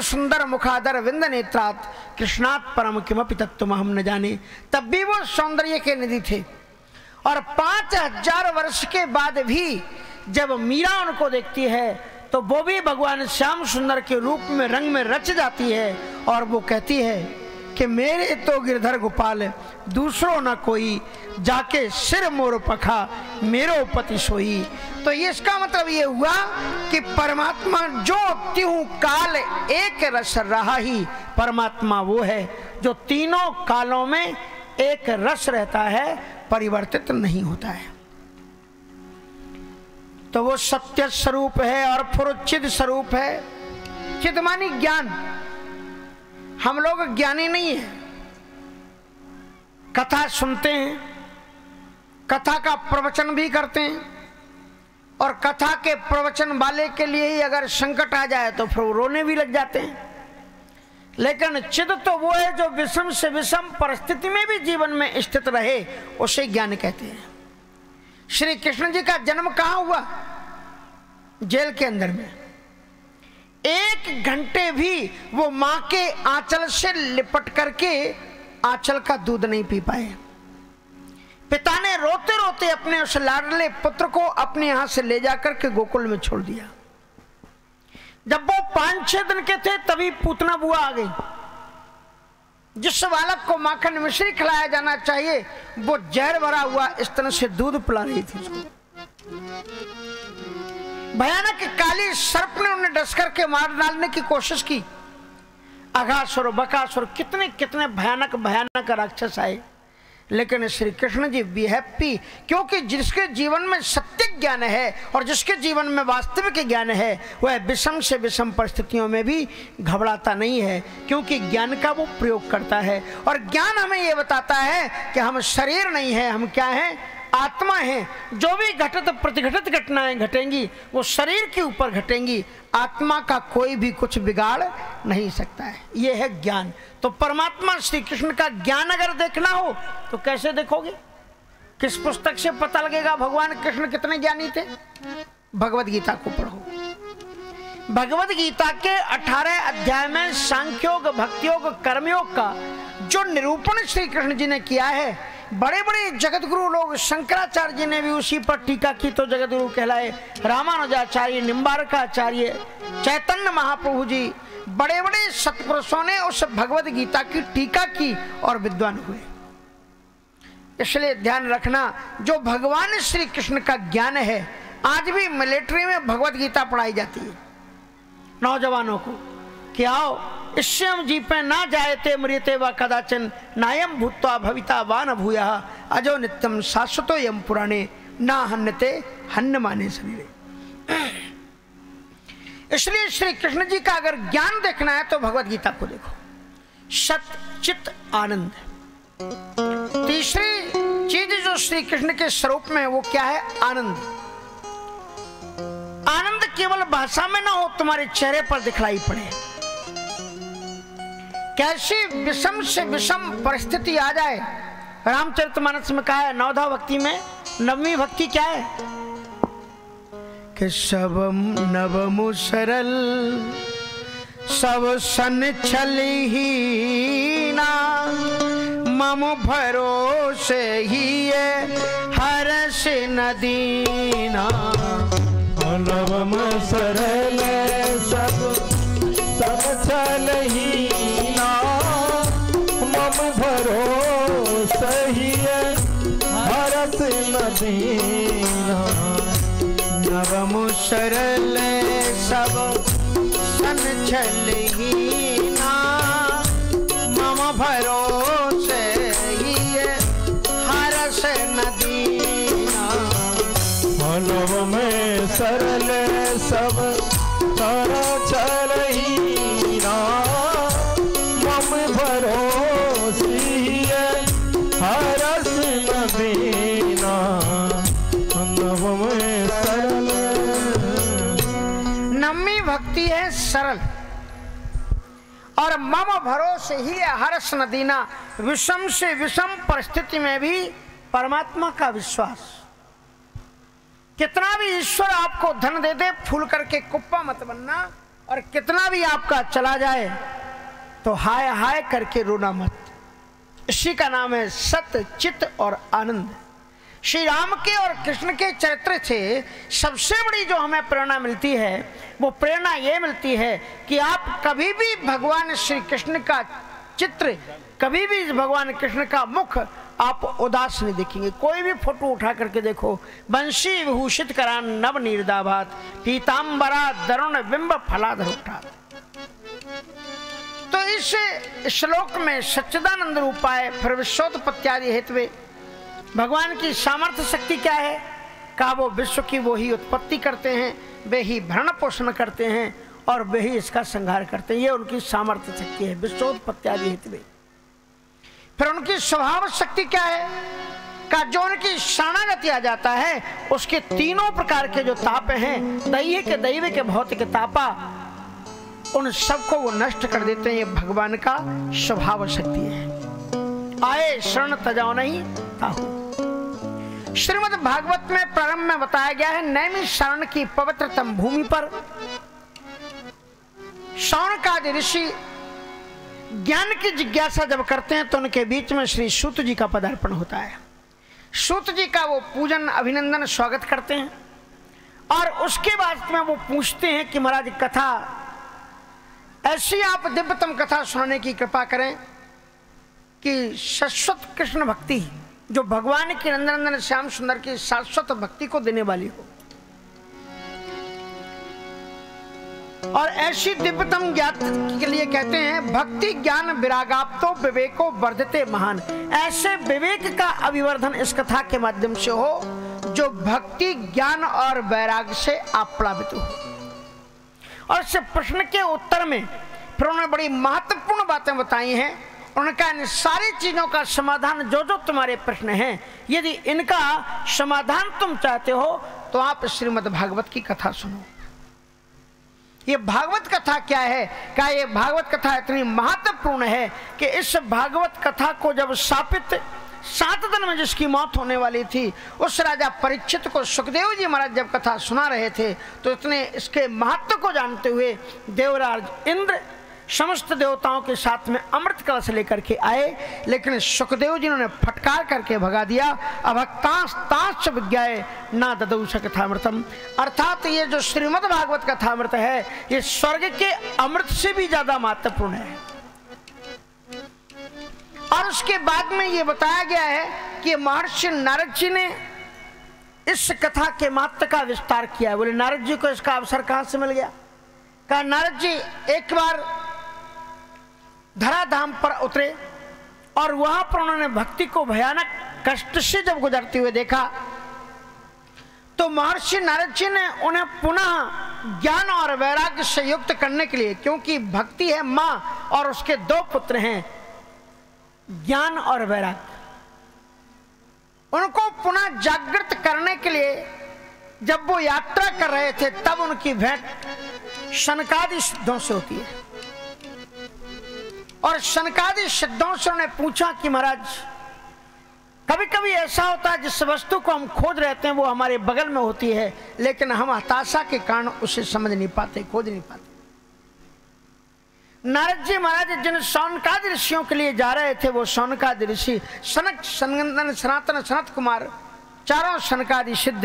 किंतु सुंदर मुखादर विंद नेत्रात् कृष्णात् परम किमपि तत्त्वमहं न जाने। तब भी वो सौंदर्य के निधि थे और 5000 वर्ष के बाद भी जब मीरा उनको देखती है तो वो भी भगवान श्याम सुंदर के रूप में रंग में रच जाती है और वो कहती है कि मेरे तो गिरधर गोपाल दूसरों न कोई, जाके सिर मोर पखा मेरो पति सोई। तो ये इसका मतलब ये हुआ कि परमात्मा जो तीहू काल एक रस रहा ही, परमात्मा वो है जो तीनों कालों में एक रस रहता है, परिवर्तित नहीं होता है। तो वो सत्य स्वरूप है और फिर चिद स्वरूप है। चिद मानी ज्ञान। हम लोग ज्ञानी नहीं है, कथा सुनते हैं, कथा का प्रवचन भी करते हैं और कथा के प्रवचन वाले के लिए ही अगर संकट आ जाए तो फिर रोने भी लग जाते हैं। लेकिन चिद तो वो है जो विषम से विषम परिस्थिति में भी जीवन में स्थित रहे, उसे ज्ञान कहते हैं। श्री कृष्ण जी का जन्म कहाँ हुआ? जेल के अंदर में। 1 घंटे भी वो माँ के आंचल से लिपट करके आंचल का दूध नहीं पी पाए। पिता ने रोते रोते अपने उस लाडले पुत्र को अपने यहाँ से ले जाकर के गोकुल में छोड़ दिया। जब वो 5-6 दिन के थे तभी पूतना बुआ आ गई। जिस बालक को माखन मिश्री खिलाया जाना चाहिए वो जहर भरा हुआ इस तरह से दूध पिला रही थी उसको। भयानक काली सर्प ने उन्हें डस करके मार डालने की कोशिश की। अघासुर बकासुर कितने कितने भयानक भयानक राक्षस आए, लेकिन श्री कृष्ण जी भी हैप्पी, क्योंकि जिसके जीवन में सत्य ज्ञान है और जिसके जीवन में वास्तविक ज्ञान है वह विषम से विषम परिस्थितियों में भी घबराता नहीं है, क्योंकि ज्ञान का वो प्रयोग करता है। और ज्ञान हमें ये बताता है कि हम शरीर नहीं है, हम क्या हैं? आत्मा है। जो भी घटित प्रतिघटित घटनाएं घटेंगी वो शरीर के ऊपर घटेंगी, आत्मा का कोई भी कुछ बिगाड़ नहीं सकता है। ये है ज्ञान। तो परमात्मा श्री कृष्ण का ज्ञान अगर देखना हो तो कैसे देखोगे? किस पुस्तक से पता लगेगा भगवान कृष्ण कितने ज्ञानी थे? भगवद गीता को पढ़ो। भगवद गीता के 18 अध्याय में सांख्योग भक्तियोग कर्मयोग का जो निरूपण श्री कृष्ण जी ने किया है, बड़े बड़े जगतगुरु लोग, शंकराचार्य जी ने भी उसी पर टीका की तो जगतगुरु कहलाए, रामानुजाचार्य, निम्बारकाचार्य, चैतन्य महाप्रभु जी, बड़े बड़े सत्पुरुषों ने उस भगवद गीता की टीका की और विद्वान हुए। इसलिए ध्यान रखना, जो भगवान श्री कृष्ण का ज्ञान है, आज भी मिलिट्री में भगवद गीता पढ़ाई जाती है नौजवानों को कि आओ इससे हम जीपे ना जायते मृते व कदाचन, नायम भूत्वा भविता वा न भूयः, अजो नित्यम शाश्वतो यम पुराणे, ना हन्यते हन्य माने शरीरे। इसलिए श्री कृष्ण जी का अगर ज्ञान देखना है तो भगवद गीता को देखो। सत चित आनंद। तीसरी चीज जो श्री कृष्ण के स्वरूप में है वो क्या है? आनंद। आनंद केवल भाषा में ना हो, तुम्हारे चेहरे पर दिखलाई पड़े। कैसी विषम से विषम परिस्थिति आ जाए, रामचरितमानस में कहा है, 9वां भक्ति में 9वीं भक्ति क्या है कि सबम नवमु सरल सब सन छलिहीना, मम भरोसे ही हरस नदीना। नवम सरल सब सब छलही नवम सरल सब सन छलहीना, मम भरोसे ही हरस नदीना। नवम सरल सब सन छलहीना, मम भरोसे ही हरस नदीना। भक्ति है सरल और मम भरोसे ही हरस नदीना। विषम से विषम परिस्थिति में भी परमात्मा का विश्वास। कितना भी ईश्वर आपको धन दे दे, फूल करके कुप्पा मत बनना और कितना भी आपका चला जाए तो हाय हाय करके रोना मत। इसी का नाम है सत्य, चित्त और आनंद। श्री राम के और कृष्ण के चरित्र से सबसे बड़ी जो हमें प्रेरणा मिलती है वो प्रेरणा ये मिलती है कि आप कभी भी भगवान श्री कृष्ण का चित्र, कभी भी भगवान कृष्ण का मुख आप उदास नहीं देखेंगे। कोई भी फोटो उठा करके देखो, वंशी विभूषित करान नव निर्दाभात, पीताम्बरा दरुण बिंब फलाधरोठात। तो इस श्लोक में सच्चिदानंद रूपाय फिर विश्वोत्पत्त्यादि हेतवे भगवान की सामर्थ्य शक्ति क्या है? का वो विश्व की वो ही उत्पत्ति करते हैं, वे ही भरण पोषण करते हैं और वे ही इसका संहार करते हैं। ये उनकी सामर्थ्य शक्ति है, विश्वोत्पत्त्यादि हेतवे। फिर उनकी स्वभाव शक्ति क्या है? का जो उनकी शरणागति आ जाता है उसके तीनों प्रकार के जो ताप हैं, दैहिक, दैविक, भौतिक तापा, उन सबको वो नष्ट कर देते हैं। ये भगवान का स्वभाव शक्ति है। आए शरण तजाओ नहीं ताहू। श्रीमद् भागवत में प्रारंभ में बताया गया है नैमी शरण की पवित्रतम भूमि पर शौनक आदि ऋषि ज्ञान की जिज्ञासा जब करते हैं तो उनके बीच में श्री सूत जी का पदार्पण होता है। सूत जी का वो पूजन, अभिनंदन, स्वागत करते हैं और उसके बाद में वो पूछते हैं कि महाराज कथा ऐसी आप दिव्यतम कथा सुनाने की कृपा करें कि शाश्वत कृष्ण भक्ति, जो भगवान के नंदनंदन श्याम सुंदर की शाश्वत भक्ति को देने वाली हो, और ऐसी दिव्यतम ज्ञात के लिए कहते हैं भक्ति ज्ञान विरागाप्तो विवेको वर्धते महान। ऐसे विवेक का अभिवर्धन इस कथा के माध्यम से हो जो भक्ति, ज्ञान और वैराग से आप प्लावित हो। और इस प्रश्न के उत्तर में फिर उन्होंने बड़ी महत्वपूर्ण बातें बताई हैं। उनका इन सारी चीजों का समाधान, जो जो तुम्हारे प्रश्न हैं, यदि इनका समाधान तुम चाहते हो तो आप श्रीमद् भागवत की कथा सुनो। ये भागवत कथा क्या है? क्या ये भागवत कथा इतनी महत्वपूर्ण है कि इस भागवत कथा को जब शापित 7 दिन में जिसकी मौत होने वाली थी, उस राजा परीक्षित को सुखदेव जी महाराज जब कथा सुना रहे थे तो इतने इसके महत्व को जानते हुए देवराज इंद्र समस्त देवताओं के साथ में अमृत कलश लेकर के आए, लेकिन सुखदेव जी ने फटकार करके भगा दिया। अभक्तास्ताश्च विज्ञाय न ददौ स कथामृतम। अर्थात ये जो श्रीमद् भागवत कथामृत है ये स्वर्ग के अमृत से भी ज्यादा महत्वपूर्ण है। और उसके बाद में ये बताया गया है कि महर्षि नारद जी ने इस कथा के महत्व का विस्तार किया। बोले नारद जी को इसका अवसर कहां से मिल गया? कहा नारद जी एक बार धराधाम पर उतरे और वहां पर उन्होंने भक्ति को भयानक कष्ट से जब गुजरते हुए देखा तो महर्षि नारद जी ने उन्हें पुनः ज्ञान और वैराग्य से युक्त करने के लिए, क्योंकि भक्ति है मां और उसके 2 पुत्र हैं, ज्ञान और वैराग्य, उनको पुनः जागृत करने के लिए जब वो यात्रा कर रहे थे तब उनकी भेंट शनकादि सिद्धों से होती है। और शनकादि सिद्धों से उन्होंने पूछा कि महाराज कभी कभी ऐसा होता है जिस वस्तु को हम खोज रहते हैं वो हमारे बगल में होती है, लेकिन हम हताशा के कारण उसे समझ नहीं पाते, खोज नहीं पाते। नारद जी महाराज जिन शौनकादि ऋषियों के लिए जा रहे थे वो शौनकादि ऋषि सनक, सनंदन, सनातन, सनत कुमार, चारों शनकादि सिद्ध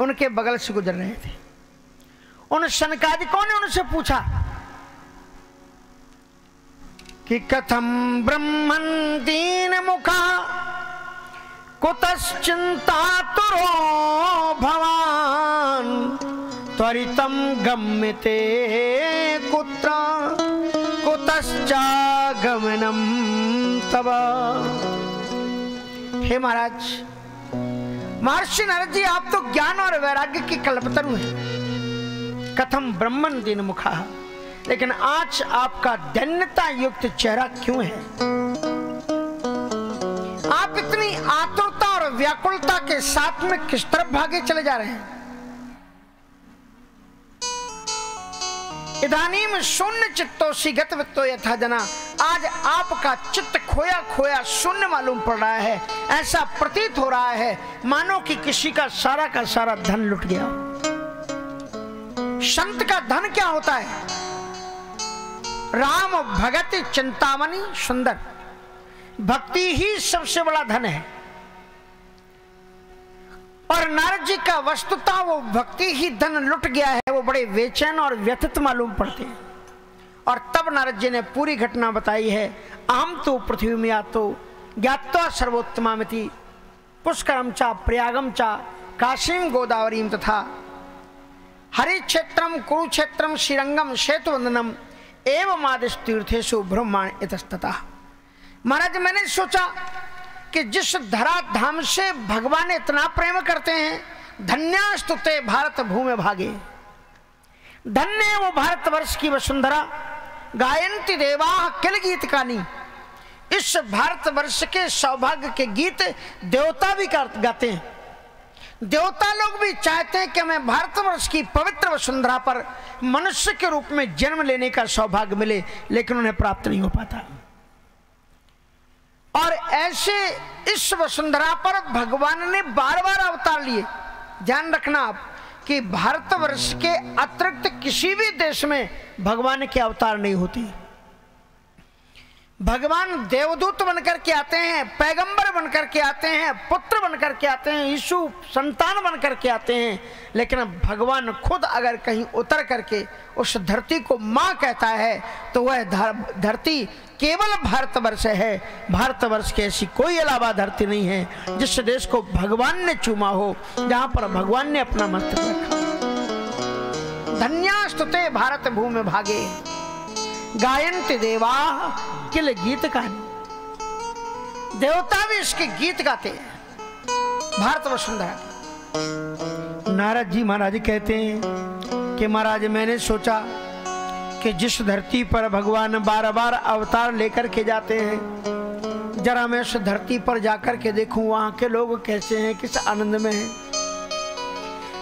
उनके बगल से गुजर रहे थे। उन शनकादिकों ने उनसे पूछा कि कथम ब्रह्मन दीन मुखा कुतश्चिंतातुरो भवान त्वरितं गम्यते कुत्र कुतश्चागमनं तव। हे महाराज, महर्षि नारद जी आप तो ज्ञान और वैराग्य की कल्पतरु हैं। कथम ब्रह्मन दीन मुखा, लेकिन आज आपका दैन्यता युक्त चेहरा क्यों है? आप इतनी आतुरता और व्याकुलता के साथ में किस तरफ भागे चले जा रहे हैं? इदानीम शून्य चित्तोसि गतवित्तो यथा जना। आज आपका चित्त खोया खोया शून्य मालूम पड़ रहा है। ऐसा प्रतीत हो रहा है मानो कि किसी का सारा धन लुट गया। संत का धन क्या होता है? राम भगत चिंतामणि सुंदर। भक्ति ही सबसे बड़ा धन है और नारद जी का वस्तुतः वो भक्ति ही धन लुट गया है। वो बड़े बेचैन और व्यथित मालूम पड़ते हैं और तब नारद जी ने पूरी घटना बताई है। अहम तो पृथ्वी में आतो ज्ञात्वा सर्वोत्तमामिति पुष्करम चा प्रयागम चा काशीम गोदावरीम तथा हरिक्षेत्रम कुरुक्षेत्रम श्रीरंगम श्वेतवंदनम एवं आदिश तीर्थेषु ब्रह्माण इतस्ततः। महाराज मैंने सोचा कि जिस धरा धाम से भगवान इतना प्रेम करते हैं, धन्यास्तुते भारत भूमि भागे, धन्य वो भारतवर्ष की वसुंधरा, गायंती देवा किल गीत कानी, इस भारतवर्ष के सौभाग्य के गीत देवता भी गाते हैं। देवता लोग भी चाहते हैं कि हमें भारतवर्ष की पवित्र वसुंधरा पर मनुष्य के रूप में जन्म लेने का सौभाग्य मिले, लेकिन उन्हें प्राप्त नहीं हो पाता। और ऐसे इस वसुंधरा पर भगवान ने बार बार अवतार लिए। ध्यान रखना आप कि भारतवर्ष के अतिरिक्त किसी भी देश में भगवान के अवतार नहीं होती। भगवान देवदूत बनकर के आते हैं, पैगंबर बनकर के आते हैं, पुत्र बनकर के आते हैं, यीशु संतान बनकर के आते हैं, लेकिन भगवान खुद अगर कहीं उतर करके उस धरती को माँ कहता है तो वह धरती केवल भारतवर्ष है। भारतवर्ष के ऐसी कोई अलावा धरती नहीं है जिस देश को भगवान ने चूमा हो, जहाँ पर भगवान ने अपना मस्तक रखा। धन्यास्तुते भारत भूमि भागे, गायंत देवा किल गीत गानी, देवता भी इसके गीत गाते हैं। भारत वसुंधरा। नारद जी महाराज कहते हैं कि महाराज मैंने सोचा कि जिस धरती पर भगवान बार बार अवतार लेकर के जाते हैं, जरा मैं उस धरती पर जाकर के देखूं वहां के लोग कैसे हैं, किस आनंद में हैं।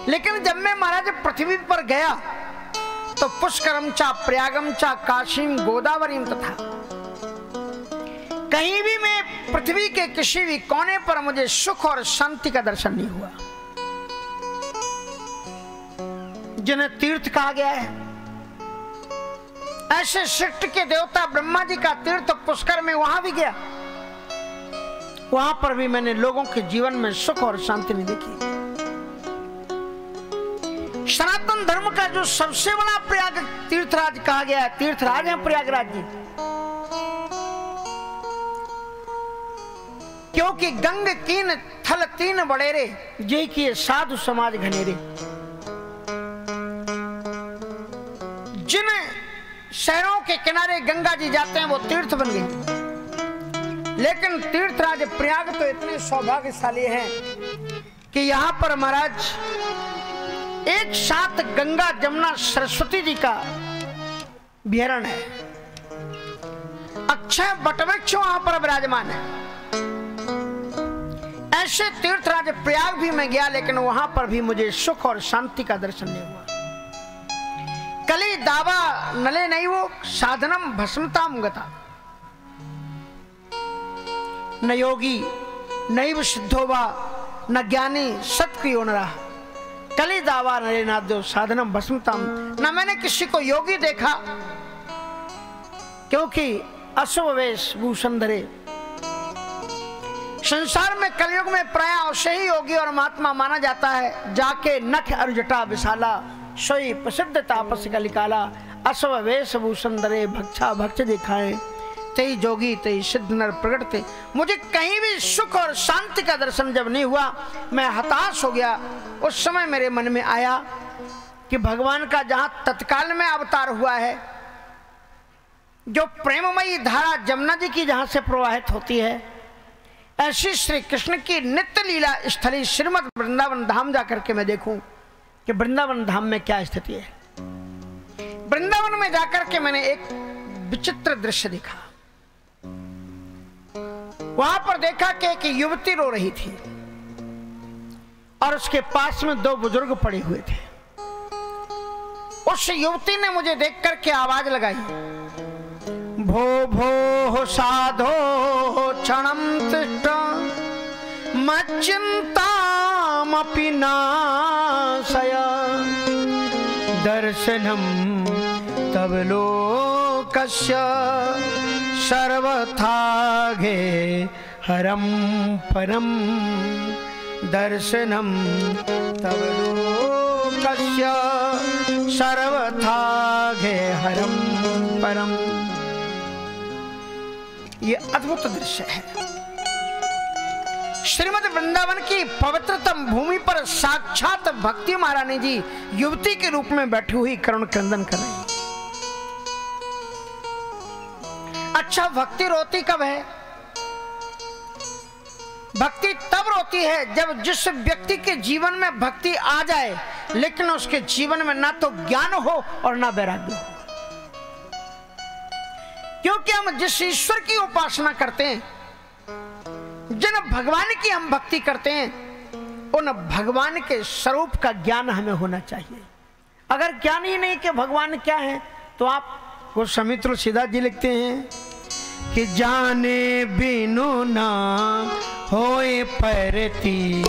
लेकिन जब मैं महाराज पृथ्वी पर गया तो पुष्करम चा प्रयागम चा काशीम गोदावरीम तथा, कहीं भी मैं पृथ्वी के किसी भी कोने पर मुझे सुख और शांति का दर्शन नहीं हुआ। जिन्हें तीर्थ कहा गया है, ऐसे शिष्ट के देवता ब्रह्मा जी का तीर्थ पुष्कर में, वहां भी गया, वहां पर भी मैंने लोगों के जीवन में सुख और शांति नहीं देखी। सनातन धर्म का जो सबसे बड़ा प्रयाग तीर्थराज कहा गया है, तीर्थराज है प्रयागराज जी, क्योंकि गंग कीन थल तीन बड़ेरे, यही किए साधु समाज घनेरे। जिन शहरों के किनारे गंगा जी जाते हैं वो तीर्थ बन गए। लेकिन तीर्थराज प्रयाग तो इतने सौभाग्यशाली हैं कि यहाँ पर महाराज एक साथ गंगा जमुना सरस्वती जी का विहरण है। अक्षय वटवृक्ष वहां पर विराजमान है। ऐसे तीर्थराज प्रयाग भी मैं गया, लेकिन वहां पर भी मुझे सुख और शांति का दर्शन नहीं हुआ। कली दावा नले नहीं वो साधनम भस्मताम गता, न योगी नैव सिद्धो वा न ज्ञानी सत्क्रियो न रहा, कली दावा नरेनाद्यो साधनम भस्मताम। न मैंने किसी को योगी देखा, क्योंकि अश्ववेश भूषण धरे। संसार में कलयुग में प्राय अवश्य ही योगी और महात्मा माना जाता है। जाके नख अरुजटा विशाला, सोई प्रसिद्ध तापस कलिकाला, अश्ववेश भूषण धरे भक्षा भक्ष दिखाए, तेई जोगी तेई सिद्ध नर प्रगटते। मुझे कहीं भी सुख और शांति का दर्शन जब नहीं हुआ, मैं हताश हो गया। उस समय मेरे मन में आया कि भगवान का जहाँ तत्काल में अवतार हुआ है, जो प्रेममयी धारा जमुना जी की जहाँ से प्रवाहित होती है, ऐसी श्री कृष्ण की नित्य लीला स्थली श्रीमद वृंदावन धाम जाकर के मैं देखूं कि वृंदावन धाम में क्या स्थिति है। वृंदावन में जाकर के मैंने एक विचित्र दृश्य देखा। वहां पर देखा कि एक युवती रो रही थी और उसके पास में दो बुजुर्ग पड़े हुए थे। उस युवती ने मुझे देख करके आवाज लगाई, भो भो हो साधो क्षणम तिष्ठा मचिंतामपि नाशय दर्शनम तब लोक लोकस्य सर्वथा गे हरम परम दर्शनम तव लोकस्य सर्वथा गे हरम परम। ये अद्भुत दृश्य है। श्रीमद वृंदावन की पवित्रतम भूमि पर साक्षात भक्ति महारानी जी युवती के रूप में बैठी हुई करुण क्रंदन कर रही हैं। अच्छा, भक्ति रोती कब है? भक्ति तब रोती है जब जिस व्यक्ति के जीवन में भक्ति आ जाए, लेकिन उसके जीवन में ना तो ज्ञान हो और ना वैराग्य हो। क्योंकि हम जिस ईश्वर की उपासना करते हैं, जिन भगवान की हम भक्ति करते हैं, उन भगवान के स्वरूप का ज्ञान हमें होना चाहिए। अगर ज्ञान ही नहीं कि भगवान क्या है, तो आप गोस्वामी तुलसीदास जी लिखते हैं कि जाने बिनु ना होए परती,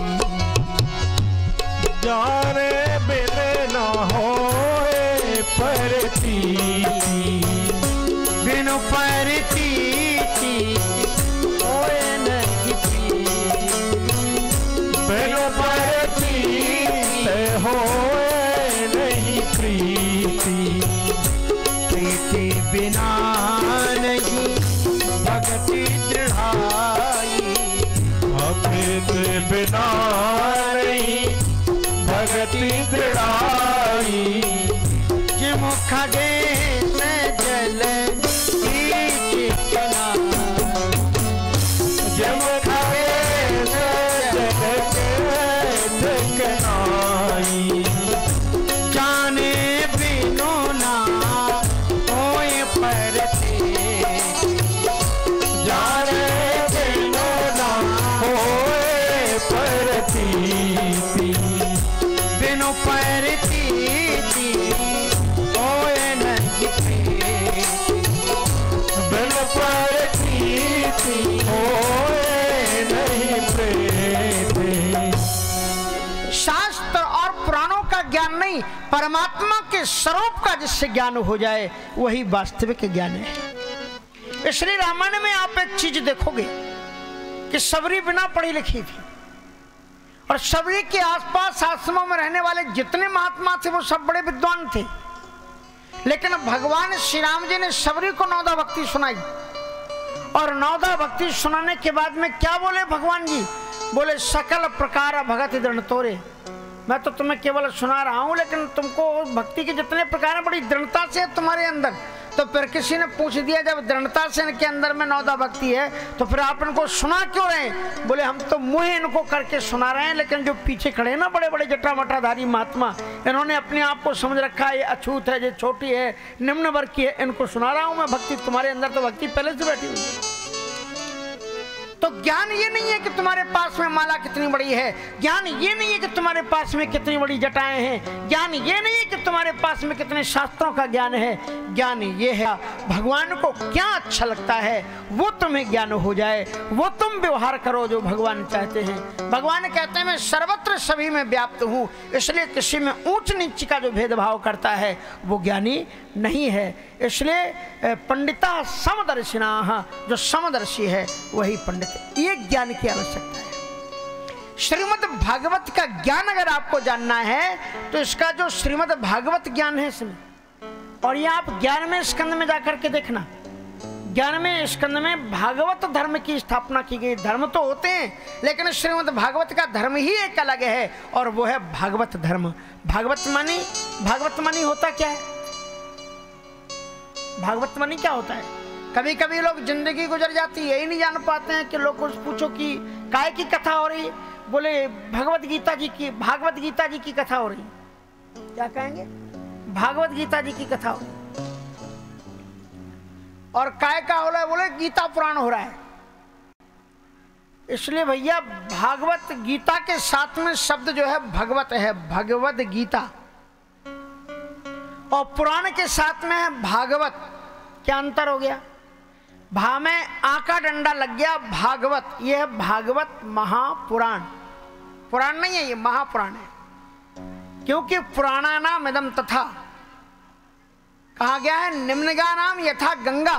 जाने बिनु ना होए परती, बिनु परती परमात्मा के स्वरूप का जिससे ज्ञान हो जाए वही वास्तविक ज्ञान है। श्री रामायण में आप एक चीज देखोगे कि शबरी बिना पढ़ी लिखी थी, और शबरी के आसपास आश्रमों में रहने वाले जितने महात्मा थे वो सब बड़े विद्वान थे, लेकिन भगवान श्री राम जी ने शबरी को नौदा भक्ति सुनाई, और नौदा भक्ति सुनाने के बाद में क्या बोले भगवान जी? बोले सकल प्रकार भगत दृढ़ तोरे। मैं तो तुम्हें केवल सुना रहा हूँ, लेकिन तुमको भक्ति के जितने प्रकार हैं बड़ी दृढ़ता से तुम्हारे अंदर। तो फिर किसी ने पूछ दिया, जब दृढ़ता से इनके अंदर में नौदा भक्ति है तो फिर आप इनको सुना क्यों रहे हैं? बोले हम तो मुँह इनको करके सुना रहे हैं, लेकिन जो पीछे खड़े हैं ना बड़े बड़े जटा मटाधारी महात्मा, इन्होंने अपने आप को समझ रखा है ये अछूत है, ये छोटी है, निम्न वर्ग की है, इनको सुना रहा हूँ मैं भक्ति। तुम्हारे अंदर तो भक्ति पहले से बैठी हुई है। तो ज्ञान ये नहीं है कि तुम्हारे पास में माला कितनी बड़ी है, ज्ञान ये नहीं है कि तुम्हारे पास में कितनी बड़ी जटाएं हैं, ज्ञान ये नहीं है कि तुम्हारे पास में कितने शास्त्रों का ज्ञान है। ज्ञान ये है भगवान को क्या अच्छा लगता है वो तुम्हें ज्ञान हो जाए, वो तुम व्यवहार करो जो भगवान चाहते हैं। भगवान कहते हैं मैं सर्वत्र सभी में व्याप्त हूँ, इसलिए किसी में ऊंच नीच का जो भेदभाव करता है वो ज्ञानी नहीं है। इसलिए पंडिता समदर्शिनाः, जो समदर्शी है वही पंडित। ये ज्ञान की आवश्यकता है। श्रीमद् भागवत का ज्ञान अगर आपको जानना है तो इसका जो श्रीमद् भागवत ज्ञान है इसमें, और ये आप 11वें स्कंद में जाकर के देखना, 11वें स्कंद में भागवत धर्म की स्थापना की गई। धर्म तो होते हैं, लेकिन श्रीमद् भागवत का धर्म ही एक अलग है, और वो है भागवत धर्म। भागवत मानी होता क्या है? भागवत मानी क्या होता है? कभी कभी लोग जिंदगी गुजर जाती है, यही नहीं जान पाते हैं कि लोग कुछ पूछो कि काय की कथा हो रही, बोले भागवत गीता जी की कथा हो रही। क्या कहेंगे? भागवत गीता जी की कथा हो रही। और काय का हो रहा है? बोले गीता पुराण हो रहा है। इसलिए भैया भागवत गीता के साथ में शब्द जो है, भगवत गीता, और पुराण के साथ में है भागवत। क्या अंतर हो गया? भा में आ का डंडा लग गया, भागवत। यह है भागवत महापुराण। पुराण नहीं है, ये महापुराण है, क्योंकि पुराणानामिदं तथा कहा गया है निम्न का नाम यथा गंगा,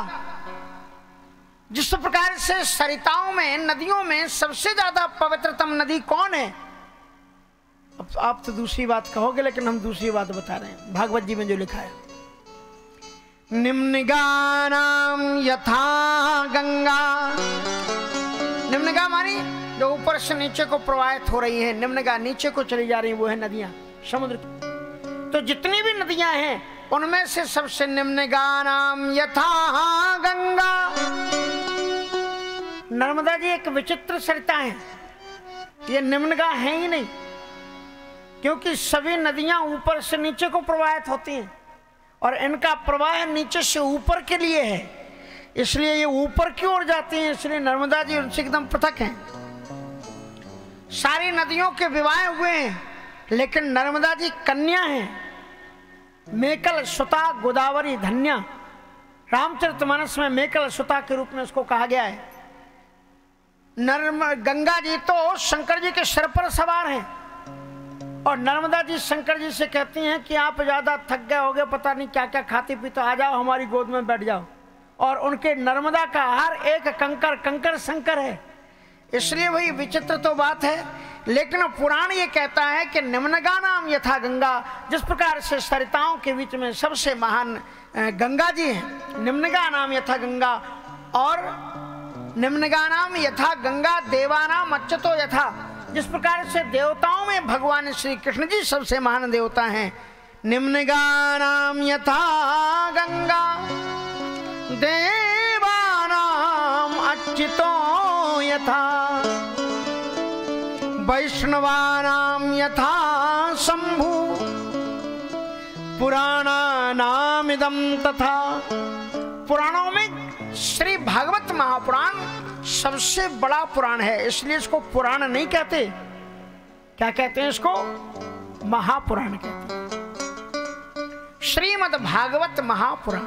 जिस प्रकार से सरिताओं में, नदियों में सबसे ज्यादा पवित्रतम नदी कौन है? अब आप तो दूसरी बात कहोगे, लेकिन हम दूसरी बात बता रहे हैं। भागवत जी में जो लिखा है निम्न का नाम यथा गंगा, निम्न का मानी जो ऊपर से नीचे को प्रवाहित हो रही है, निम्न का नीचे को चली जा रही है वो है नदियां, समुद्र। तो जितनी भी नदियां हैं उनमें से सबसे निम्न का नाम यथा गंगा। नर्मदा जी एक विचित्र सरिता है, ये निम्न का है ही नहीं, क्योंकि सभी नदियां ऊपर से नीचे को प्रवाहित होती हैं और इनका प्रवाह नीचे से ऊपर के लिए है, इसलिए ये ऊपर की ओर जाती हैं, इसलिए नर्मदा जी उनसे एकदम पृथक हैं। सारी नदियों के विवाह हुए हैं, लेकिन नर्मदा जी कन्या हैं। मेकल सुता गोदावरी धन्या, रामचरितमानस में मेकल सुता के रूप में उसको कहा गया है। गंगा जी तो शंकर जी के सिर पर सवार हैं और नर्मदा जी शंकर जी से कहती हैं कि आप ज़्यादा थक गए होगे, पता नहीं क्या क्या खाते पीते, आ जाओ हमारी गोद में बैठ जाओ। और उनके नर्मदा का हर एक कंकर कंकर शंकर है, इसलिए वही विचित्र तो बात है। लेकिन पुराण ये कहता है कि निम्नगा नाम यथा गंगा, जिस प्रकार से सरिताओं के बीच में सबसे महान गंगा जी हैं, निम्नगा नाम यथा गंगा। और निम्नगा नाम यथा गंगा देवानाम अच्युतो यथा, जिस प्रकार से देवताओं में भगवान श्री कृष्ण जी सबसे महान देवता हैं। निम्नगा नाम यथा गंगा देवानाम अच्युतो यथा वैष्णवानाम यथा शंभु पुराणानाम इदं तथा। पुराणों में श्री भागवत महापुराण सबसे बड़ा पुराण है, इसलिए इसको पुराण नहीं कहते। क्या कहते हैं इसको? महापुराण कहते हैं, श्रीमद् भागवत महापुराण।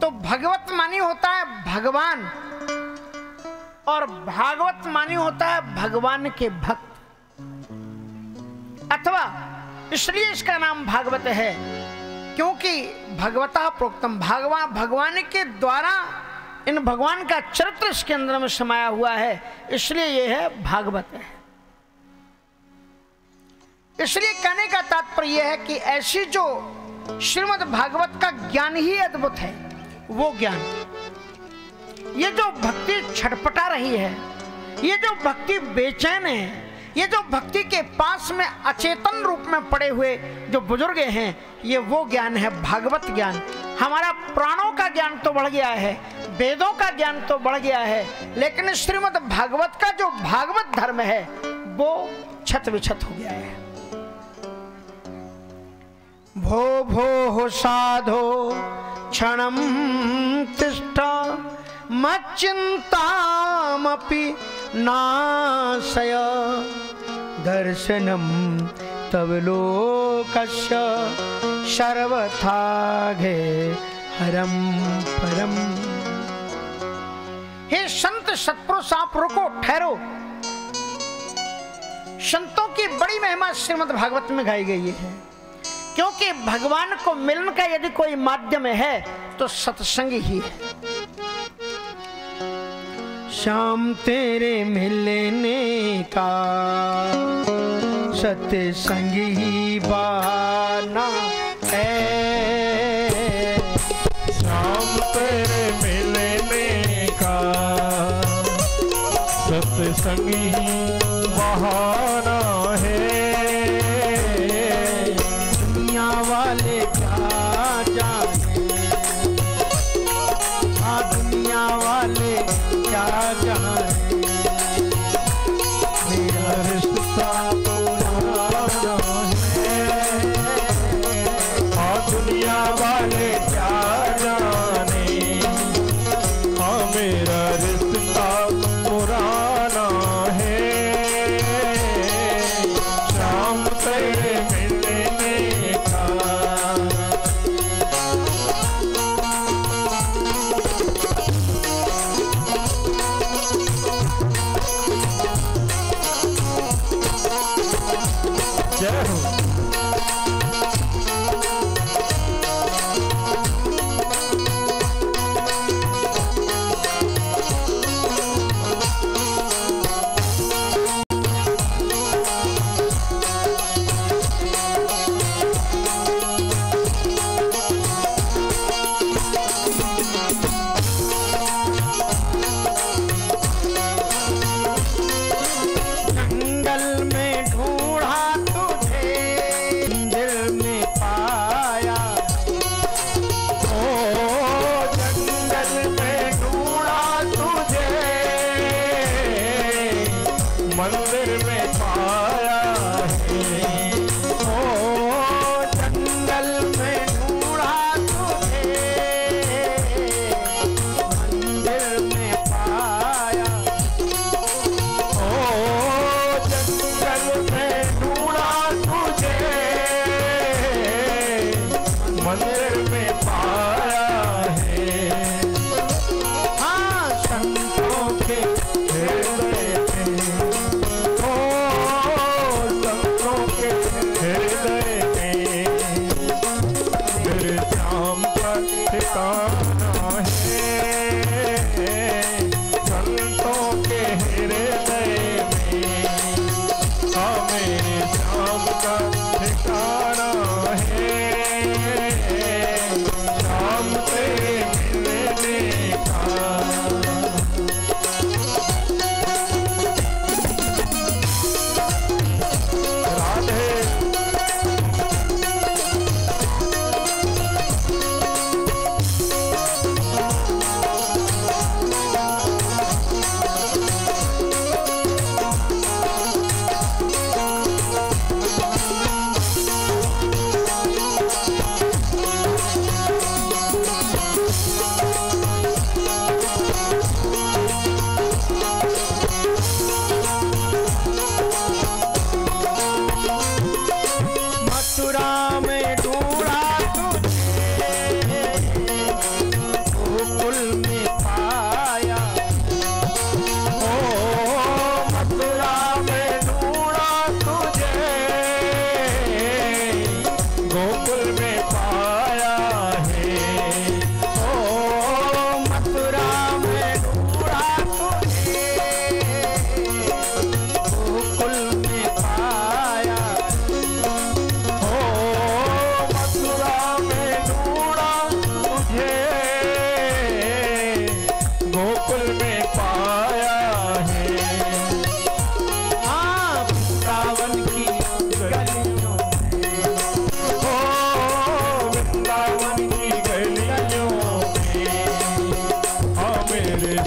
तो भगवत मानी होता है भगवान और भागवत मानी होता है भगवान के भक्त, अथवा इसलिए इसका नाम भागवत है क्योंकि भगवता प्रोक्तम, भगवान, भगवान के द्वारा इन भगवान का चरित्र इसके अंदर में समाया हुआ है, इसलिए यह है भागवत है। इसलिए कहने का तात्पर्य यह है कि ऐसी जो श्रीमद् भागवत का ज्ञान ही अद्भुत है, वो ज्ञान, ये जो भक्ति छटपटा रही है, ये जो भक्ति बेचैन है, ये जो भक्ति के पास में अचेतन रूप में पड़े हुए जो बुजुर्ग हैं, ये वो ज्ञान है भागवत ज्ञान। हमारा प्राणों का ज्ञान तो बढ़ गया है, वेदों का ज्ञान तो बढ़ गया है, लेकिन श्रीमद् भागवत का जो भागवत धर्म है वो छत विछत हो गया है। भो भो हो साधो क्षणम तिष्ठ मच्चिन्तामपि नाशय दर्शनम तव लोकस्य सर्वथा घे हरम परम। हे संत सत्पुरुष, आप रुको, ठहरो। संतों की बड़ी महिमा श्रीमद् भागवत में गाई गई है, क्योंकि भगवान को मिलन का यदि कोई माध्यम है तो सत्संग ही है। शाम तेरे मिलने का सत्संग ही बहाना है, शाम तेरे मिलने का सत्संग ही बहाना है।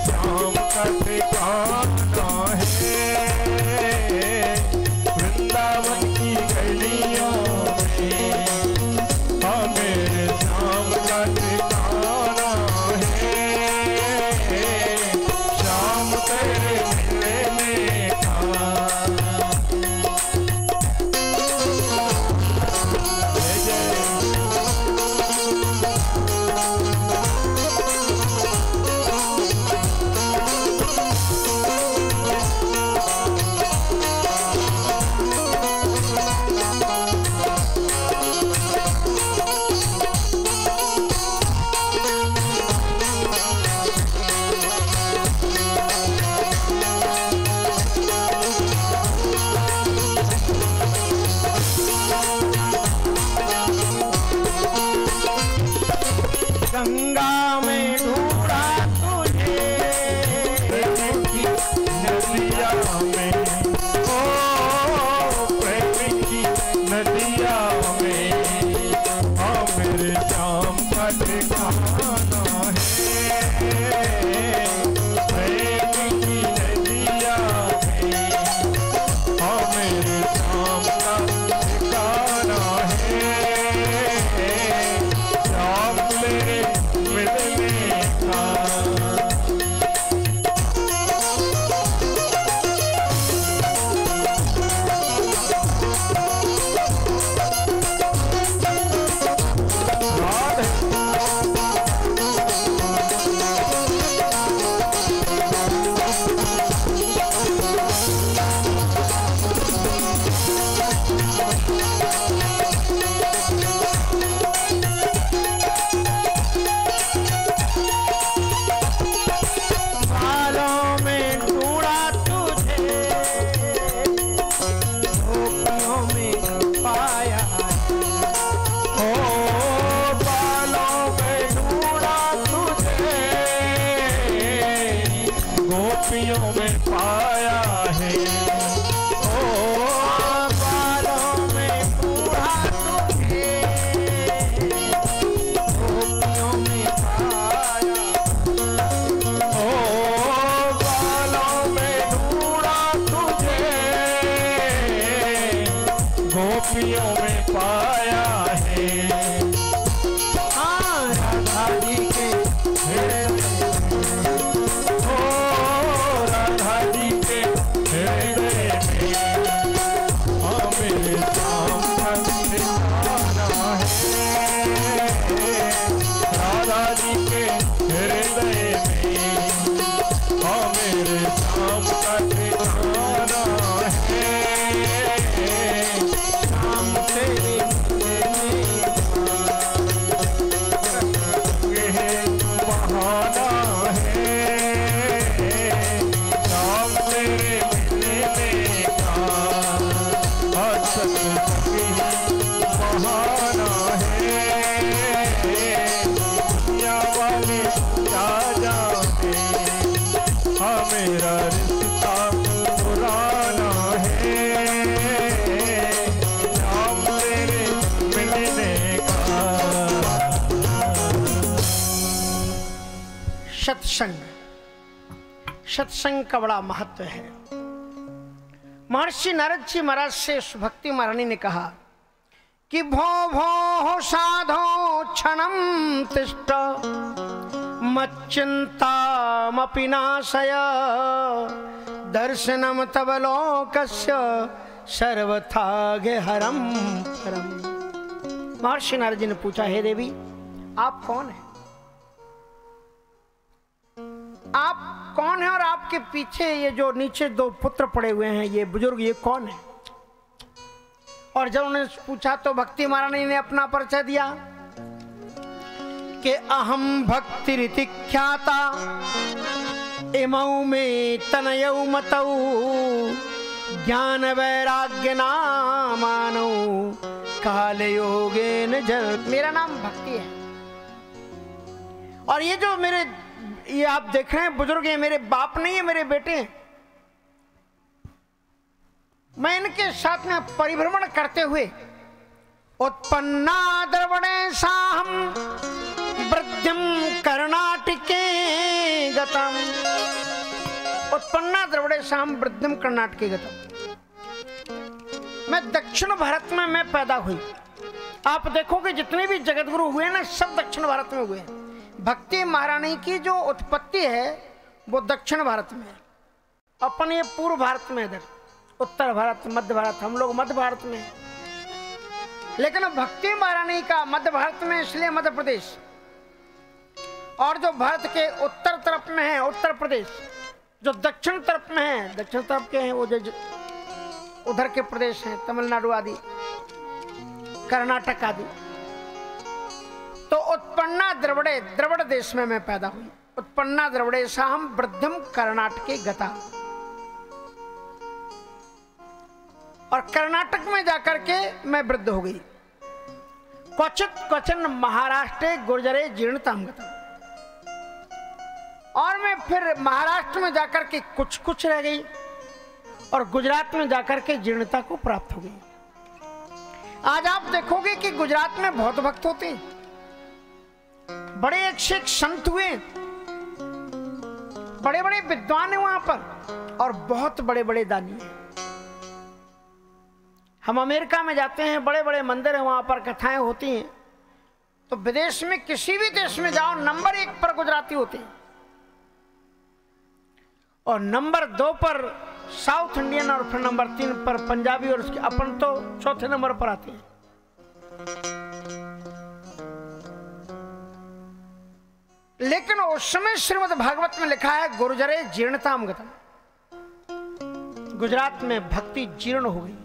श्याम का ठिकाना है। वृंदावन की गलियों में हमें श्याम का ठिकाना है। श्याम तेरे मिलने का सत्संग का बड़ा महत्व है। महर्षि नारद जी महाराज से सुभक्ति महारानी ने कहा कि भो भो हो साधो क्षणम तिष्ठ मच्चिंतामपि नाशय दर्शनम तव लोकस्य सर्वथा हरम। महर्षि नारद जी ने पूछा, हे देवी आप कौन है? आप कौन है और आपके पीछे ये जो नीचे दो पुत्र पड़े हुए हैं, ये बुजुर्ग, ये कौन है? और जब उन्होंने पूछा तो भक्ति महारानी ने अपना परिचय दिया कि अहम भक्ति रीति ख्याता इमौ में तनयौ मतौ ज्ञान वैराग्य नामानौ काल योगेन जगत। मेरा नाम भक्ति है और ये जो मेरे ये आप देख रहे हैं बुजुर्ग हैं, मेरे बाप नहीं है, मेरे बेटे हैं। मैं इनके साथ में परिभ्रमण करते हुए उत्पन्ना द्रवणे साहम वृद्धम कर्नाटके गतम उत्पन्ना द्रवड़ेशाम वृद्धम कर्नाटके गतम। मैं दक्षिण भारत में मैं पैदा हुई। आप देखोगे जितने भी जगतगुरु हुए ना सब दक्षिण भारत में हुए हैं। भक्ति महारानी की जो उत्पत्ति है वो दक्षिण भारत में है। अपन ये पूर्व भारत में, इधर उत्तर भारत मध्य भारत, हम लोग मध्य भारत में। लेकिन भक्ति महारानी का मध्य भारत में इसलिए मध्य प्रदेश, और जो भारत के उत्तर तरफ में है उत्तर प्रदेश, जो दक्षिण तरफ में है दक्षिण तरफ के हैं वो जो उधर के प्रदेश हैं तमिलनाडु आदि कर्नाटक आदि। तो उत्पन्ना द्रवड़े द्रवड़ देश में मैं पैदा हुई। उत्पन्ना द्रवड़े साहम वृद्धम कर्नाटके गता। और कर्नाटक में जाकर के मैं वृद्ध हो गई। क्वचित क्वचन महाराष्ट्र गुर्जरे जीर्णताम गता। और मैं फिर महाराष्ट्र में जाकर के कुछ कुछ रह गई और गुजरात में जाकर के जीर्णता को प्राप्त हो गई। आज आप देखोगे कि गुजरात में बहुत भक्त होते हैं, बड़े एक से एक संत हुए, बड़े बड़े विद्वान हैं वहां पर, और बहुत बड़े बड़े दानी हैं। हम अमेरिका में जाते हैं, बड़े बड़े मंदिर हैं वहां पर, कथाएं होती हैं। तो विदेश में किसी भी देश में जाओ, नंबर 1 पर गुजराती होते हैं और नंबर 2 पर साउथ इंडियन, और फिर नंबर 3 पर पंजाबी, और उसके अपन तो चौथे नंबर पर आते हैं। लेकिन उस समय श्रीमद् भागवत में लिखा है गुर्जरे जीर्णताम गतम, गुजरात में भक्ति जीर्ण हो गई।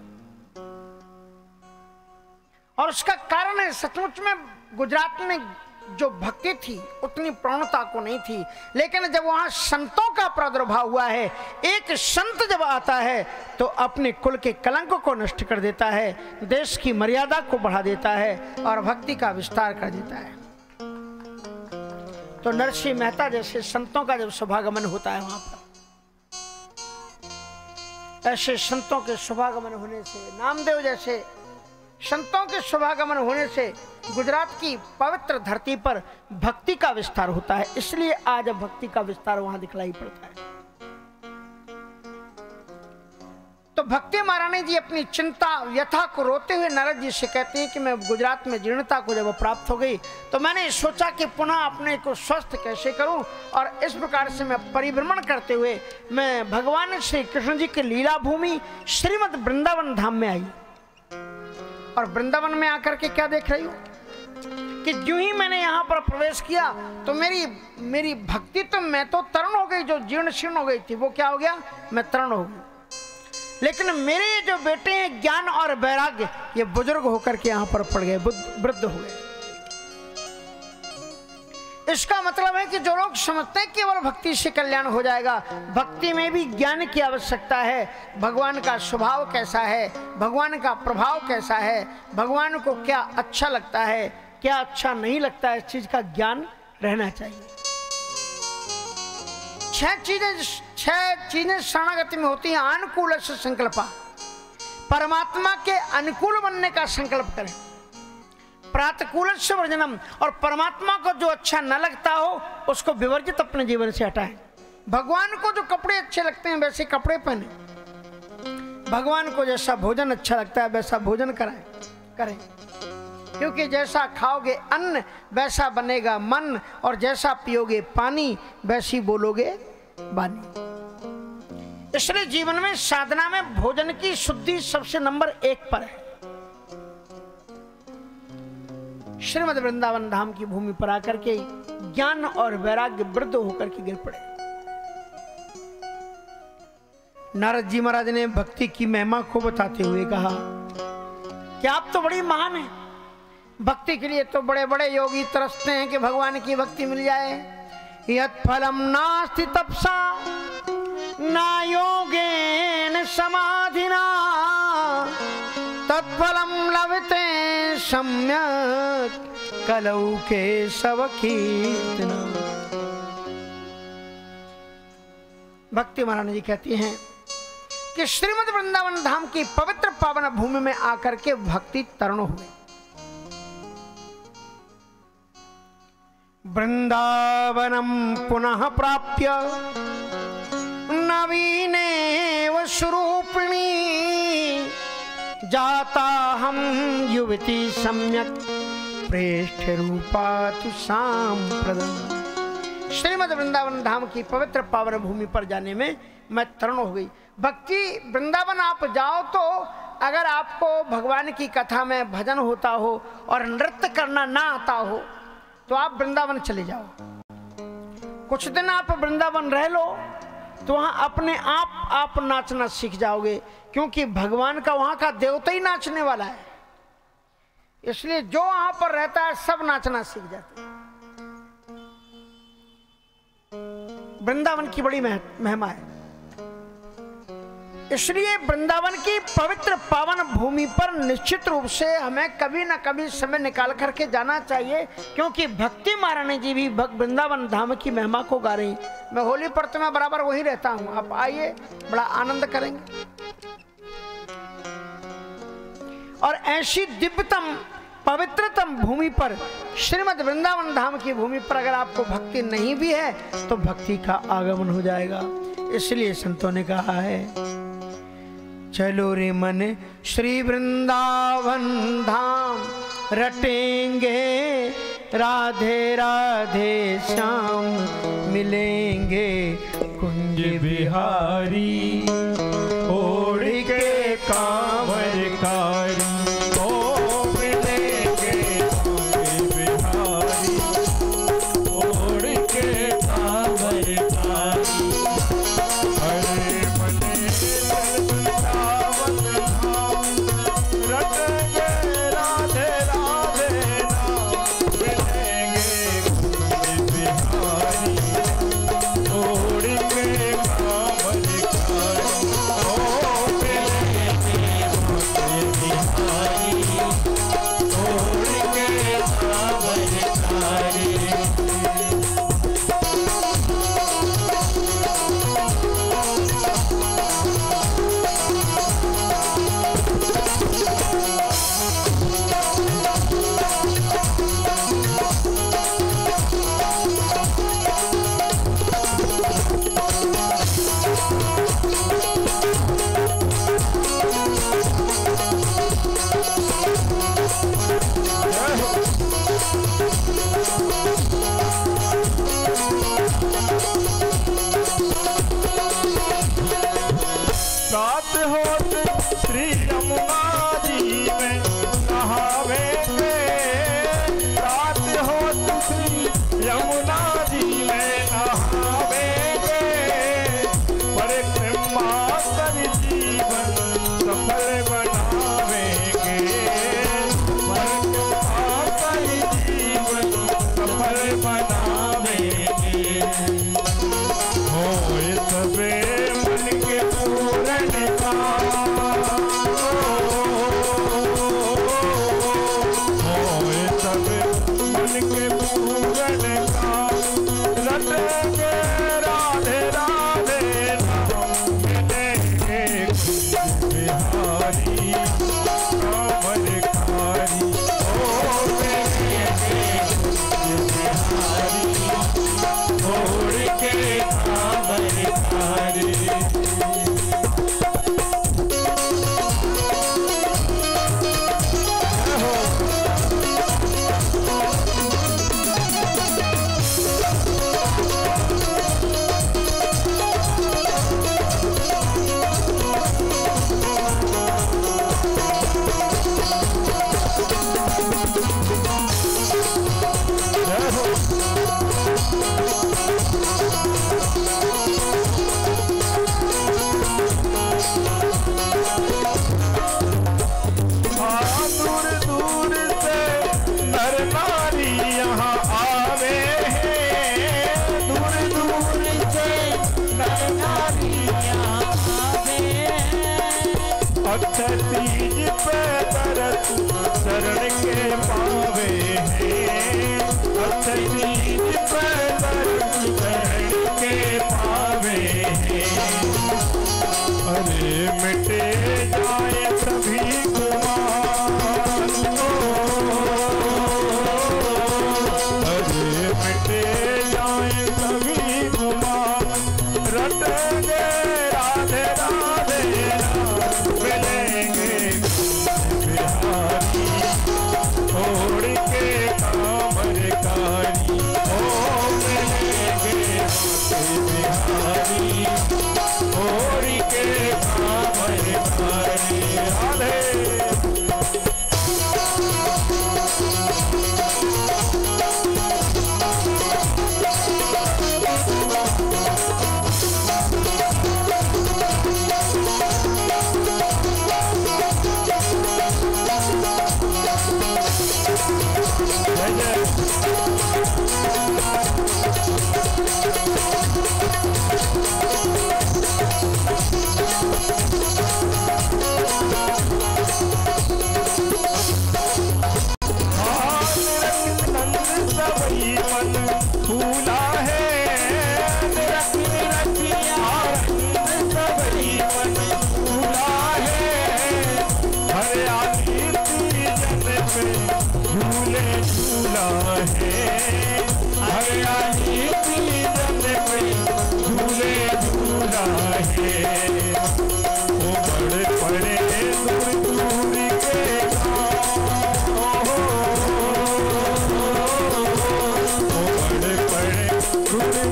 और उसका कारण है सचमुच में गुजरात में जो भक्ति थी उतनी प्रवणता को नहीं थी, लेकिन जब वहां संतों का प्रादुर्भाव हुआ है, एक संत जब आता है तो अपने कुल के कलंक को नष्ट कर देता है, देश की मर्यादा को बढ़ा देता है और भक्ति का विस्तार कर देता है। तो नरसिंह मेहता जैसे संतों का जब शुभागमन होता है वहां पर, ऐसे संतों के शुभागमन होने से, नामदेव जैसे संतों के शुभागमन होने से गुजरात की पवित्र धरती पर भक्ति का विस्तार होता है। इसलिए आज भक्ति का विस्तार वहां दिखलाई पड़ता है। तो भक्ति महारानी जी अपनी चिंता व्यथा को रोते हुए नारद जी से कहते हैं कि मैं गुजरात में जीर्णता को जब प्राप्त हो गई तो मैंने सोचा कि पुनः अपने को स्वस्थ कैसे करूं, और इस प्रकार से मैं परिभ्रमण करते हुए मैं भगवान श्री कृष्ण जी की लीला भूमि श्रीमद वृंदावन धाम में आई। और वृंदावन में आकर के क्या देख रही हूं कि जो ही मैंने यहाँ पर प्रवेश किया तो मेरी भक्ति तो मैं तो तरण हो गई, जो जीर्ण शीर्ण हो गई थी वो क्या हो गया, मैं तरण हो गई। लेकिन मेरे जो बेटे हैं ज्ञान और वैराग्य, ये बुजुर्ग होकर के यहाँ पर पड़ गए, वृद्ध हो गए। इसका मतलब है कि जो लोग समझते हैं केवल भक्ति से कल्याण हो जाएगा, भक्ति में भी ज्ञान की आवश्यकता है। भगवान का स्वभाव कैसा है, भगवान का प्रभाव कैसा है, भगवान को क्या अच्छा लगता है, क्या अच्छा नहीं लगता है, इस चीज का ज्ञान रहना चाहिए। 6 चीजें शरणागति में होती हैं। अनुकूल से संकल्प, परमात्मा के अनुकूल बनने का संकल्प करें। प्रातकूल से वर्जनम, और परमात्मा को जो अच्छा न लगता हो उसको विवर्जित अपने जीवन से हटाएं। भगवान को जो कपड़े अच्छे लगते हैं वैसे कपड़े पहने, भगवान को जैसा भोजन अच्छा लगता है वैसा भोजन करें, क्योंकि जैसा खाओगे अन्न वैसा बनेगा मन, और जैसा पियोगे पानी वैसी बोलोगे वाणी। इसलिए जीवन में साधना में भोजन की शुद्धि सबसे नंबर 1 पर है। श्रीमद् वृंदावन धाम की भूमि पर आकर के ज्ञान और वैराग्य वृद्ध होकर के गिर पड़े। नारद जी महाराज ने भक्ति की महिमा को बताते हुए कहा कि आप तो बड़ी महान हैं, भक्ति के लिए तो बड़े बड़े योगी तरसते हैं कि भगवान की भक्ति मिल जाए। यत् फलम नास्ति तपसा ना योगेन समाधिना तत्फलम लभते सम्यक कलौ केशव कीर्तना। भक्ति महारानी जी कहती हैं कि श्रीमद् वृंदावन धाम की पवित्र पावन भूमि में आकर के भक्ति तरण हो गई। वृंदावनम पुनः प्राप्य नवीनेव स्वरूपिणी जाता हम युवती सम्यक् प्रेष्ठ रूपा तु सांप्रदम्। श्रीमद वृंदावन धाम की पवित्र पावन भूमि पर जाने में मैं तरण हो गई। भक्ति वृंदावन आप जाओ तो अगर आपको भगवान की कथा में भजन होता हो और नृत्य करना ना आता हो तो आप वृंदावन चले जाओ। कुछ दिन आप वृंदावन रह लो तो वहाँ अपने आप नाचना सीख जाओगे, क्योंकि भगवान का वहाँ का देवता ही नाचने वाला है। इसलिए जो वहाँ पर रहता है सब नाचना सीख जाते हैं। वृंदावन की बड़ी महिमा है, इसलिए वृंदावन की पवित्र पावन भूमि पर निश्चित रूप से हमें कभी ना कभी समय निकाल करके जाना चाहिए, क्योंकि भक्ति महारानी जी भी वृंदावन धाम की महिमा को गा रही। मैं होली पर तो मैं बराबर वहीं रहता हूँ, आप आइए बड़ा आनंद करेंगे। और ऐसी दिव्यतम पवित्रतम भूमि पर श्रीमद वृंदावन धाम की भूमि पर अगर आपको भक्ति नहीं भी है तो भक्ति का आगमन हो जाएगा। इसलिए संतों ने कहा है, चलो रे मन श्री वृंदावन धाम रटेंगे, राधे राधे श्याम मिलेंगे कुंज बिहारी ओढ़ के कांवरकारी।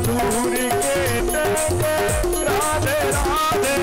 दूर के राधे राधे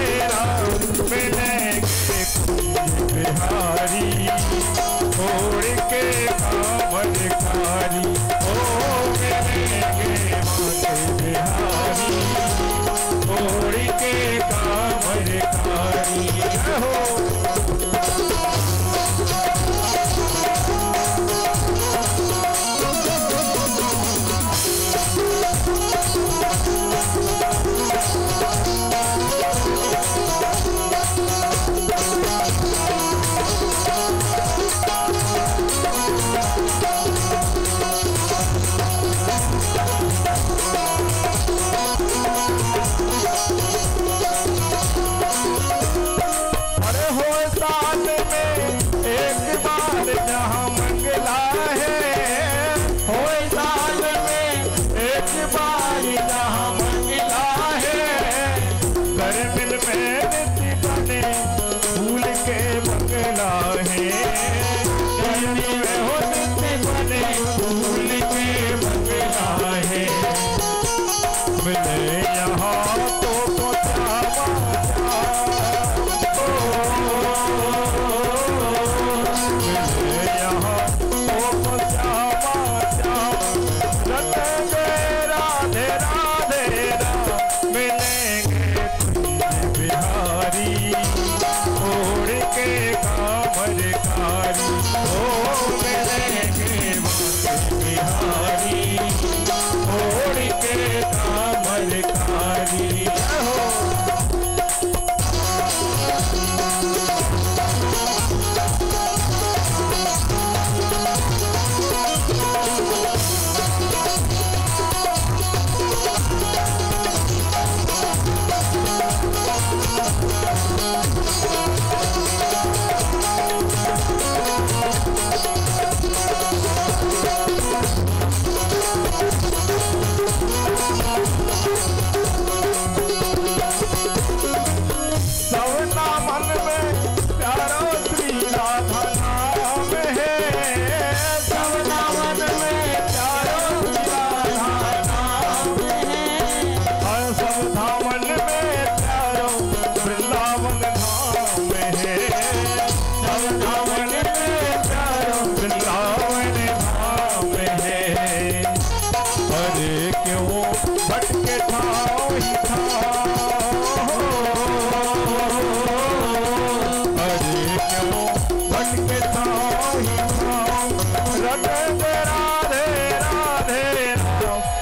राम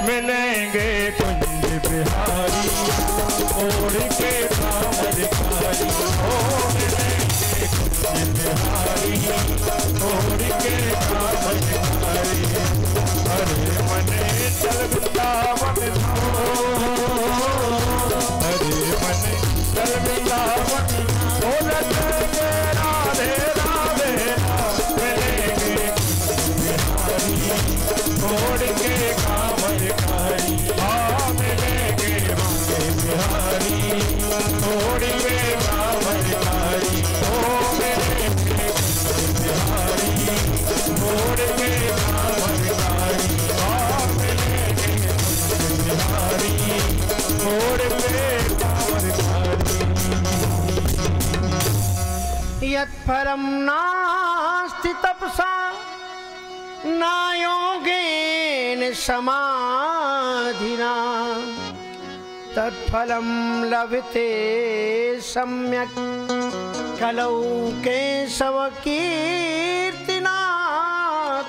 मिलेंगे बिहारी छोड़ के कामन कारी ओ मिलेंगे बिहारी छोड़ के कामन कारी हो। परम नास्ति तपसा ना योगेन समाधिना तत्फलं लभते सम्यक् कलौ केशव कीर्तिनाथ।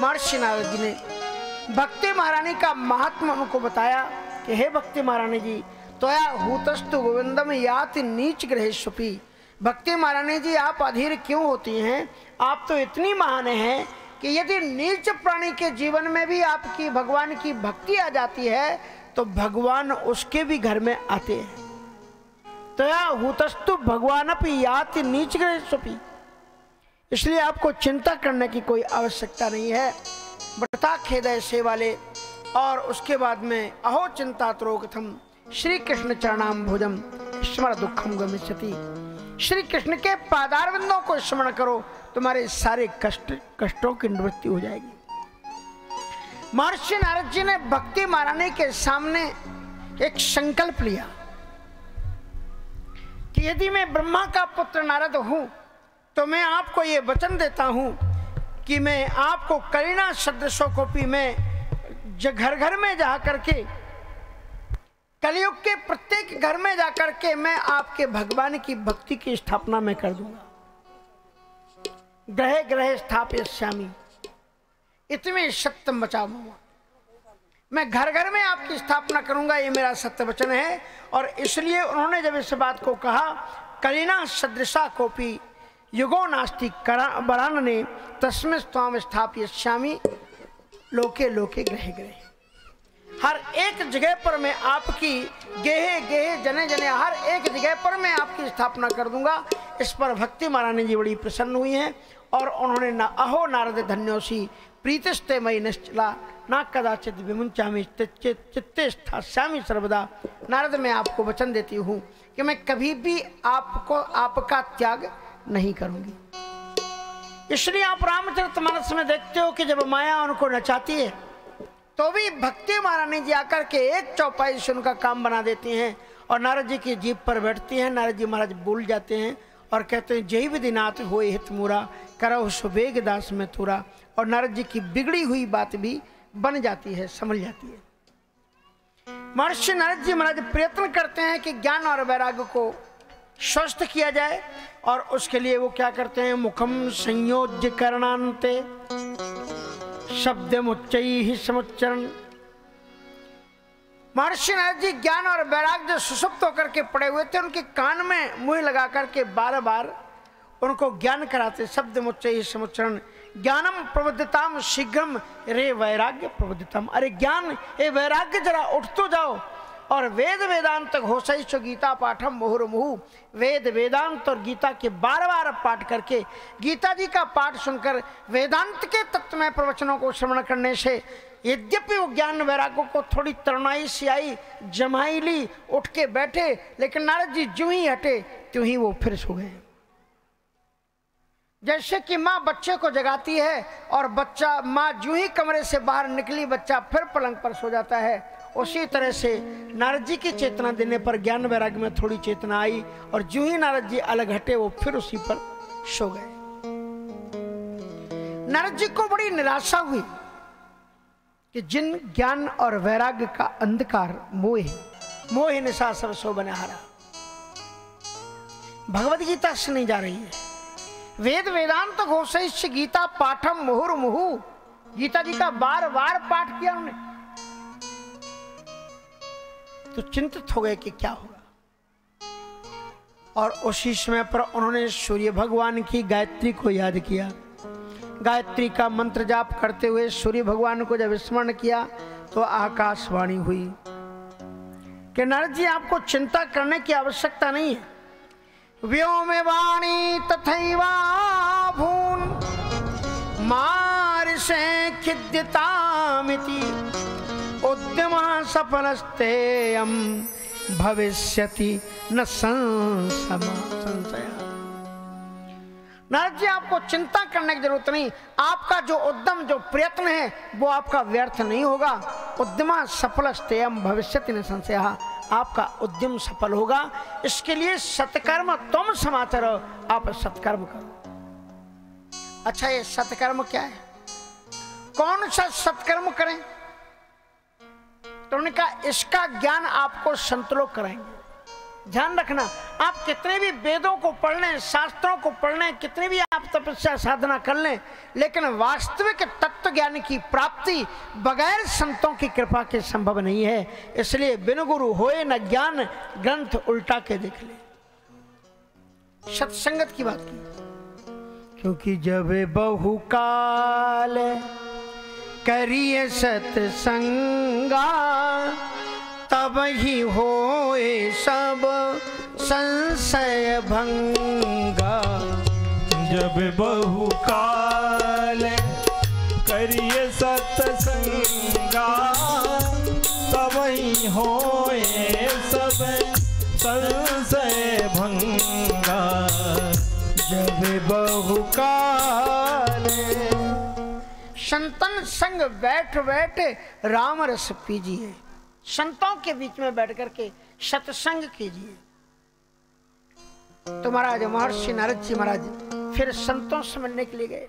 महर्षि नारद जी ने भक्ति महारानी का महात्मा हमको बताया कि हे भक्ति महारानी जी त्वया हूतस्तु गोविंदम याति नीच ग्रहेष्वपि। भक्ति महारानी जी आप अधीर क्यों होती हैं? आप तो इतनी महान हैं कि यदि नीच प्राणी के जीवन में भी आपकी भगवान की भक्ति आ जाती है तो भगवान उसके भी घर में आते हैं। तो या हुतस्तु भगवानपि याति नीच ग्रहेष्वपि। इसलिए आपको चिंता करने की कोई आवश्यकता नहीं है। व्रता खेदय सेवाले और उसके बाद में अहो चिंतात्रोगथम श्री कृष्ण चरणाम भुजम स्मर दुखम गमिष्यति। श्री कृष्ण के पादारविंदों को स्मरण करो, तुम्हारे सारे कष्टों की निवृत्ति हो जाएगी। महर्षि नारद जी ने भक्ति महारानी के सामने एक संकल्प लिया कि यदि मैं ब्रह्मा का पुत्र नारद हूं तो मैं आपको ये वचन देता हूं कि मैं आपको करीना सदृशों कोपी में घर घर में जा करके कलयुग के प्रत्येक घर में जाकर के मैं आपके भगवान की भक्ति की स्थापना में कर दूंगा। ग्रह ग्रह स्थापयिष्यामि इतने सत्य बचाऊंगा, मैं घर घर में आपकी स्थापना करूंगा, ये मेरा सत्य वचन है। और इसलिए उन्होंने जब इस बात को कहा कलिना सदृशा कोपी युगो नास्ति बरानने तस्मै त्वां स्थापयिष्यामि लोके लोके ग्रहे ग्रहे। हर एक जगह पर मैं आपकी गेहे गेहे जने जने हर एक जगह पर मैं आपकी स्थापना कर दूंगा। इस पर भक्ति महारानी जी बड़ी प्रसन्न हुई हैं और उन्होंने ना अहो नारद धन्योसी प्रीतिस्ते मयि निश्चला ना कदाचित विमुंचामि चित्ते स्थास्यामि सर्वदा। नारद मैं आपको वचन देती हूँ कि मैं कभी भी आपको आपका त्याग नहीं करूँगी। इसलिए आप रामचरितमानस में देखते हो कि जब माया उनको नचाती है तो भी भक्ति महारानी जी आकर के एक चौपाई से उनका काम बना देती हैं और नारद जी की जीभ पर बैठती हैं। नारद जी महाराज भूल जाते हैं और कहते हैं जय विधिनाथ होय हित मूरा करहु सुबेग दास में तुरा। और नारद जी की बिगड़ी हुई बात भी बन जाती है, संभल जाती है। महर्षि नारद जी महाराज प्रयत्न करते हैं कि ज्ञान और वैराग्य को स्वस्थ किया जाए और उसके लिए वो क्या करते हैं मुखम संयोज्य करणान्ते शब्द मुच्चैः समुच्चरण। महर्षि नारद जी ज्ञान और वैराग्य जो सुसुप्त होकर के पड़े हुए थे उनके कान में मुंह लगा करके बार बार उनको ज्ञान कराते शब्द मुच्चैः समुच्चरण ज्ञानम प्रबुद्धताम शीघ्रम रे वैराग्य प्रबुद्धताम। अरे ज्ञान ए वैराग्य जरा उठ तो जाओ। और वेद वेदांत घोषयिष्व गीता पाठम मुहुर्मुहु। वेद वेदांत और गीता के बार बार पाठ करके गीता जी का पाठ सुनकर वेदांत के तत्वमय प्रवचनों को श्रवण करने से यद्यपि वो ज्ञान वैराग्यों को थोड़ी तरुणाई सी आई जमाई ली उठ के बैठे, लेकिन नारद जी ज्यों ही हटे त्यों ही वो फिर सो गए। जैसे कि माँ बच्चे को जगाती है और बच्चा माँ ज्यों ही कमरे से बाहर निकली बच्चा फिर पलंग पर सो जाता है, उसी तरह से नारद जी की चेतना देने पर ज्ञान वैराग्य में थोड़ी चेतना आई और ज्यों ही नारद जी अलग हटे वो फिर उसी पर सो गए। नारद जी को बड़ी निराशा हुई कि जिन ज्ञान और वैराग्य का अंधकार मोह मोह निशा सब सो बनहारा भगवद गीता से नहीं जा रही है। वेद वेदांत घोषयिष्व गीता पाठम मुहुर्मुहु। गीता जी का बार बार पाठ किया उन्होंने तो चिंतित हो गए कि क्या होगा। और उसी समय पर उन्होंने सूर्य भगवान की गायत्री को याद किया। गायत्री का मंत्र जाप करते हुए सूर्य भगवान को जब स्मरण किया तो आकाशवाणी हुई कि नारद जी आपको चिंता करने की आवश्यकता नहीं है। व्योमे वाणी तथैवा भून मार्षे खिद्यतामिति उद्यमा सफलस्तेयम भविष्यति न संशय। नारद जी आपको चिंता करने की जरूरत नहीं, आपका जो उद्यम जो प्रयत्न है वो आपका व्यर्थ नहीं होगा। उद्यमा सफलस्तेयम भविष्यति न संशय। आपका उद्यम सफल होगा, इसके लिए सत्कर्म तुम समाचर आप सत्कर्म करो। अच्छा ये सत्कर्म क्या है, कौन सा सत्कर्म करें? तो उन्होंने कहा इसका ज्ञान आपको संत लोग कराएंगे। ध्यान रखना आप कितने भी वेदों को पढ़ लें, शास्त्रों को पढ़ लें, कितने भी आप तपस्या साधना कर लें, लेकिन वास्तविक तत्व ज्ञान की प्राप्ति बगैर संतों की कृपा के संभव नहीं है। इसलिए बिन गुरु होए न ज्ञान ग्रंथ उल्टा के देख ले। सत्संगत की बात की क्योंकि जब बहुकाल करिए सत्संगा तब ही होए सब संशय भंगा। जब बहुकाल करिए सत्संगा तब ही होए सब संशय भंगा। जब बहुकाल संतन संग बैठ बैठ राम रस पीजिए। संतों के बीच में बैठ करके सत्संग कीजिए। तो महाराज महर्षि नारद जी महाराज फिर संतों से मिलने के लिए गए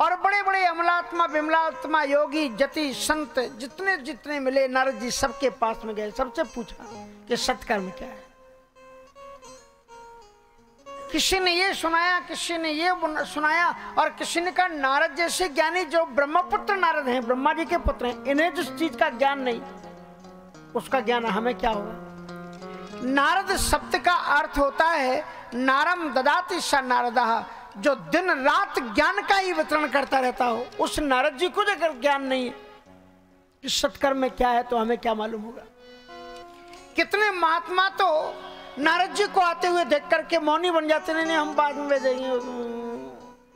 और बड़े बड़े अमलात्मा विमलात्मा योगी जति संत जितने जितने मिले नारद जी सबके पास में गए, सबसे पूछा कि सत्कर्म क्या है। किसी ने ये सुनाया, किसी ने ये सुनाया और किसी ने कहा नारद जैसे ज्ञानी जो ब्रह्मपुत्र नारद हैं, ब्रह्मा जी के पुत्र हैं, इन्हें जिस चीज का ज्ञान नहीं उसका ज्ञान हमें क्या होगा। नारद शब्द का अर्थ होता है नारम ददाति स नारदः, जो दिन रात ज्ञान का ही वितरण करता रहता हो, उस नारद जी को अगर ज्ञान नहीं है कि सत्कर्म में क्या है तो हमें क्या मालूम होगा। कितने महात्मा तो नारद जी को आते हुए देख करके मौनी बन जाते, नहीं हम बाद में भेजेंगे,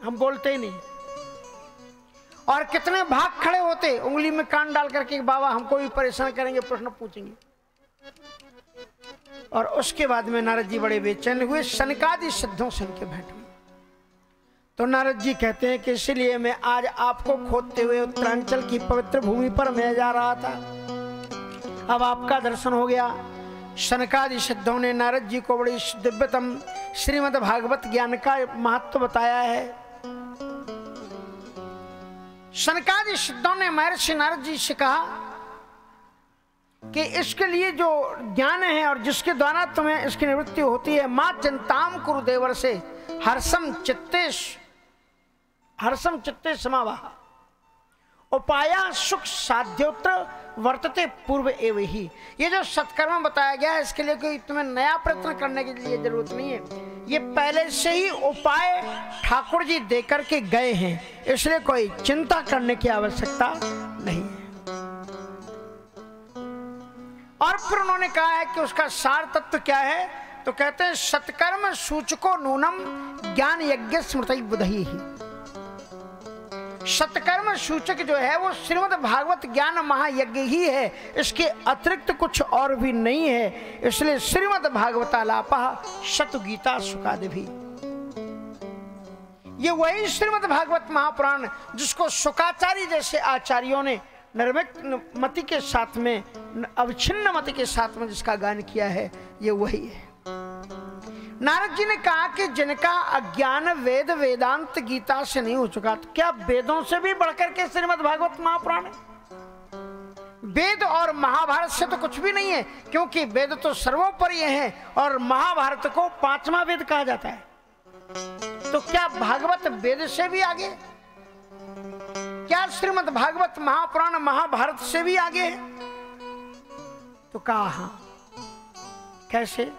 हम बोलते ही नहीं। और कितने भाग खड़े होते उंगली में कान डाल करके बाबा हमको भी परेशान करेंगे, प्रश्न पूछेंगे। और उसके बाद में नारद जी बड़े बेचैन हुए, सनकादि सिद्धों से उनके भेंट हुई। तो नारद जी कहते हैं कि इसलिए मैं आज आपको खोजते हुए उत्तरांचल की पवित्र भूमि पर मैं जा रहा था, अब आपका दर्शन हो गया। सनकादि सिद्धों ने नारद जी को बड़ी दिव्यतम श्रीमद् भागवत ज्ञान का महत्व बताया है। सनकादि सिद्धों ने महर्षि नारद जी से कहा कि इसके लिए जो ज्ञान है और जिसके द्वारा तुम्हें इसकी निवृत्ति होती है, मां चिंताम कुरुदेवर से हर्षम चित्ते समावाह उपाया सुख साध्योत्र वर्तते पूर्व एव ही। ये जो सत्कर्म बताया गया है इसके लिए कोई तुम्हें नया प्रयत्न करने के लिए जरूरत नहीं है, ये पहले से ही उपाय ठाकुर जी देकर के गए हैं, इसलिए कोई चिंता करने की आवश्यकता नहीं है। और फिर उन्होंने कहा है कि उसका सार तत्व क्या है, तो कहते हैं सत्कर्म सूचको नूनम ज्ञान यज्ञ स्मृति बुधई ही। सत्कर्म सूचक जो है वो श्रीमद् भागवत ज्ञान महायज्ञ ही है, इसके अतिरिक्त कुछ और भी नहीं है। इसलिए श्रीमद् भागवतालापः शतगीता सुखादिभि, ये वही श्रीमद् भागवत महापुराण जिसको शुकाचार्य जैसे आचार्यों ने निर्विघ्न मति के साथ में, अविच्छिन्न मति के साथ में जिसका गान किया है, ये वही है। नारद जी ने कहा कि जिनका अज्ञान वेद वेदांत गीता से नहीं हो चुका, तो क्या वेदों से भी बढ़कर के श्रीमद् भागवत महापुराण है? वेद और महाभारत से तो कुछ भी नहीं है, क्योंकि वेद तो सर्वोपरि है और महाभारत को पांचवा वेद कहा जाता है। तो क्या भागवत वेद से भी आगे? क्या श्रीमद् भागवत महापुराण महाभारत से भी आगे है? तो कहा हाँ। कैसे?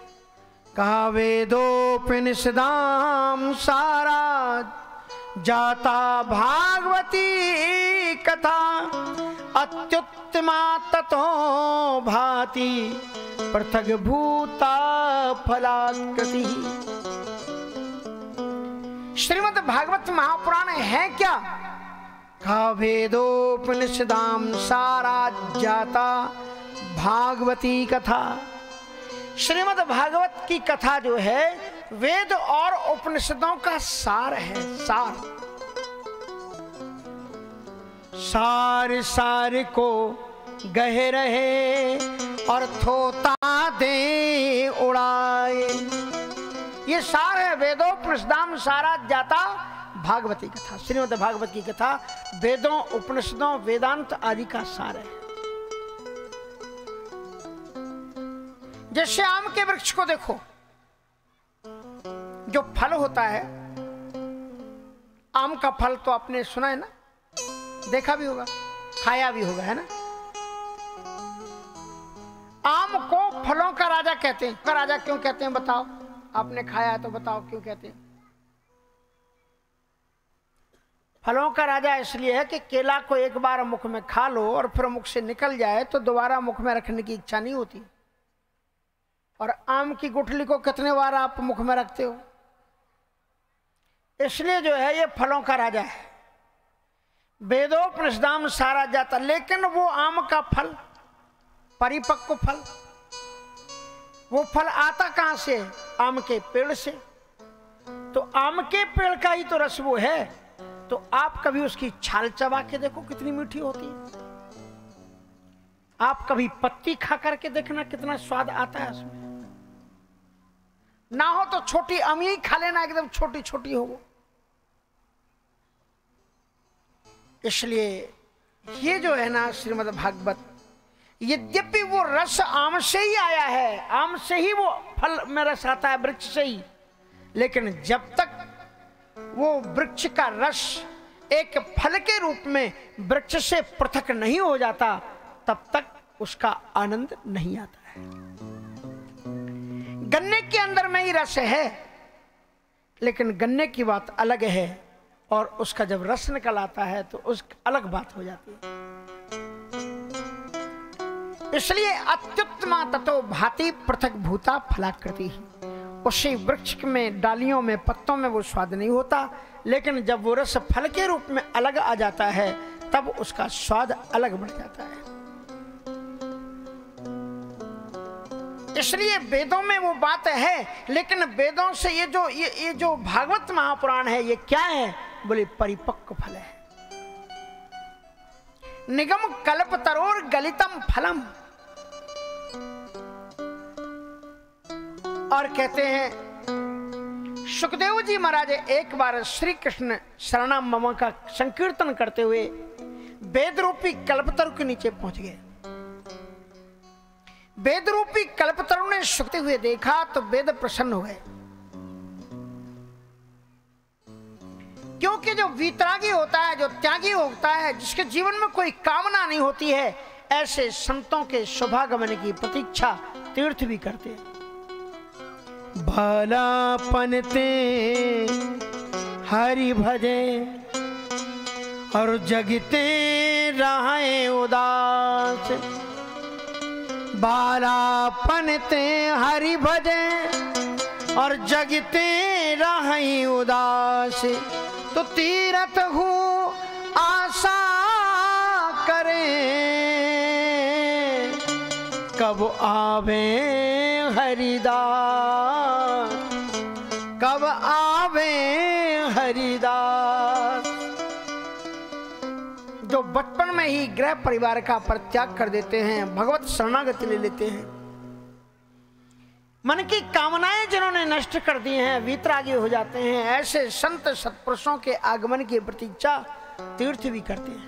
कहा वेदोपनिषदाम सारा जाता भागवती कथा अत्युत्तमा ततो भाति पृथग भूता फलाकृति। श्रीमद् भागवत महापुराण है क्या? कहा वेदोपनिषदाम सारा जाता भागवती कथा। श्रीमद् भागवत की कथा जो है वेद और उपनिषदों का सार है। सार सार को गहे रहे और थोता दे उड़ाए, ये सार है वेदोपनिषदाम सारा जाता भागवती कथा। श्रीमद् भागवत की कथा वेदों उपनिषदों वेदांत आदि का सार है। जैसे आम के वृक्ष को देखो, जो फल होता है, आम का फल तो आपने सुना है ना, देखा भी होगा, खाया भी होगा, है ना। आम को फलों का राजा कहते हैं। राजा क्यों कहते हैं बताओ? आपने खाया है तो बताओ क्यों कहते हैं? फलों का राजा इसलिए है कि केला को एक बार मुख में खा लो और फिर मुख से निकल जाए तो दोबारा मुख में रखने की इच्छा नहीं होती। और आम की गुठली को कितने बार आप मुख में रखते हो? इसलिए जो है ये फलों का राजा है। वेदोपनिषदाम सारा जाता, लेकिन वो आम का फल, परिपक्व फल, वो फल आता कहाँ से? आम के पेड़ से। तो आम के पेड़ का ही तो रस वो है तो आप कभी उसकी छाल चबा के देखो कितनी मीठी होती है, आप कभी पत्ती खा करके देखना कितना स्वाद आता है उसमें, ना हो तो छोटी अमी खा लेना, एकदम छोटी छोटी हो वो। इसलिए ये जो है ना श्रीमद् भागवत, यद्यपि वो रस आम से ही आया है, आम से ही वो फल में रस आता है, वृक्ष से ही, लेकिन जब तक वो वृक्ष का रस एक फल के रूप में वृक्ष से पृथक नहीं हो जाता तब तक उसका आनंद नहीं आता है। गन्ने के अंदर में ही रस है, लेकिन गन्ने की बात अलग है और उसका जब रस निकल आता है तो उस अलग बात हो जाती है। इसलिए अत्युत्तमा ततो भाति पृथक भूता फलाकृति, उसी वृक्ष में डालियों में पत्तों में वो स्वाद नहीं होता, लेकिन जब वो रस फल के रूप में अलग आ जाता है तब उसका स्वाद अलग बढ़ जाता है। इसलिए वेदों में वो बात है, लेकिन वेदों से ये जो भागवत महापुराण है ये क्या है? बोले परिपक्व फल है। निगम कल्प तरोर गलितम फलम, और कहते हैं सुखदेव जी महाराज एक बार श्री कृष्ण शरणम मम का संकीर्तन करते हुए वेदरूपी कल्पतरु के नीचे पहुंच गए। वेदरूपी कल्पतरु ने सुखते हुए देखा तो वेद प्रसन्न हो गए, क्योंकि जो वीतरागी होता है, जो त्यागी होता है, जिसके जीवन में कोई कामना नहीं होती है, ऐसे संतों के शुभागमन की प्रतीक्षा तीर्थ भी करते हैं। भला पनते हरि भजे और जगते रहें उदास, भला पनते हरि भजे और जगते रहें उदास, तो तीरथ हो आशा करें कब आवे हरिदास, कब आवे हरिदास। जो बचपन में ही गृह परिवार का परित्याग कर देते हैं, भगवत शरणागति ले लेते हैं, मन की कामनाएं जिन्होंने नष्ट कर दी हैं, वीतरागी हो जाते हैं, ऐसे संत सत्पुरुषों के आगमन की प्रतीक्षा तीर्थ भी करते हैं।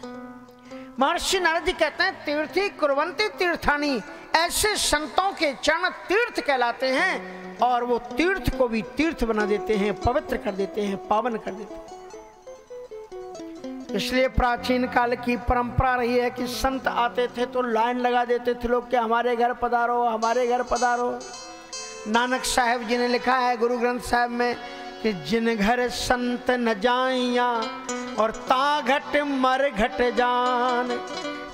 महर्षि नारद जी कहते हैं तीर्थी कुर्वन्ति तीर्थानी, ऐसे संतों के चरण तीर्थ कहलाते हैं और वो तीर्थ को भी तीर्थ बना देते हैं, पवित्र कर देते हैं, पावन कर देते हैं। इसलिए प्राचीन काल की परंपरा रही है कि संत आते थे तो लाइन लगा देते थे लोग कि हमारे घर पधारो, हमारे घर पधारो। नानक साहब जी ने लिखा है गुरु ग्रंथ साहब में कि जिन घर संत न जाइया और ताघट मर घट जान,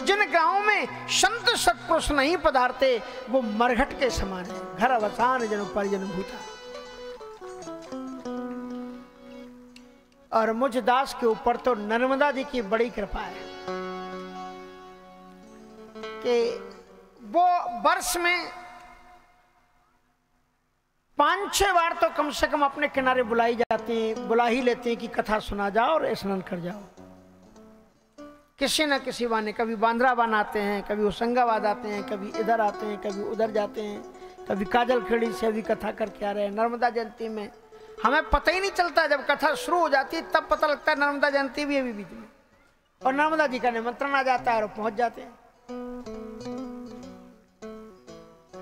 जिन गांव में संत सत्पुरुष नहीं पधारते वो मरघट के समान है, घर अवसान जन परिजन भूता। और मुझ दास के ऊपर तो नर्मदा जी की बड़ी कृपा है कि वो वर्ष में 5-6 बार तो कम से कम अपने किनारे बुलाई जाती हैं, बुला ही लेते हैं कि कथा सुना जाओ और स्नान कर जाओ। किसी न किसी बहाने, कभी बांद्रा बान आते हैं, कभी होशंगाबाद आते हैं, कभी इधर आते हैं, कभी उधर जाते हैं, कभी काजलखेड़ी से भी कथा करके आ रहे हैं। नर्मदा जयंती में हमें पता ही नहीं चलता, जब कथा शुरू हो जाती है तब पता लगता है नर्मदा जयंती भी अभी बीच में, और नर्मदा जी का निमंत्रण आ जाता है और पहुंच जाते हैं।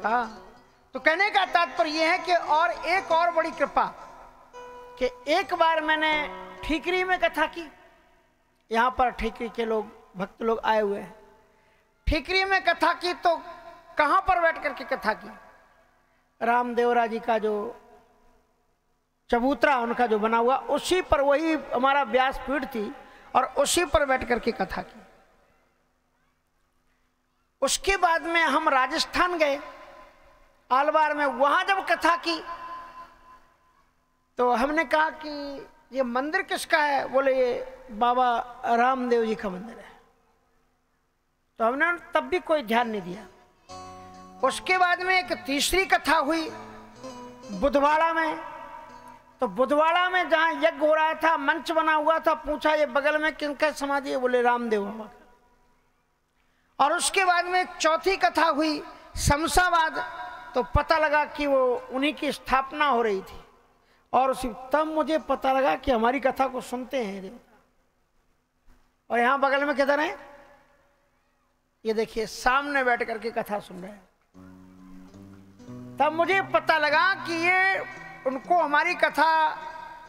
हाँ, तो कहने का तात्पर्य यह है कि और एक और बड़ी कृपा कि एक बार मैंने ठीकरी में कथा की, यहाँ पर ठीकरी के लोग भक्त लोग आए हुए हैं, ठीकरी में कथा की तो कहाँ पर बैठ कर के कथा की? रामदेवरा जी का जो चबूतरा उनका जो बना हुआ उसी पर, वही हमारा व्यासपीठ थी और उसी पर बैठ कर के कथा की। उसके बाद में हम राजस्थान गए आलवार में, वहाँ जब कथा की तो हमने कहा कि ये मंदिर किसका है? बोले ये बाबा रामदेव जी का मंदिर है। तो हमने तब भी कोई ध्यान नहीं दिया। उसके बाद में एक तीसरी कथा हुई बुधवाड़ा में, तो बुधवाड़ा में जहाँ यज्ञ हो रहा था, मंच बना हुआ था, पूछा ये बगल में किनका समाधि है? बोले रामदेव बाबा। और उसके बाद में चौथी कथा हुई शमशाबाद, तो पता लगा कि वो उन्हीं की स्थापना हो रही थी। और उसी तब मुझे पता लगा कि हमारी कथा को सुनते हैं देवता। और यहाँ बगल में किधर है, ये देखिए सामने बैठ करके कथा सुन रहे हैं। तब मुझे पता लगा कि ये उनको हमारी कथा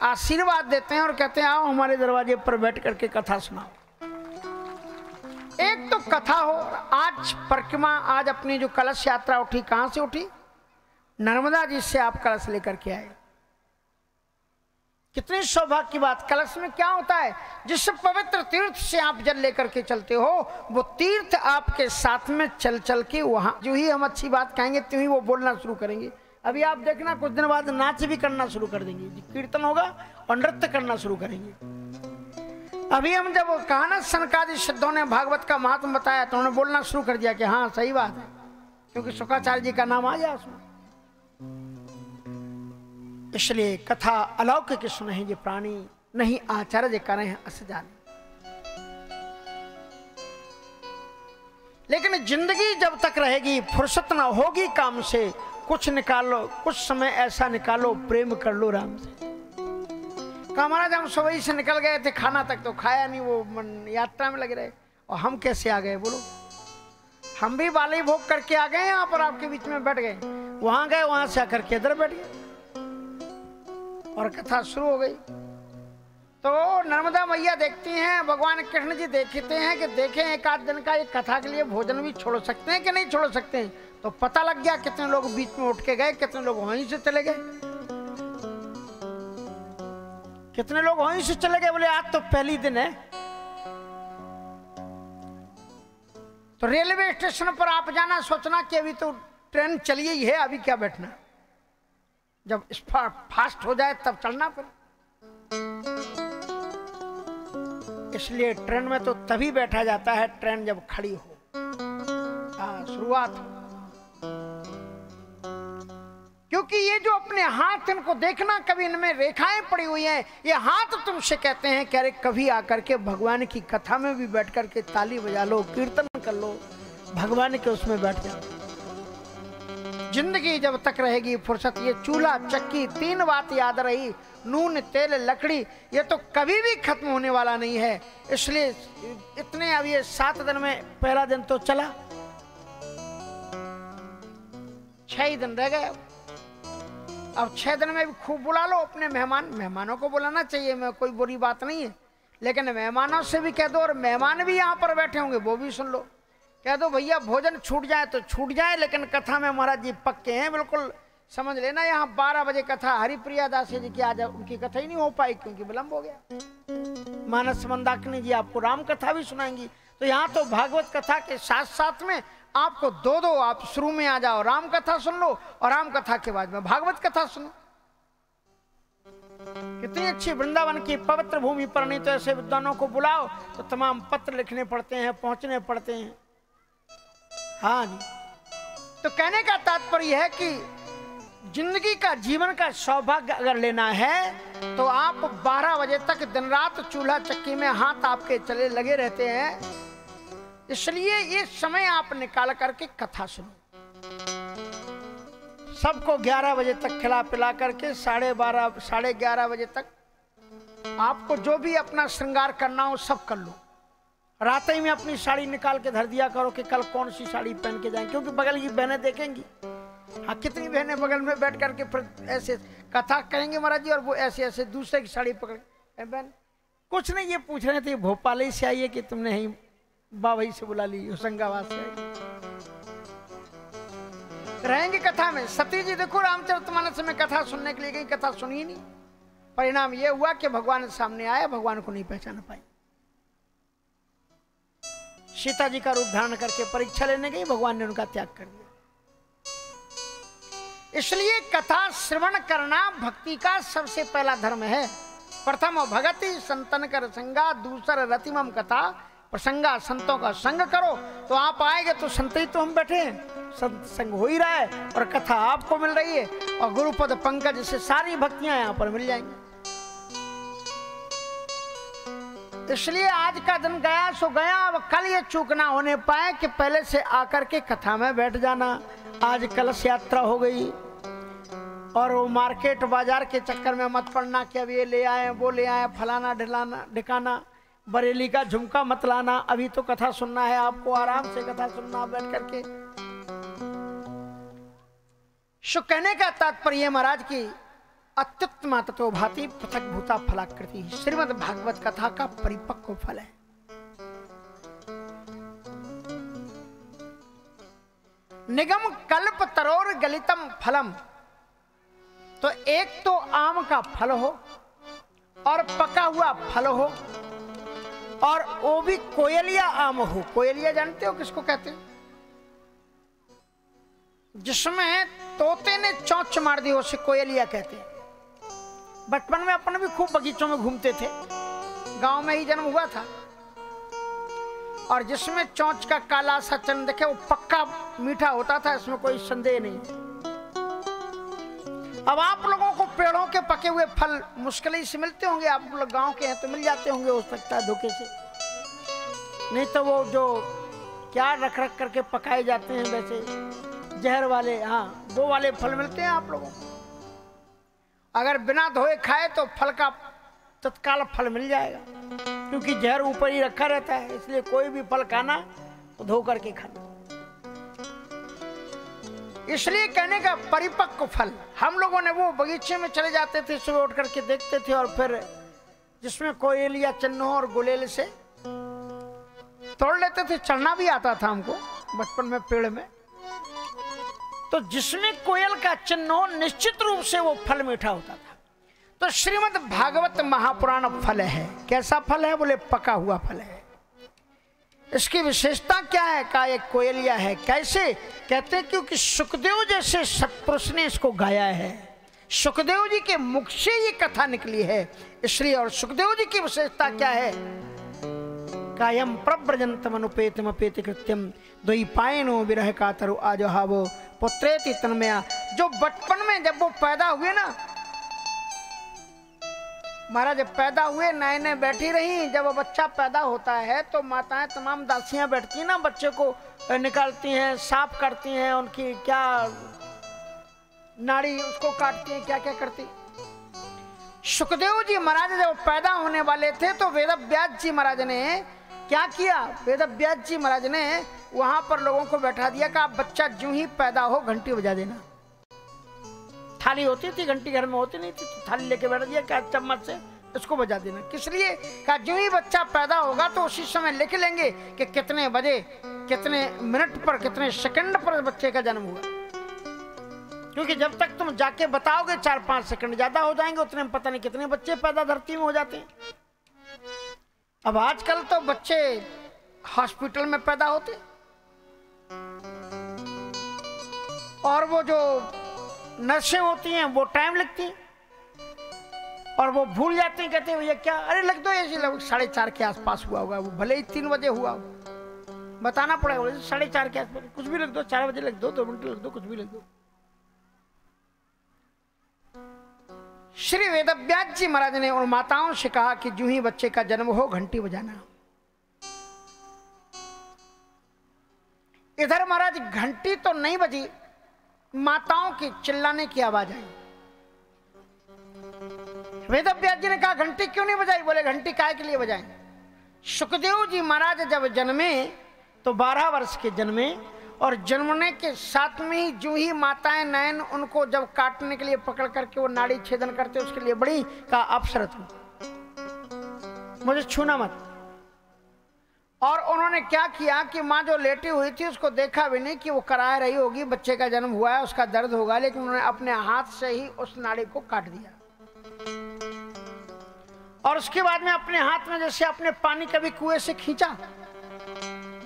आशीर्वाद देते हैं और कहते हैं आओ हमारे दरवाजे पर बैठ करके कथा सुनाओ। एक तो कथा हो। आज परिक्रमा, आज अपनी जो कलश यात्रा उठी, कहाँ से उठी? नर्मदा जी से आप कलश लेकर के आए। कितने सौभाग्य की बात। कलश में क्या होता है? जिस पवित्र तीर्थ से आप जल लेकर के चलते हो, वो तीर्थ आपके साथ में चल चल के वहां, जो ही हम अच्छी बात कहेंगे त्यों ही वो बोलना शुरू करेंगे। अभी आप देखना कुछ दिन बाद नाच भी करना शुरू कर देंगे, कीर्तन होगा और नृत्य करना शुरू करेंगे। अभी हम जब कहा ना सनकादि सिद्धों ने भागवत का महात्म बताया तो उन्होंने बोलना शुरू कर दिया कि हाँ सही बात है, क्योंकि शुक्राचार्य जी का नाम आ गया उसमें। इसलिए कथा अलौकिक सुन है ये प्राणी, नहीं आचार्य करे हैं अस जाने। लेकिन जिंदगी जब तक रहेगी, फुर्सत ना होगी काम से, कुछ निकालो, कुछ समय ऐसा निकालो, प्रेम कर लो राम से। कहा महाराज हम सुबह से निकल गए थे, खाना तक तो खाया नहीं, वो यात्रा में लग रहे, और हम कैसे आ गए बोलो? हम भी बाली भोग करके आ गए यहाँ पर, आपके बीच में बैठ गए, वहां गए, वहां से आकर के इधर बैठ गए और कथा शुरू हो गई। तो नर्मदा मैया देखती हैं, भगवान कृष्ण जी देखते हैं कि देखें एक आध दिन का एक कथा के लिए भोजन भी छोड़ सकते हैं कि नहीं छोड़ सकते हैं। तो पता लग गया कितने लोग बीच में उठ के गए, कितने लोग वहीं से चले गए, कितने लोग वहीं से चले गए। बोले आज तो पहली दिन है। तो रेलवे स्टेशन पर आप जाना, सोचना कि अभी तो ट्रेन चली ही है, अभी क्या बैठना, जब फास्ट हो जाए तब चलना पड़े। इसलिए ट्रेन में तो तभी बैठा जाता है ट्रेन जब खड़ी हो, शुरुआत हो। क्योंकि ये जो अपने हाथ, इनको देखना कभी इनमें रेखाएं पड़ी हुई हैं, ये हाथ तुमसे कहते हैं कि अरे कभी आकर के भगवान की कथा में भी बैठ करके ताली बजा लो, कीर्तन कर लो, भगवान के उसमें बैठ जाओ। जिंदगी जब तक रहेगी फुर्सत, ये चूल्हा चक्की तीन बात याद रही, नून तेल लकड़ी, ये तो कभी भी खत्म होने वाला नहीं है। इसलिए इतने, अब ये 7 दिन में पहला दिन तो चला, 6 ही दिन रह गए। अब 6 दिन में भी खूब बुला लो अपने मेहमान। मेहमानों को बुलाना चाहिए, मैं कोई बुरी बात नहीं है, लेकिन मेहमानों से भी कह दो, और मेहमान भी यहाँ पर बैठे होंगे वो भी सुन लो, कह दो भैया भोजन छूट जाए तो छूट जाए, लेकिन कथा में महाराज जी पक्के हैं, बिल्कुल समझ लेना। यहाँ 12 बजे कथा हरिप्रिया दासी जी की, आज उनकी कथा ही नहीं हो पाई क्योंकि विलम्ब हो गया। मानस मंदाकिनी जी आपको राम कथा भी सुनाएंगी। तो यहाँ तो भागवत कथा के साथ साथ में आपको दो, आप शुरू में आ जाओ, राम कथा सुन लो, और राम कथा के बाद में भागवत कथा सुनो। कितनी अच्छी वृंदावन की पवित्र भूमि पर, नहीं तो ऐसे विद्वानों को बुलाओ तो तमाम पत्र लिखने पड़ते हैं, पहुंचने पड़ते हैं। हाँ जी, तो कहने का तात्पर्य है कि जिंदगी का, जीवन का सौभाग्य अगर लेना है तो आप 12 बजे तक दिन रात चूल्हा चक्की में हाथ आपके चले लगे रहते हैं। इसलिए ये समय आप निकाल करके कथा सुनो। सबको 11 बजे तक खिला पिला करके 12:30 बजे तक आपको जो भी अपना श्रृंगार करना हो सब कर लो। रात ही में अपनी साड़ी निकाल के धर दिया करो कि कल कौन सी साड़ी पहन के जाएं, क्योंकि बगल की बहनें देखेंगी। हाँ, कितनी बहनें बगल में बैठ करके फिर ऐसे कथा करेंगे महाराज जी, और वो ऐसे ऐसे दूसरे की साड़ी पकड़ बहन कुछ नहीं। ये पूछ रहे थे भोपाल से आई है कि तुमने ही बाबई से बुला ली, होशंगाबाद से आई? रहेंगे कथा में। सती जी देखो रामचरितमानस में कथा सुनने के लिए गई, कथा सुनी ही नहीं। परिणाम ये हुआ कि भगवान सामने आया, भगवान को नहीं पहचान पाई। सीता जी का रूप धारण करके परीक्षा लेने गई, भगवान ने उनका त्याग कर दिया। इसलिए कथा श्रवण करना भक्ति का सबसे पहला धर्म है। प्रथम भगति संतन कर संगा, दूसर रतिमम कथा, प्रसंगा संतों का संग करो। तो आप आएंगे तो संत ही तो हम बैठे हैं, संत संग हो ही रहा है और कथा आपको मिल रही है और गुरुपद पंकज से सारी भक्तियां यहाँ पर मिल जाएंगी। इसलिए आज का दिन गया सो गया, अब कल ये चूक ना होने पाए कि पहले से आकर के कथा में बैठ जाना। आज कलश यात्रा हो गई और वो मार्केट बाजार के चक्कर में मत पड़ना कि अब ये ले आए वो ले आए फलाना ढिलाना ढिकाना, बरेली का झुमका मत लाना। अभी तो कथा सुनना है आपको, आराम से कथा सुनना बैठ करके। शो कहने का तात्पर्य महाराज की अत्युत्तम तत्व भांति पृथक भूता फलाकृति श्रीमद् भागवत कथा का परिपक्व फल है। निगम कल्प तरोर गलितम फलम, तो एक तो आम का फल हो और पका हुआ फल हो और वो भी कोयलिया आम हो। कोयलिया जानते हो किसको कहते हैं? जिसमें तोते ने चोंच मार दी उसे कोयलिया कहते हैं। बचपन में अपन भी खूब बगीचों में घूमते थे, गांव में ही जन्म हुआ था। और जिसमें चोंच का काला सा चंद दिखे वो पक्का मीठा होता था, इसमें कोई संदेह नहीं। अब आप लोगों को पेड़ों के पके हुए फल मुश्किल ही से मिलते होंगे, आप लोग गांव के हैं तो मिल जाते होंगे हो सकता है धोखे से, नहीं तो वो जो क्या रख रख करके पकाए जाते हैं वैसे जहर वाले, हाँ वो वाले फल मिलते हैं आप लोगों को। अगर बिना धोए खाए तो फल का तत्काल फल मिल जाएगा, क्योंकि जहर ऊपर ही रखा रहता है। इसलिए कोई भी फल खाना तो धो करके खाना। इसलिए कहने का परिपक्व फल। हम लोगों ने वो बगीचे में चले जाते थे, सुबह उठ करके देखते थे और फिर जिसमें कोयलिया चन्नों और गुलेल से तोड़ लेते थे। चढ़ना भी आता था हमको बचपन में पेड़ में। तो जिसमें कोयल का चिन्ह निश्चित रूप से वो फल मीठा होता था। तो श्रीमद् भागवत महापुराण फल है। कैसा फल है? बोले पका हुआ फल है। इसकी विशेषता क्या है? का एक कोयलिया है। कैसे? कहते हैं क्योंकि सुखदेव जैसे सत्पुरुष ने इसको गाया है, सुखदेव जी के मुख से ये कथा निकली है इसलिए। और सुखदेव जी की विशेषता क्या है? कायम प्रव्रजंतम अनुपेतम अपेत कृत्यम द्वैपायनो विरह कातरु आजहावो पुत्रेति तन्मया। जो बचपन में जब वो पैदा हुए ना महाराज, जब पैदा हुए नायने बैठी रही। जब वो बच्चा पैदा होता है तो माताएं तमाम दासियां बैठती हैं ना, बच्चे को निकालती हैं, साफ करती हैं, उनकी क्या नाड़ी उसको काटती हैं, क्या क्या करती। सुखदेव जी महाराज जब पैदा होने वाले थे तो वेदव्यास जी महाराज ने क्या किया? वेदव्यास जी महाराज ने वहाँ पर लोगों को बैठा दिया कि आप बच्चा ज्यों ही पैदा हो घंटी बजा देना। थाली होती थी, घंटी घर में होती नहीं थी, तो थाली लेके बैठ दिया क्या चम्मच से इसको बजा देना। किस लिए? क्या जो ही बच्चा पैदा होगा तो उसी समय लिख लेंगे कि कितने बजे कितने मिनट पर कितने सेकंड पर बच्चे का जन्म हुआ, क्योंकि जब तक तुम जाके बताओगे 4-5 सेकंड ज्यादा हो जाएंगे, उतने में पता नहीं कितने बच्चे पैदा धरती में हो जाते हैं। अब आजकल तो बच्चे हॉस्पिटल में पैदा होते और वो जो नर्सें होती हैं वो टाइम लगती हैं और वो भूल जाते हैं, कहते हैं भैया क्या, अरे लग दो ऐसे लगभग 4:30 के आसपास हुआ होगा, वो भले ही 3 बजे हुआ हो, बताना पड़ेगा 4:30 के आसपास, कुछ भी लग दो, 4 बजे लग दो, 2 मिनट लग दो, कुछ भी लग दो। श्री वेदव्यास जी महाराज ने उन माताओं से कहा कि जूं ही बच्चे का जन्म हो घंटी बजाना। इधर महाराज घंटी तो नहीं बजी, माताओं के चिल्लाने की आवाज आई। वेदव्यास जी ने कहा घंटी क्यों नहीं बजाई? बोले घंटी काहे के लिए बजाएं? सुखदेव जी महाराज जब जन्मे तो 12 वर्ष के जन्मे और जन्मने के साथ में ही जो ही माताएं नयन उनको जब काटने के लिए पकड़ करके वो नाड़ी छेदन करते उसके लिए बड़ी का अप्सरा तुम मुझे छूना मत। और उन्होंने क्या किया कि माँ जो लेटी हुई थी उसको देखा भी नहीं कि वो कराह रही होगी, बच्चे का जन्म हुआ है उसका दर्द होगा, लेकिन उन्होंने अपने हाथ से ही उस नाड़ी को काट दिया। और उसके बाद में अपने हाथ में जैसे अपने पानी कभी कुएं से खींचा,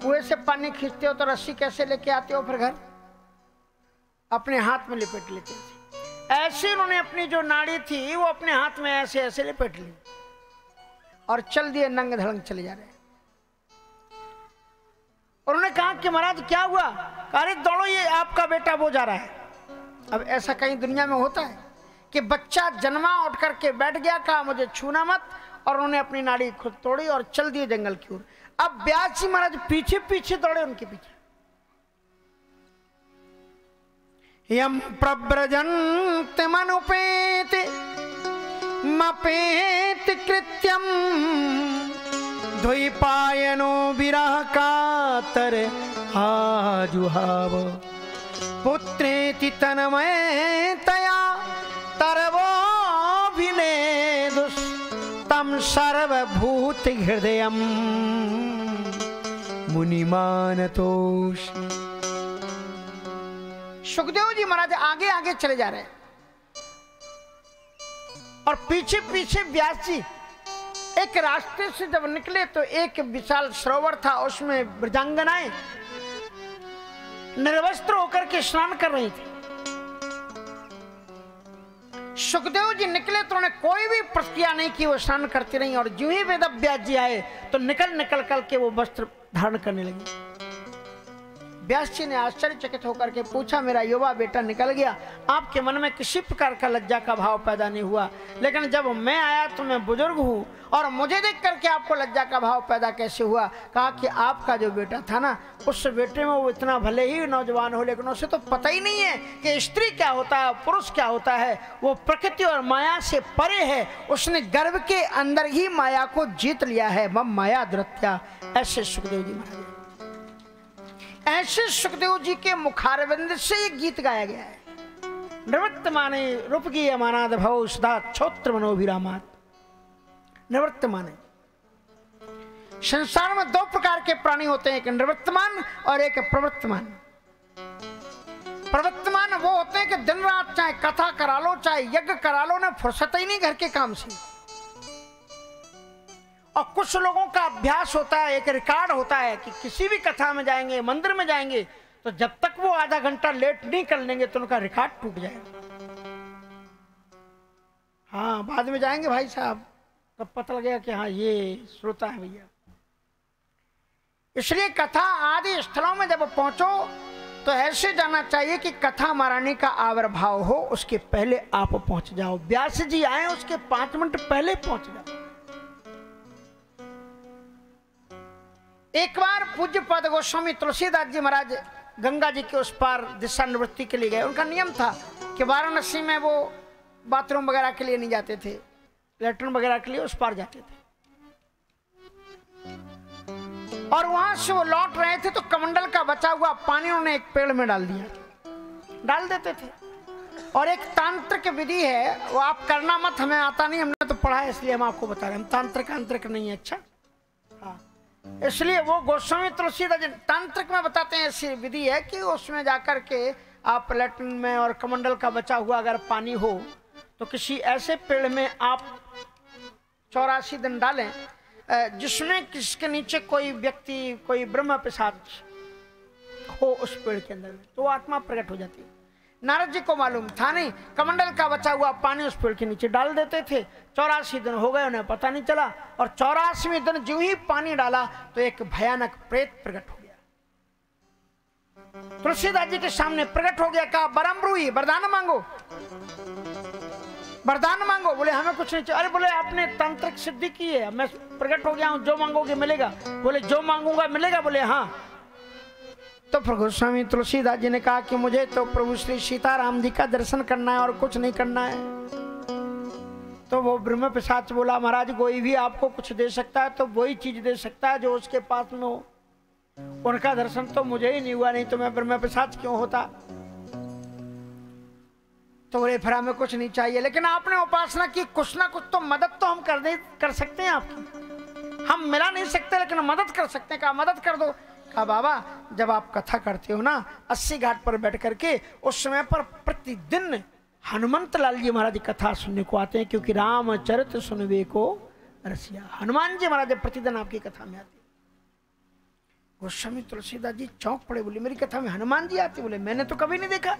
कुएं से पानी खींचते हो तो रस्सी कैसे लेके आते हो फिर घर, अपने हाथ में लिपेट लेते थे। ऐसे उन्होंने अपनी जो नाड़ी थी वो अपने हाथ में ऐसे ऐसे लिपेट ली और चल दिए नंग धड़ंग चले जा रहे। और उन्होंने कहा कि महाराज क्या हुआ? अरे दौड़ो, ये आपका बेटा वो जा रहा है। अब ऐसा कहीं दुनिया में होता है कि बच्चा जन्मा उठ करके बैठ गया, कहा मुझे छूना मत, और उन्होंने अपनी नाड़ी खुद तोड़ी और चल दिए जंगल की ओर। अब व्यास जी महाराज पीछे पीछे दौड़े उनके पीछे। यम प्रव्रजन्ति मनुपेति मपेत कृत्यम द्वैपायनो विरह कातर आजुहाव पुत्रेति तन्मय तया तरवो विनेदुस् तम सर्वभूत हृदयम् मुनिमानतोष। सुखदेव जी महाराज आगे आगे चले जा रहे हैं और पीछे पीछे व्यास जी। एक रास्ते से जब निकले तो एक विशाल सरोवर था, उसमें ब्रजांगनाएं निर्वस्त्र होकर के स्नान कर रही थी। सुखदेव जी निकले तो उन्हें कोई भी प्रतिक्रिया नहीं की, वो स्नान करती रही। और ज्यों ही वेदव्यास जी आए तो निकल निकल करके वो वस्त्र धारण करने लगी। व्यास जी ने आश्चर्यचकित होकर के पूछा, मेरा युवा बेटा निकल गया, आपके मन में किसी प्रकार का लज्जा का भाव पैदा नहीं हुआ, लेकिन जब मैं आया तो मैं बुजुर्ग हूँ और मुझे देख करके आपको लज्जा का भाव पैदा कैसे हुआ? कहा कि आपका जो बेटा था ना, उस बेटे में वो इतना भले ही नौजवान हो, लेकिन उसे तो पता ही नहीं है कि स्त्री क्या होता है, पुरुष क्या होता है। वो प्रकृति और माया से परे है, उसने गर्भ के अंदर ही माया को जीत लिया है। मम माया द्रत्या। ऐसे सुखदेव जी महाराज, ऐसे सुखदेव जी के मुखारविंद से ये गीत गाया गया है। निवर्तमाने रूपगीय मानाद भव सुधा क्षोत्र मनोभिरामात। निवर्तमाने संसार में दो प्रकार के प्राणी होते हैं, एक निवर्तमान और एक प्रवर्तमान। प्रवर्तमान वो होते हैं कि दिन रात चाहे कथा करा लो चाहे यज्ञ करा लो, ना फुर्सत ही नहीं घर के काम से। और कुछ लोगों का अभ्यास होता है, एक रिकॉर्ड होता है कि किसी भी कथा में जाएंगे, मंदिर में जाएंगे, तो जब तक वो आधा घंटा लेट नहीं कर लेंगे तो उनका रिकॉर्ड टूट जाएगा। हाँ, बाद में जाएंगे भाई साहब, तब पता लगेगा कि हाँ ये श्रोता है भैया। इसलिए कथा आदि स्थलों में जब पहुंचो तो ऐसे जाना चाहिए कि कथा महारानी का आविर्भाव हो, उसके पहले आप पहुंच जाओ। व्यास जी आए उसके 5 मिनट पहले पहुंच जाओ। एक बार पूज्य पद गोस्वामी तुलसीदास जी महाराज गंगा जी के उस पार दिशा निवृत्ति के लिए गए। उनका नियम था कि वाराणसी में वो बाथरूम वगैरह के लिए नहीं जाते थे, लेटरिन वगैरह के लिए उस पार जाते थे। और वहां से वो लौट रहे थे तो कमंडल का बचा हुआ पानी उन्होंने एक पेड़ में डाल दिया, डाल देते थे। और एक तांत्रिक विधि है, वो आप करना मत, हमें आता नहीं, हमने तो पढ़ा है इसलिए हम आपको बता रहे हैं, हम तांत्रिक आंतरिक नहीं है। अच्छा, हाँ, इसलिए वो गोस्वामी तुलसीदास तांत्रिक में बताते हैं ऐसी विधि है कि उसमें जाकर के आप लैट्रिन में और कमंडल का बचा हुआ अगर पानी हो तो किसी ऐसे पेड़ में आप 84 दिन डालें जिसमें किसके नीचे कोई व्यक्ति, कोई ब्रह्म पिशाच हो उस पेड़ के अंदर में, तो आत्मा प्रकट हो जाती है। नारद जी को मालूम था नहीं, कमंडल का बचा हुआ पानी उस पेड़ के नीचे डाल देते थे। 84 दिन हो गए, उन्हें पता नहीं चला। और 84वें दिन जो ही पानी डाला तो एक भयानक प्रेत प्रकट हो गया, तुलसीदास जी के सामने प्रकट हो गया। कहा बरमरूही, वरदान मांगो, वरदान मांगो। बोले हमें कुछ नहीं चाहिए। अरे बोले आपने तांत्रिक सिद्धि की है, मैं प्रकट हो गया हूं, जो मांगोगे मिलेगा। बोले जो मांगूंगा मिलेगा? बोले हाँ। तो फिर गोस्वामी तुलसीदास जी ने कहा कि मुझे तो प्रभु श्री सीताराम जी का दर्शन करना है और कुछ नहीं करना है। तो वो ब्रह्म पिशाच बोला महाराज कोई भी आपको कुछ दे सकता है तो वही चीज दे सकता है जो उसके पास में हो। उनका दर्शन तो मुझे ही नहीं हुआ, नहीं तो मैं ब्रह्म पिशाच क्यों होता। तो बोले फिर हमें कुछ नहीं चाहिए, लेकिन आपने उपासना की, कुछ ना कुछ तो मदद तो हम कर सकते हैं आपकी। हम मिला नहीं सकते लेकिन मदद कर सकते हैं। कहा मदद कर दो। कहा बाबा जब आप कथा करते हो ना 80 घाट पर बैठ करके, उस समय पर प्रतिदिन हनुमंत लाल जी महाराज कथा सुनने को आते हैं, क्योंकि रामचरित सुनवे को रसिया। हनुमान जी महाराज प्रतिदिन आपकी कथा में आते। गोस्वामी तुलसीदास जी चौंक पड़े, बोले मेरी कथा में हनुमान जी आते? बोले मैंने तो कभी नहीं देखा।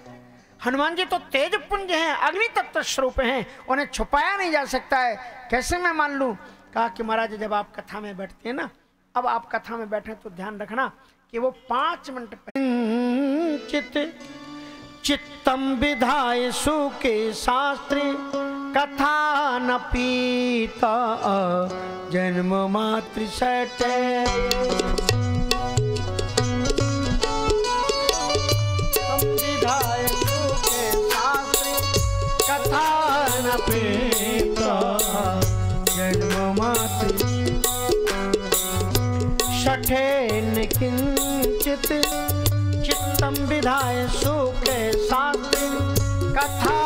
हनुमान जी तो तेज पुंज हैं, अग्नि तत्व स्वरूप हैं, उन्हें छुपाया नहीं जा सकता है, कैसे मैं मान लूँ? कहा कि महाराज जब आप कथा में बैठते हैं ना, अब आप कथा में बैठे तो ध्यान रखना कि वो 5 मिनट चित चित्तम विधाय सुके शास्त्री कथा न पीता जन्म मातृ विधाय सुके शास्त्री कथा न पीता जन्म मातृ ठेन किंचित चित्तम विधाय सुखे शास्त्री कथा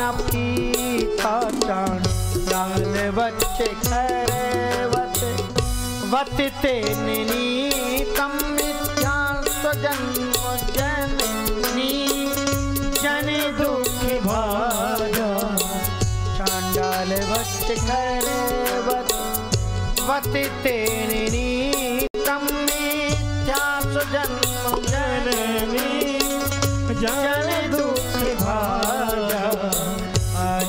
न पीता जान बच्चे खैवत वत तेन नीतम मिथ्यां स्वजन्म जननी जन दुखी भाजा चांडाल बच्चे खैवत वत तेन नी जन्म जननी जन दुख भाजा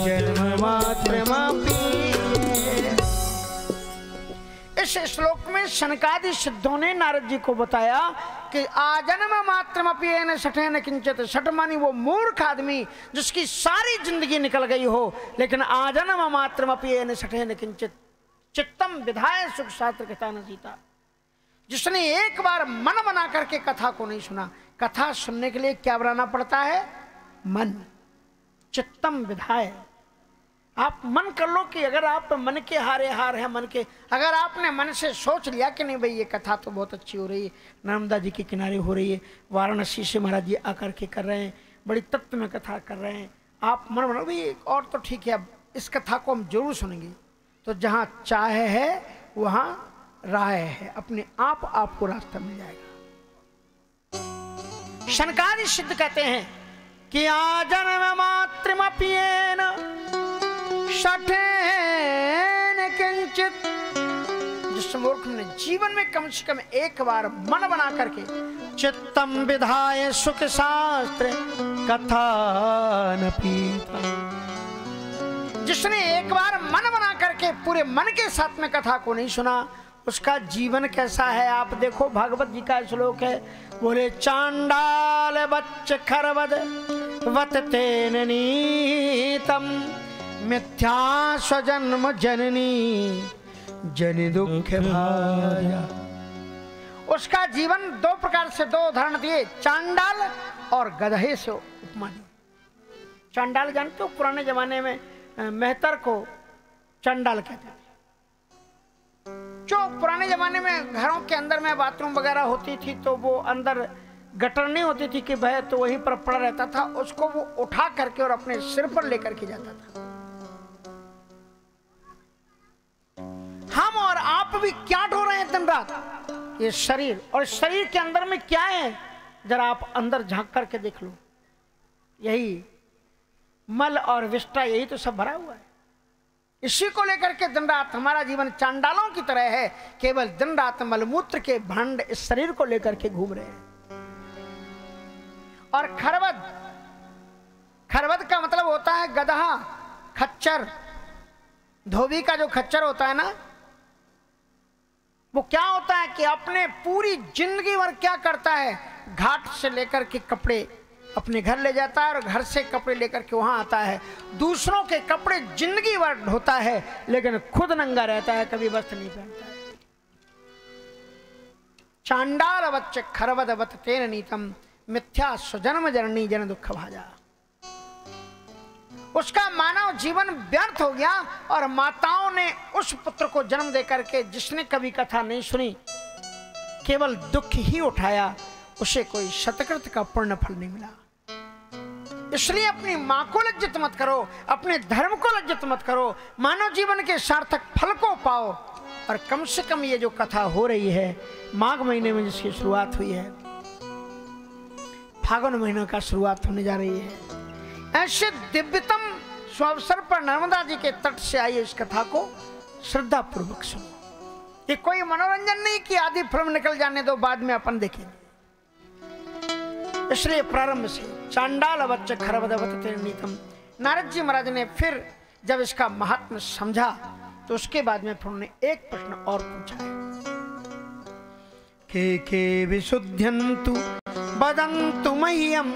जन्म मात्र मापी। इस श्लोक में सनकादि सिद्धों ने नारद जी को बताया कि आजन्म मात्र मपीयेन सठेन किंचित, सठ मानी वो मूर्ख आदमी जिसकी सारी जिंदगी निकल गई हो, लेकिन आजन्म मात्र मपीयेन सठेन किंचित चित्तम विधाय सुख शास्त्र कथा न जीता, जिसने एक बार मन बना करके कथा को नहीं सुना। कथा सुनने के लिए क्या बनाना पड़ता है? मन। चित्तम विधाय, आप मन कर लो कि अगर आप मन के हारे हार है मन के, अगर आपने मन से सोच लिया कि नहीं भाई ये कथा तो बहुत अच्छी हो रही है, नर्मदा जी के किनारे हो रही है, वाराणसी से महाराज जी आकर के कर रहे हैं, बड़ी तत्व में कथा कर रहे हैं, आप मन बनाओ भाई और तो ठीक है, अब इस कथा को हम जरूर सुनेंगे। तो जहाँ चाहे है वहाँ राय है, अपने आप आपको रास्ता मिल जाएगा। शनकादि सिद्ध कहते हैं कि आजन्म मात्रमप्येन सठेन किंचित, जिस मूर्ख ने जीवन में कम से कम एक बार मन बना करके चित्तम विधाय सुख शास्त्र कथा न पीता, जिसने एक बार मन बना करके पूरे मन के साथ में कथा को नहीं सुना, उसका जीवन कैसा है आप देखो। भागवत जी का श्लोक है, बोले चांडाल बच्च खरवद वत तेन नीतम मिथ्या स्वजन्म जननी जनि दुख भाया। उसका जीवन दो प्रकार से, दो उदाहरण दिए, चांडाल और गधे से उपमा दी। चांडाल जानते हो, पुराने जमाने में मेहतर को चांडाल कहते हैं। जो पुराने जमाने में घरों के अंदर में बाथरूम वगैरह होती थी तो वो अंदर गटर नहीं होती थी कि वह तो वहीं पर पड़ा रहता था, उसको वो उठा करके और अपने सिर पर लेकर के जाता था। हम और आप भी क्या ढो रहे हैं दिन रात, ये शरीर, और शरीर के अंदर में क्या है जरा आप अंदर झांक करके देख लो, यही मल और विष्टा, यही तो सब भरा हुआ है। इसी को लेकर के दिन रात हमारा जीवन चांडालों की तरह है, केवल दिन रात मलमूत्र के भांड इस शरीर को लेकर के घूम रहे हैं। और खरवद, खरवद का मतलब होता है गधा, खच्चर, धोबी का जो खच्चर होता है ना, वो क्या होता है कि अपने पूरी जिंदगी भर क्या करता है, घाट से लेकर के कपड़े अपने घर ले जाता है और घर से कपड़े लेकर के वहाँ आता है, दूसरों के कपड़े जिंदगी भर धोता है लेकिन खुद नंगा रहता है, कभी वस्त्र नहीं पहनता है। चांडाल वच्च खरवद वत तेन नीतम मिथ्या स्वजन्म जननी जन दुख भाजा। उसका मानव जीवन व्यर्थ हो गया और माताओं ने उस पुत्र को जन्म दे करके जिसने कभी कथा नहीं सुनी, केवल दुख ही उठाया, उसे कोई शतकृत का पूर्ण फल नहीं मिला। इसलिए अपनी मां को लज्जित मत करो, अपने धर्म को लज्जित मत करो, मानव जीवन के सार्थक फल को पाओ। और कम से कम ये जो कथा हो रही है, माघ महीने में जिसकी शुरुआत हुई है, फागुन महीने का शुरुआत होने जा रही है, ऐसे दिव्यतम स्वावसर पर नर्मदा जी के तट से आई इस कथा को श्रद्धा पूर्वक सुनो। ये कोई मनोरंजन नहीं कि आधी फिल्म निकल जाने दो बाद में अपन देखेंगे। इसलिए प्रारंभ से चांडाल बच्चे खरवद वत तेन नीतम, नारद जी महाराज ने फिर जब इसका महात्म्य समझा तो उसके बाद में फिर उन्होंने एक प्रश्न और पूछा है के विशुद्ध्यंतु बदन्तु मह्यम।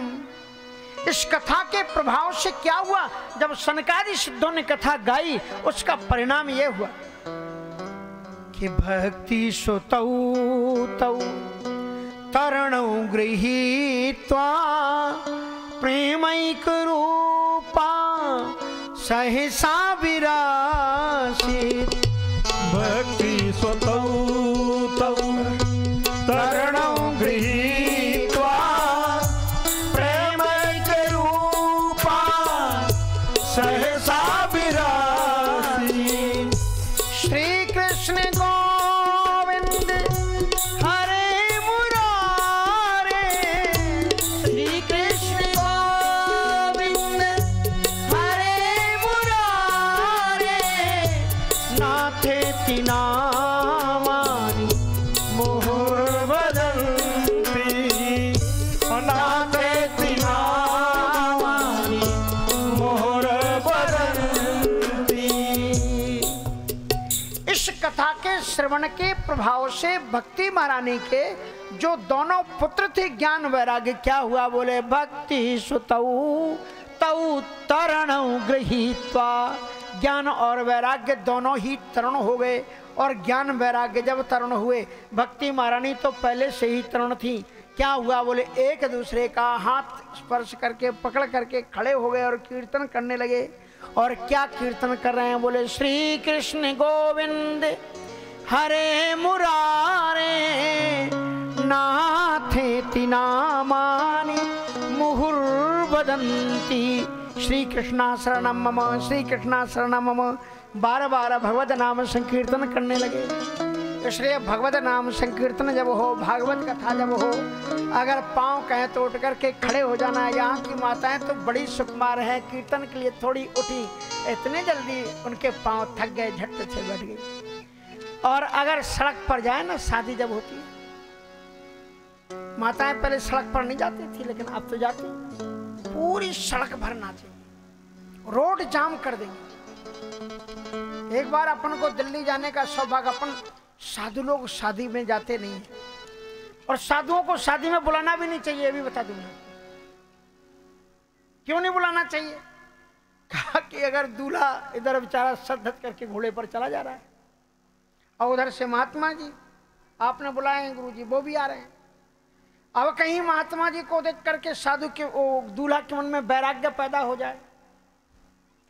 इस कथा के प्रभाव से क्या हुआ? जब सनकादि सिद्धों ने कथा गाई उसका परिणाम यह हुआ कि भक्ति सुतौ तौ तरणौ गृहीत्वा प्रेमैक रूपा सहसा विरासित। भक्ति सुतौ तौ तरणौ गृहीत्वा श्रवण के प्रभाव से भक्ति महारानी के जो दोनों पुत्र थे ज्ञान वैराग्य, क्या हुआ? बोले भक्ति सुतौ तौ तरणौ गृहीत्वा, ज्ञान और वैराग्य दोनों ही तरण हो गए। और ज्ञान वैराग्य जब तरण हुए, भक्ति महारानी तो पहले से ही तरण थी, क्या हुआ? बोले एक दूसरे का हाथ स्पर्श करके पकड़ करके खड़े हो गए और कीर्तन करने लगे। और क्या कीर्तन कर रहे हैं? बोले श्री कृष्ण गोविंद हरे मुरारे नाथे तिनामानि मुहुर्वदन्ति श्री कृष्णा शरणम मम, श्री कृष्णा शरणम मम। बार बार भगवत नाम संकीर्तन करने लगे। इसलिए भगवत नाम संकीर्तन जब हो, भागवत कथा जब हो, अगर पाँव कहें तो उठ करके खड़े हो जाना है। यहाँ की माताएं तो बड़ी सुकुमार हैं, कीर्तन के लिए थोड़ी उठी, इतने जल्दी उनके पाँव थक गए, झट से बैठ गई। और अगर सड़क पर जाए ना, शादी जब होती है, माताएं पहले सड़क पर नहीं जाती थी, लेकिन अब तो जाती हैं। पूरी सड़क भर नाचे, रोड जाम कर देंगे। एक बार अपन को दिल्ली जाने का सौभाग्य, अपन साधु लोग शादी में जाते नहीं हैं, और साधुओं को शादी में बुलाना भी नहीं चाहिए, ये भी बता दूंगा क्यों नहीं बुलाना चाहिए। कहा कि अगर दूल्हा इधर बेचारा सर धत करके घोड़े पर चला जा रहा है, और उधर से महात्मा जी आपने बुलाए हैं, गुरुजी वो भी आ रहे हैं। अब कहीं महात्मा जी को देख करके साधु के दूल्हा के मन में वैराग्य पैदा हो जाए,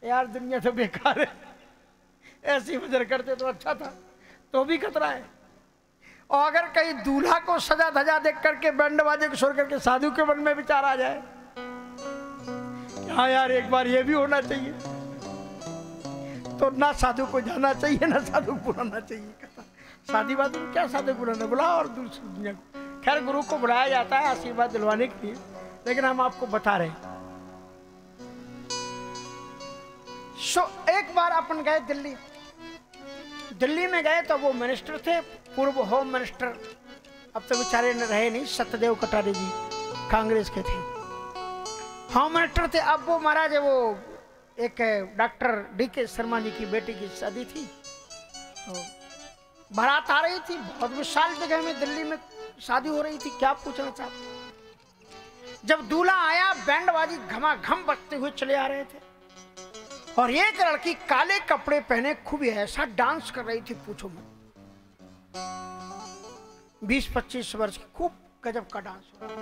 यार दुनिया तो बेकार है, ऐसी मजर करते तो अच्छा था, तो भी खतरा है। और अगर कहीं दूल्हा को सजा धजा देख करके, बैंड बाजे को छोड़ करके साधु के मन में विचार आ जाए, हाँ यार एक बार ये भी होना चाहिए, तो ना साधु को जाना चाहिए ना साधु बुलाना चाहिए। शादी वादी में क्या साधु बुलाना, बुलाओ और दूसरी दुनिया को। खैर गुरु को बुलाया जाता है आशीर्वाद दिलवाने के लिए, लेकिन हम आपको बता रहे हैं। एक बार अपन गए दिल्ली, दिल्ली में गए तो वो मिनिस्टर थे, पूर्व होम मिनिस्टर, अब तो बेचारे रहे नहीं, सत्यदेव कटारे जी कांग्रेस के थे, होम मिनिस्टर थे। अब वो महाराज है, वो एक डॉक्टर डीके शर्मा जी की बेटी की शादी थी, तो बारात आ रही थी, बहुत विशाल जगह में दिल्ली में शादी हो रही थी। क्या पूछना चाहते? जब दूल्हा आया, बैंडबाजी घमाघम बजते हुए चले आ रहे थे, और एक लड़की काले कपड़े पहने खूब ऐसा डांस कर रही थी, पूछो मत, 20-25 वर्ष की, खूब गजब का डांस हो रहा था।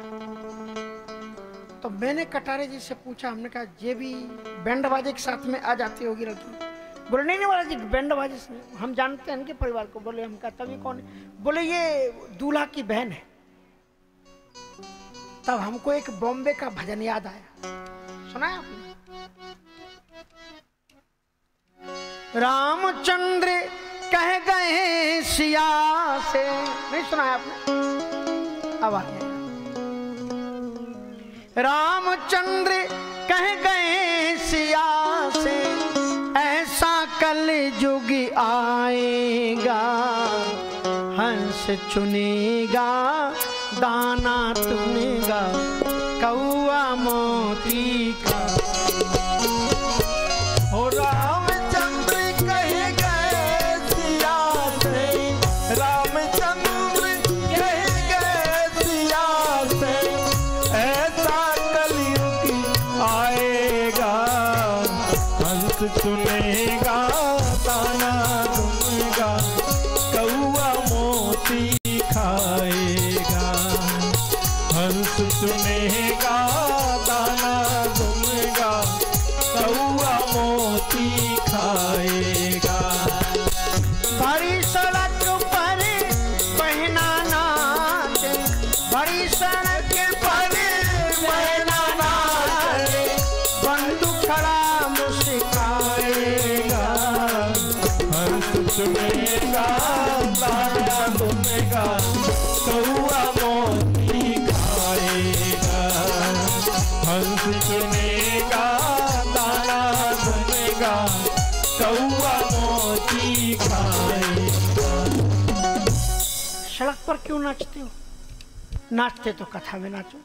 तो मैंने कटारे जी से पूछा, हमने कहा ये भी बैंड बाजे के साथ में आ जाती होगी लड़की? बोले नहीं नहीं वाला जी, बैंड बाजे से हम जानते हैं इनके परिवार को। बोले हम, कहा तभी कौन है? बोले ये दूल्हा की बहन है। तब हमको एक बॉम्बे का भजन याद आया, सुना है आपने? रामचंद्र कह गए सिया से, नहीं सुना है आपने? अब आ गया, रामचंद्र कह गए सिया से ऐसा कलयुग आएगा, हंस चुनेगा दाना चुनेगा कौआ मोती का। रामचंद्र कह गए सिया से, रामचंद्र कह सुनेगा ताना दूंगा, कौआ मोती खाएगा। हंस सुनेगा ताना दूंगा, कौआ मोती खाएगा। बड़ी सड़क पर बहना नाच, बड़ी सड़क पर बहना नाच, बंदूक खड़ा मुस्काएगा। हंस सुनेगा ताना दूंगा, कौआ मोती खाएगा। हंस सुनेगा ताना दूंगा, कौआ मोती खाएगा। सड़क पर क्यों नाचते हो? नाचते तो कथा में नाचो,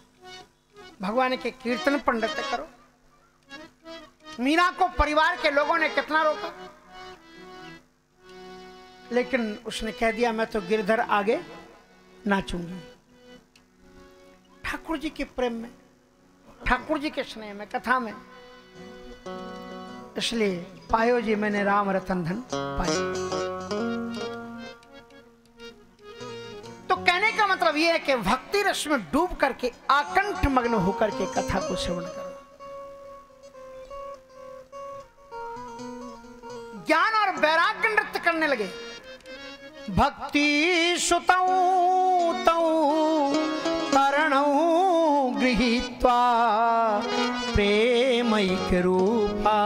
भगवान के कीर्तन पंडित करो। मीरा को परिवार के लोगों ने कितना रोका, लेकिन उसने कह दिया मैं तो गिरधर आगे नाचूंगी। ठाकुर जी के प्रेम में, ठाकुर जी के स्नेह में, कथा में। इसलिए पायो जी मैंने राम रतन धन पायो। तो कहने का मतलब यह है कि भक्ति रस में डूब करके आकंठ मग्न होकर के कथा को श्रवण करो। ज्ञान और वैराग्य नृत्य करने लगे। भक्ति सुतौ तौ तरणौ गृहीत्वा प्रेमैक रूपा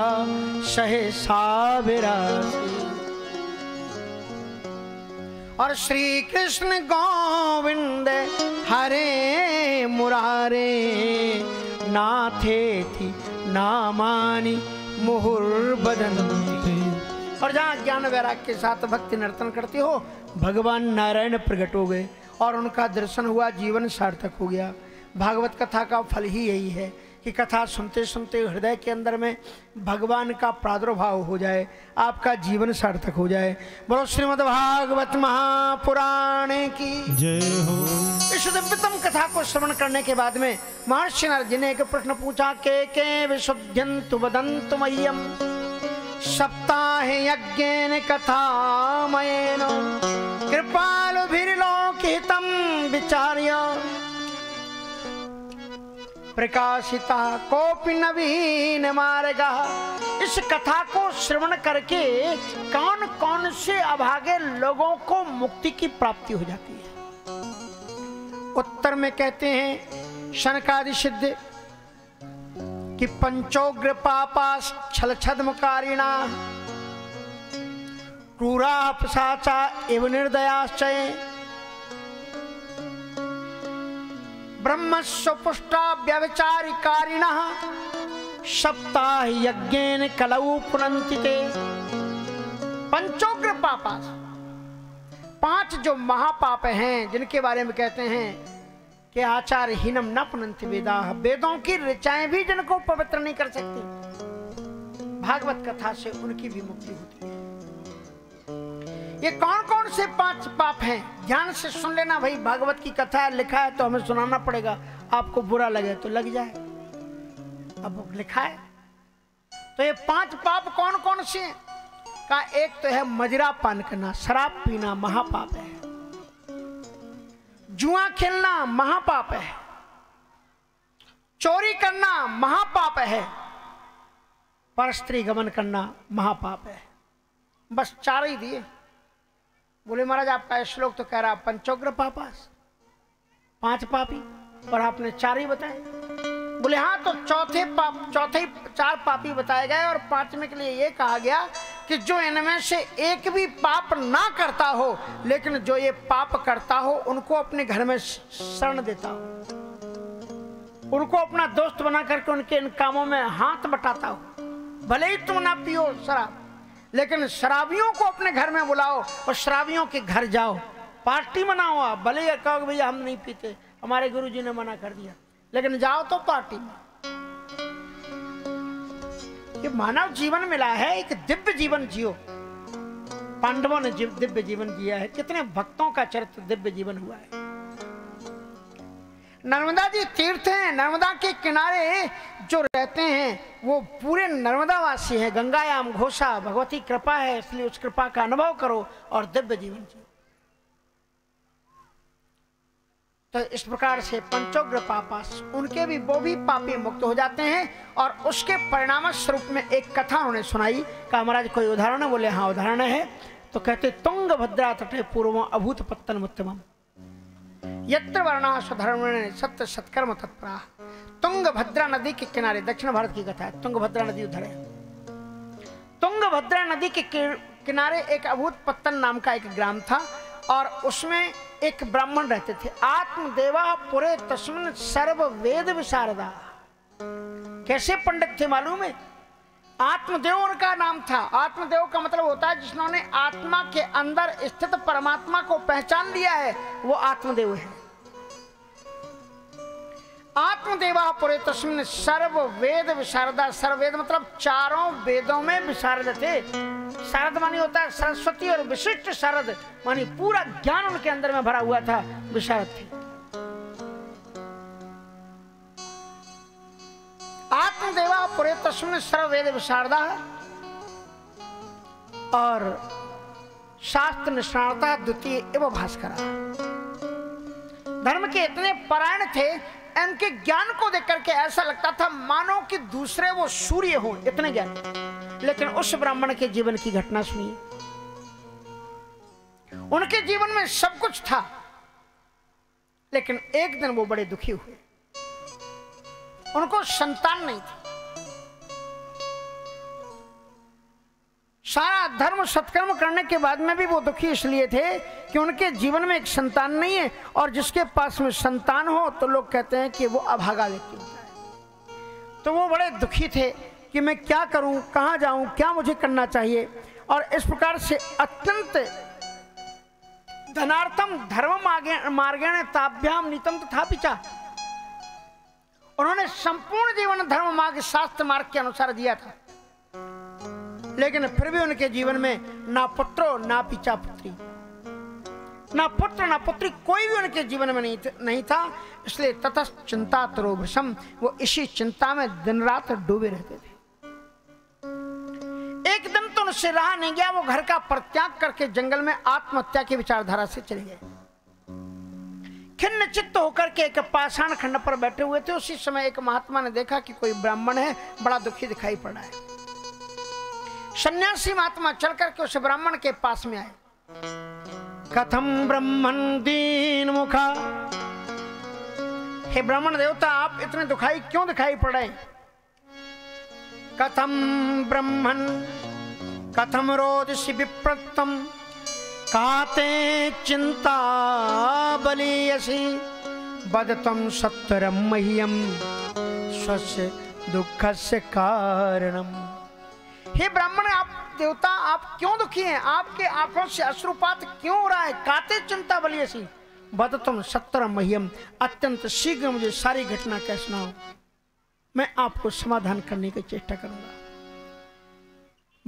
सहसाविरासी। और श्री कृष्ण गोविंद हरे मुरारे, नाथेति नामानि मुहुर्वदन्ति। और जहाँ ज्ञान वैराग्य के साथ भक्ति नर्तन करते हो, भगवान नारायण प्रकट हो गए और उनका दर्शन हुआ, जीवन सार्थक हो गया। भागवत कथा का फल ही यही है कि कथा सुनते सुनते हृदय के अंदर में भगवान का प्रादुर्भाव हो जाए, आपका जीवन सार्थक हो जाए। बोलो श्रीमद् भागवत महापुराण की जय हो। इस दिव्यतम कथा को श्रवण करने के बाद में महर्षि नारद जी ने एक प्रश्न पूछा, के विशुद्यंतु वदन्तु मह्यम सप्ताहे यज्ञेन कथामयेन कृपालुभिर्लोकहितं विचार्य प्रकाशिता कोपि नवीन मार्गः। इस कथा को श्रवण करके कौन कौन से अभागे लोगों को मुक्ति की प्राप्ति हो जाती है। उत्तर में कहते हैं शनकादि सिद्ध कि पंचोग्र पापा छल छद्मकारिणा क्रूरा पिशाचा एवं निर्दयाश्च ब्रह्मस्वपुष्टा व्यविचारिकारिणः सप्ताह यज्ञेन कलौ पुनन्तिते। पंचोग्र पापा, पांच जो महापाप हैं जिनके बारे में कहते हैं कि आचारहीनम न पुनन्ति वेदाः, वेदों की ऋचाएं भी जिनको पवित्र नहीं कर सकती, भागवत कथा से उनकी भी मुक्ति होती है। ये कौन कौन से पांच पाप हैं? ध्यान से सुन लेना भाई, भागवत की कथा लिखा है तो हमें सुनाना पड़ेगा, आपको बुरा लगे तो लग जाए, अब लिखा है। तो ये पांच पाप कौन कौन से हैं? का एक तो है मदिरा पान करना, शराब पीना महापाप है। जुआ खेलना महापाप है। चोरी करना महापाप है। परस्त्री गमन करना महापाप है। बस चार ही दिए। बोले महाराज आपका श्लोक तो कह रहा पंचोग्र पापास, पांच पापी, और आपने चार ही बताए। बोले हाँ, तो चौथे चार पापी बताए गए और पांचवें के लिए ये कहा गया कि जो इनमें से एक भी पाप ना करता हो, लेकिन जो ये पाप करता हो उनको अपने घर में शरण देता हो, उनको अपना दोस्त बना करके उनके इन कामों में हाथ बटाता हो। भले ही तुम ना पियो शराब, लेकिन शराबियों को अपने घर में बुलाओ और शराबियों के घर जाओ, पार्टी मनाओ। आप भले ही कहोगे भैया हम नहीं पीते, हमारे गुरुजी ने मना कर दिया, लेकिन जाओ तो पार्टी में। ये मानव जीवन मिला है, एक दिव्य जीवन जियो। पांडवों ने दिव्य जीवन जिया है, कितने भक्तों का चरित्र दिव्य जीवन हुआ है। नर्मदा जी तीर्थ हैं, नर्मदा के किनारे जो रहते हैं वो पूरे नर्मदावासी हैं। गंगायाम घोषा भगवती कृपा है, इसलिए उस कृपा का अनुभव करो और दिव्य जीवन जियो। तो इस प्रकार से पंचोग्र पापास उनके भी वो भी पापी मुक्त हो जाते हैं। और उसके परिणाम स्वरूप में एक कथा उन्होंने सुनाई, कहा महाराज कोई उदाहरण? बोले हाँ उदाहरण है। तो कहते तुंगभद्रा तटे पूर्व अभूत पत्तन उत्तम यत्र वर्णा स्वधर्मणे सत्य सत्कर्म तत्परा। तुंगभद्रा नदी के किनारे, दक्षिण भारत की कथा है, तुंगभद्रा नदी उधर है। तुंगभद्रा नदी के किनारे एक अभूत पत्तन नाम का एक ग्राम था और उसमें एक ब्राह्मण रहते थे। आत्मदेवा पुरे तस्मिन् सर्व वेद विशारदा। कैसे पंडित थे मालूम है? आत्मदेव उनका नाम था। आत्मदेव का मतलब होता है जिन्होंने आत्मा के अंदर स्थित परमात्मा को पहचान लिया है, वो आत्मदेव है। आत्मदेवा पुरे तस्मिन् सर्व वेद विशारदा। सर्व वेद मतलब चारों वेदों में विशारद थे। शारद मानी होता है सरस्वती, और विशिष्ट शारद मानी पूरा ज्ञान उनके अंदर में भरा हुआ था, विशारद थे। आत्मदेवा पुरे तस्मिन् सर्व वेद विशारदा। और शास्त्र निष्णाता द्वितीय एवं भास्करा। धर्म के इतने परायण थे, इनके ज्ञान को देख करके ऐसा लगता था मानो कि दूसरे वो सूर्य हो, इतने ज्ञान। लेकिन उस ब्राह्मण के जीवन की घटना सुनिए। उनके जीवन में सब कुछ था, लेकिन एक दिन वो बड़े दुखी हुए। उनको संतान नहीं थी। सारा धर्म सत्कर्म करने के बाद में भी वो दुखी इसलिए थे कि उनके जीवन में एक संतान नहीं है। और जिसके पास में संतान हो तो लोग कहते हैं कि वो अभागा व्यक्ति होता है। तो वो बड़े दुखी थे कि मैं क्या करूं, कहाँ जाऊं, क्या मुझे करना चाहिए। और इस प्रकार से अत्यंत धनार्थम धर्म मार्गेण ताभ्याम नीतम तथा पिचा। उन्होंने संपूर्ण जीवन धर्म मार्ग शास्त्र मार्ग के अनुसार दिया था, लेकिन फिर भी उनके जीवन में ना पुत्रो ना पिता पुत्री, ना पुत्र ना पुत्री, कोई भी उनके जीवन में नहीं था। इसलिए ततः चिंता तरो भृशम, वो इसी चिंता में दिन रात डूबे रहते थे। एक दिन तो उनसे रहा नहीं गया, वो घर का परित्याग करके जंगल में आत्महत्या की विचारधारा से चले गए। खिन्न चित्त होकर के एक पाषाण खंड पर बैठे हुए थे। उसी समय एक महात्मा ने देखा कि कोई ब्राह्मण है, बड़ा दुखी दिखाई पड़ रहा है। सन्यासी महात्मा चल करके उस ब्राह्मण के पास में आए। कथम ब्रह्मन दीन मुखा, हे ब्राह्मण देवता आप इतने दुखाई क्यों दिखाई पड़ रहे? कथम ब्रह्मन कथम रोदसी विप्रतम काते चिंता बलियसी बदतम सत्वरम मह्यम स्वस्य दुखस्य कारणम। हे ब्राह्मण आप देवता आप क्यों दुखी हैं? आपके आंखों से अश्रुपात क्यों हो रहा है? काते चिंता बलियसी बदतम सत्वरम मह्यम, अत्यंत शीघ्र मुझे सारी घटना कैसे हो, मैं आपको समाधान करने की चेष्टा करूंगा।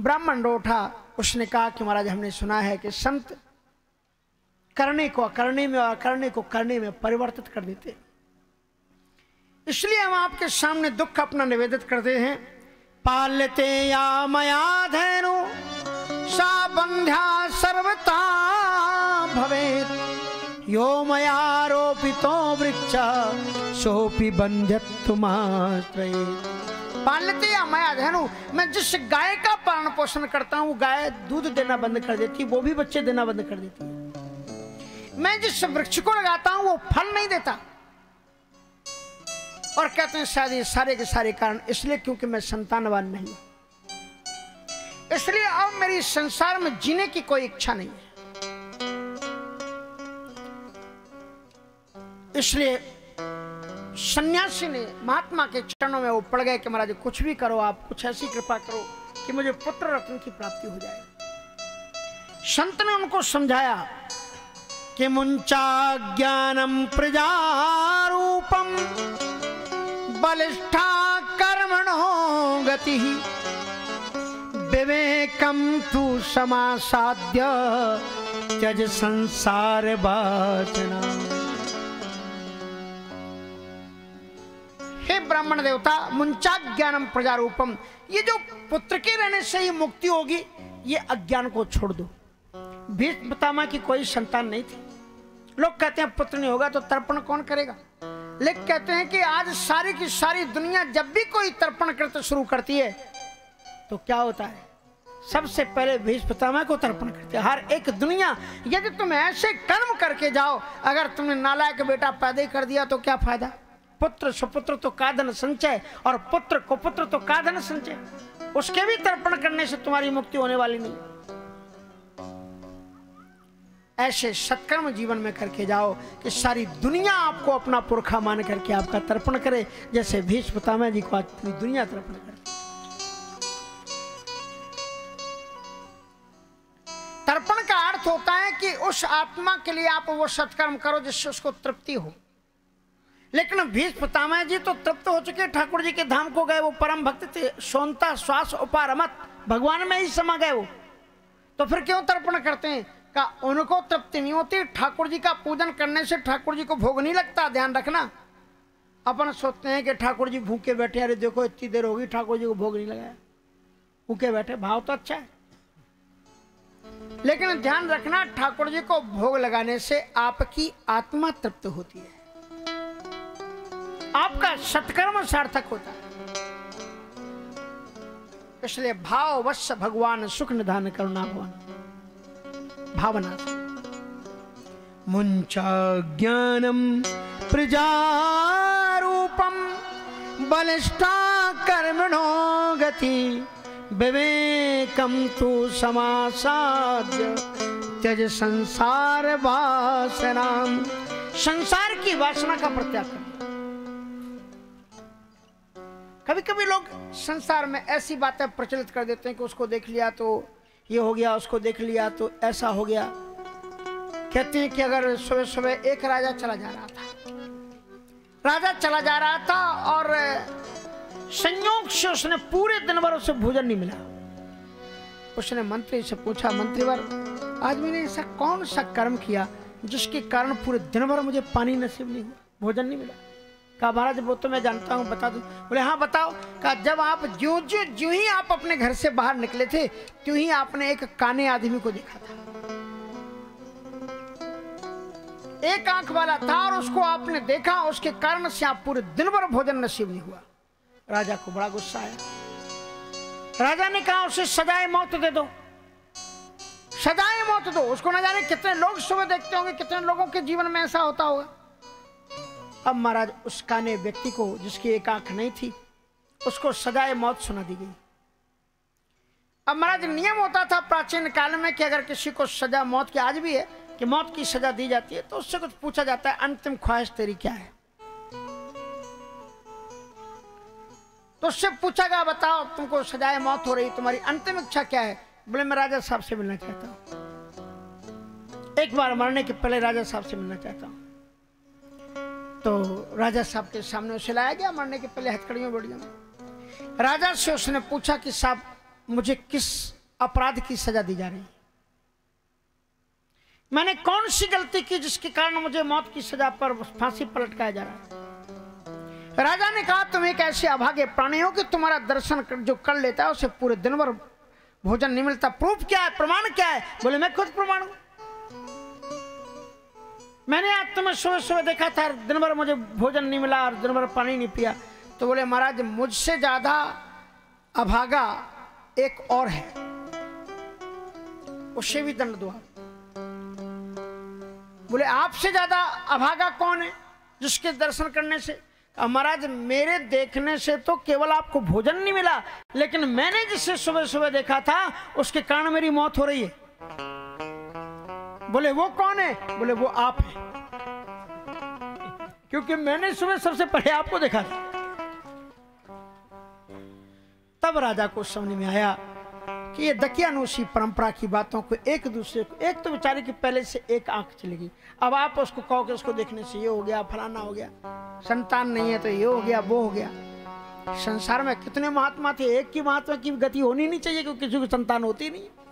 ब्राह्मण रोठा, उसने कहा कि महाराज हमने सुना है कि संत करने को अकरने में और अकरने को करने में परिवर्तित कर देते, इसलिए हम आपके सामने दुख अपना निवेदित करते हैं। पालते या मया धैनु सा बंध्या सर्वता भवेत् यो मया रोपितो वृक्ष सोपि बंध्यत्वमाश्रये। पालते या मया धैनु, मैं जिस गाय का पालन पोषण करता हूँ गाय दूध देना बंद कर देती, वो भी बच्चे देना बंद कर देती। मैं जिस वृक्ष को लगाता हूँ वो फल नहीं देता। और कहते हैं शायद ये सारे के सारे कारण इसलिए क्योंकि मैं संतानवान नहीं हूं, इसलिए अब मेरी संसार में जीने की कोई इच्छा नहीं है। इसलिए सन्यासी ने महात्मा के चरणों में वो पड़ गए कि महाराज कुछ भी करो आप, कुछ ऐसी कृपा करो कि मुझे पुत्र रत्न की प्राप्ति हो जाए। संत ने उनको समझाया कि मुंचा ज्ञानम प्रजारूपम बलिष्ठा कर्मणो गति विवेकम तु समासाद्य त्यज संसार वासना। ब्राह्मण देवता मुंचाज्ञानम प्रजारूपम, ये जो पुत्र के रहने से ही मुक्ति होगी, ये अज्ञान को छोड़ दो। भीष्म पितामह की कोई संतान नहीं थी। लोग कहते हैं पुत्र नहीं होगा तो तर्पण कौन करेगा, लेकिन कहते हैं कि आज सारी की सारी दुनिया जब भी कोई तर्पण करते शुरू करती है तो क्या होता है, सबसे पहले भीष्म पितामह को तर्पण करते हैं। हर एक दुनिया, यदि तुम ऐसे कर्म करके जाओ, अगर तुमने नालायक बेटा पैदा ही कर दिया तो क्या फायदा। पुत्र सुपुत्र तो काधन संचय और पुत्र कुपुत्र तो काधन संचय, उसके भी तर्पण करने से तुम्हारी मुक्ति होने वाली नहीं। ऐसे सत्कर्म जीवन में करके जाओ कि सारी दुनिया आपको अपना पुरखा मान करके आपका तर्पण करे, जैसे भीष्म पितामह जी को आज पूरी दुनिया तर्पण करती। तर्पण का अर्थ होता है कि उस आत्मा के लिए आप वो सत्कर्म करो जिससे उसको तृप्ति हो। लेकिन भीष्म पितामह जी तो तृप्त हो चुके, ठाकुर जी के धाम को गए, वो परम भक्त थे, सोनता श्वास उपारमत, भगवान में ही समा गए वो, तो फिर क्यों तर्पण करते हैं। का उनको तृप्ति नहीं होती, ठाकुर जी का पूजन करने से ठाकुर जी को भोग नहीं लगता, ध्यान रखना। अपन सोचते हैं कि ठाकुर जी भूखे बैठे, अरे देखो इतनी देर होगी ठाकुर जी को भोग नहीं लगाया, भूखे बैठे, भाव तो अच्छा है। लेकिन ध्यान रखना, ठाकुर जी को भोग लगाने से आपकी आत्मा तृप्त होती है, आपका सत्कर्म सार्थक होता है। इसलिए भाववश भगवान सुख निधान करुणा भवन भावना मुंचाज्ञानम प्रजारूपम बलिष्ठा कर्मणो गति विवेकम तु समासाद्य त्यज संसार वासनाम, संसार की वासना का त्याग कर। कभी कभी लोग संसार में ऐसी बातें प्रचलित कर देते हैं कि उसको देख लिया तो ये हो गया, उसको देख लिया तो ऐसा हो गया। कहते हैं कि अगर सुबह सुबह एक राजा चला जा रहा था, और संयोग से उसने पूरे दिन भर उसे भोजन नहीं मिला। उसने मंत्री से पूछा, मंत्रीवर आज मैंने ऐसा कौन सा कर्म किया जिसके कारण पूरे दिन भर मुझे पानी नसीब नहीं हुआ, भोजन नहीं मिला। कहा महाराज वो तो मैं जानता हूँ, बता दूँ। बोले हाँ बताओ। कहा जब आप ज्यों ही आप अपने घर से बाहर निकले थे, त्यों ही आपने एक काने आदमी को देखा था, एक आंख वाला था, और उसको आपने देखा, उसके कारण से आप पूरे दिन भर भोजन नसीब नहीं हुआ। राजा को बड़ा गुस्सा आया। राजा ने कहा उसे सजाए मौत दे दो, सजाए मौत दो। उसको न जाने कितने लोग सुबह देखते होंगे, कितने लोगों के जीवन में ऐसा होता होगा। अब महाराज उस काने व्यक्ति को जिसकी एक आंख नहीं थी, उसको सजाए मौत सुना दी गई। अब महाराज नियम होता था प्राचीन काल में कि अगर किसी को सजा मौत की, आज भी है कि मौत की सजा दी जाती है, तो उससे कुछ पूछा जाता है अंतिम ख्वाहिश तेरी क्या है। तो उससे पूछा गया बताओ तुमको सजाए मौत हो रही, तुम्हारी अंतिम इच्छा क्या है। बोले मैं राजा साहब से मिलना चाहता हूँ, एक बार मरने के पहले राजा साहब से मिलना चाहता हूँ। तो राजा साहब के सामने उसे लाया गया, मरने के पहले हथकड़ियों में बैठ गया। राजा से उसने पूछा कि साहब मुझे किस अपराध की सजा दी जा रही है, मैंने कौन सी गलती की जिसके कारण मुझे मौत की सजा पर फांसी पर लटकाया जा रहा है। राजा ने कहा तुम एक ऐसे अभागे प्राणी हो कि तुम्हारा दर्शन जो कर लेता है उसे पूरे दिन भर भोजन नहीं मिलता, प्रूफ क्या है, प्रमाण क्या है। बोले मैं खुद प्रमाण हूं, मैंने आज तुम्हें सुबह सुबह देखा था, दिन भर मुझे भोजन नहीं मिला और दिन भर पानी नहीं पिया। तो बोले महाराज मुझसे ज्यादा अभागा एक और है, उसे भी दंड दो। बोले आपसे ज्यादा अभागा कौन है जिसके दर्शन करने से। महाराज मेरे देखने से तो केवल आपको भोजन नहीं मिला, लेकिन मैंने जिससे सुबह सुबह देखा था उसके कारण मेरी मौत हो रही है। बोले वो कौन है। बोले वो आप है, क्योंकि मैंने सुबह सबसे पहले आपको देखा था। तब राजा को समझ में आया कि ये दकियानूसी परंपरा की बातों को एक दूसरे को, एक तो बेचारे की पहले से एक आंख चली गई, अब आप उसको कहो कि उसको देखने से ये हो गया, फलाना हो गया, संतान नहीं है तो ये हो गया, वो हो गया। संसार में कितने महात्मा थे, एक की महात्मा की गति होनी नहीं चाहिए, क्योंकि किसी की संतान होती नहीं है।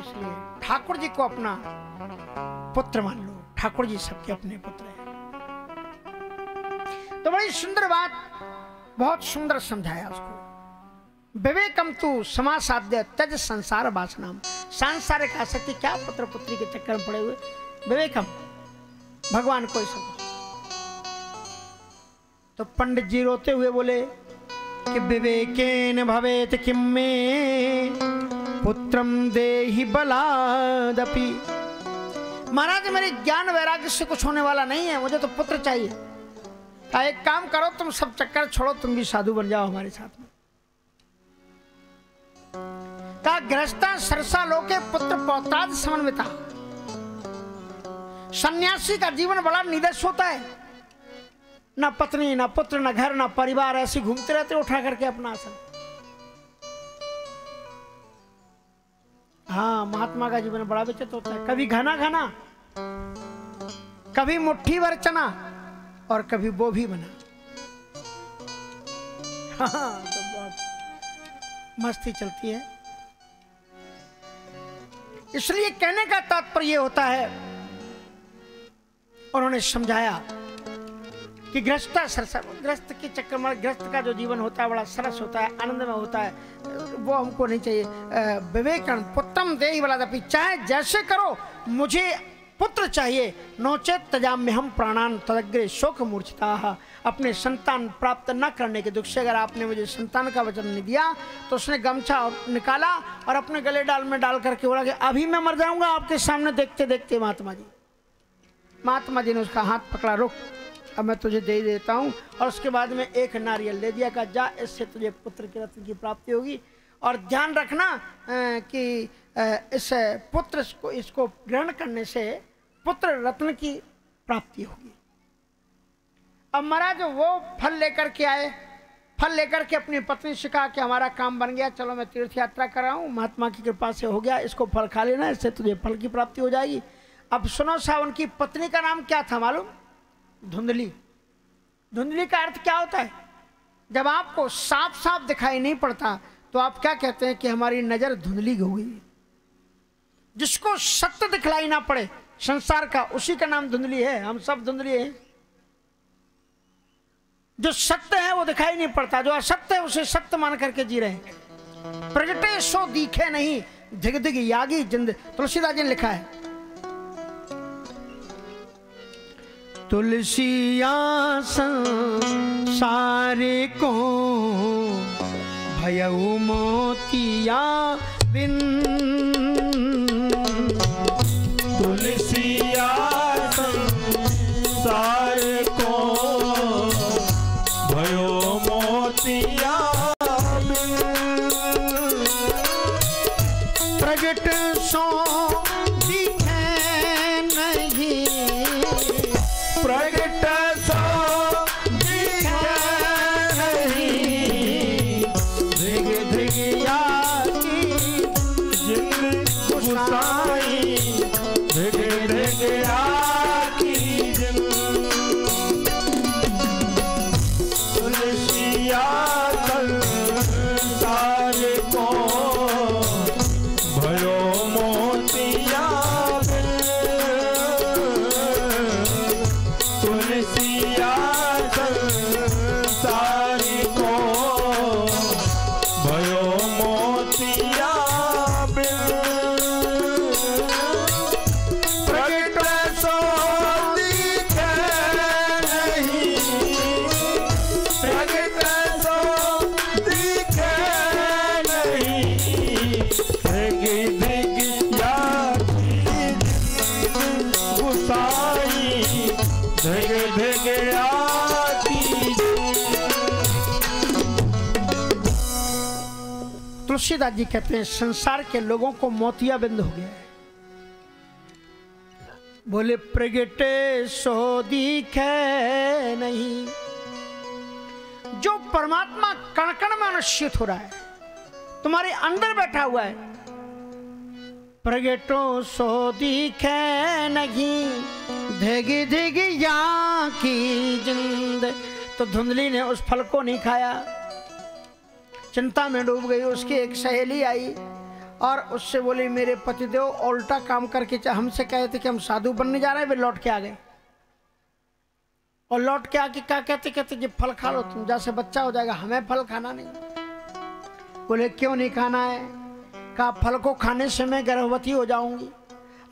इसलिए ठाकुर जी को अपना पुत्र मान लो, ठाकुर जी सबके अपने पुत्र हैं। तो बड़ी सुंदर बात, बहुत सुंदर समझाया उसको। विवेकम तु समासाद्य त्यज संसार वासनाम, सांसारिक आसक्ति क्या पुत्र पुत्री के चक्कर में पड़े हुए विवेकम, भगवान को समझ। तो पंडित जी रोते हुए बोले कि विवेकेन भवेत किम में पुत्रम देहि बलादपि। महाराज मेरे ज्ञान वैराग्य से कुछ होने वाला नहीं है, मुझे तो पुत्र चाहिए। एक काम करो, तुम सब चक्कर छोड़ो, तुम भी साधु बन जाओ हमारे साथ में। का गृहस्था सरसा लोके पुत्र पौत्राद समन्विता। सन्यासी का जीवन बड़ा निदर्श होता है, ना पत्नी ना पुत्र ना घर ना परिवार, ऐसे घूमते रहते उठा करके अपना आसन। हाँ, महात्मा का जीवन बड़ा विचित्र होता है, कभी घना घना, कभी मुट्ठी भर चना और कभी वो भी बना। हाँ, तो बहुत मस्ती चलती है। इसलिए कहने का तात्पर्य यह होता है, उन्होंने समझाया कि गृहस्था सरसा, गृहस्थ के चक्कर में, गृहस्थ का जो जीवन होता है बड़ा सरस होता है, आनंद में होता है, वो हमको नहीं चाहिए। विवेकन पुत्रम देहि बलादपि, चाहे जैसे करो मुझे पुत्र चाहिए। नोचेत तजाम्य हम प्राणान तदग्रे शोक मूर्छिता। अपने संतान प्राप्त न करने के दुख से, अगर आपने मुझे संतान का वचन नहीं दिया, तो उसने गमछा निकाला और अपने गले डाल में डाल करके बोला कि अभी मैं मर जाऊंगा आपके सामने देखते देखते। महात्मा जी, महात्मा जी ने उसका हाथ पकड़ा, रुक अब मैं तुझे दे देता हूँ। और उसके बाद में एक नारियल दे दिया, कहा जा, इससे तुझे पुत्र के रत्न की प्राप्ति होगी। और ध्यान रखना कि इस पुत्र को, इसको ग्रहण करने से पुत्र रत्न की प्राप्ति होगी। अब महाराज वो फल लेकर के आए, फल लेकर के अपनी पत्नी से कहा कि हमारा काम बन गया, चलो मैं तीर्थ यात्रा कर रहा हूँ, महात्मा की कृपा से हो गया, इसको फल खा लेना, इससे तुझे फल की प्राप्ति हो जाएगी। अब सुनो साहब, उनकी पत्नी का नाम क्या था मालूम? धुंधली। धुंधली का अर्थ क्या होता है? जब आपको साफ साफ दिखाई नहीं पड़ता तो आप क्या कहते हैं कि हमारी नज़र धुंधली हो गई। जिसको सत्य दिखलाई ना पड़े संसार का, उसी का नाम धुंधली है। हम सब धुंधली हैं। जो सत्य है वो दिखाई नहीं पड़ता, जो असत्य है उसे सत्य मान करके जी रहे हैं। प्रगटे सो दिखे नहीं, दिग्दिग यागी जिंद, तुलसीदास जी ने लिखा है। तुलसिया सारे को भयउ मोतिया बिन, तुलसिया संसार को भयो मोतिया बिन। प्रगट सो दिखे नहीं, प्रगट सो दिखे नहीं, धिग धिग याकी जिन गुसाई, तुलसीदास जी कहते हैं संसार के लोगों को मोतियाबिंद हो गया है। बोले प्रगटे सो दिखे नहीं, जो परमात्मा कण कण में अनुष्ठित हो रहा है, तुम्हारे अंदर बैठा हुआ है। प्रगटो सो दिखे नहीं, धिगी धिगी याकी जिंद। तो धुंधली ने उस फल को नहीं खाया, चिंता में डूब गई। उसकी एक सहेली आई और उससे बोली मेरे पतिदेव उल्टा काम करके हमसे कहे थे कि हम साधु बनने जा रहे हैं, वे लौट के आ गए। और लौट के आके क्या कहते कहते कि फल खा लो तुम, जैसे बच्चा हो जाएगा। हमें फल खाना नहीं। बोले क्यों नहीं खाना है? कहा फल को खाने से मैं गर्भवती हो जाऊंगी,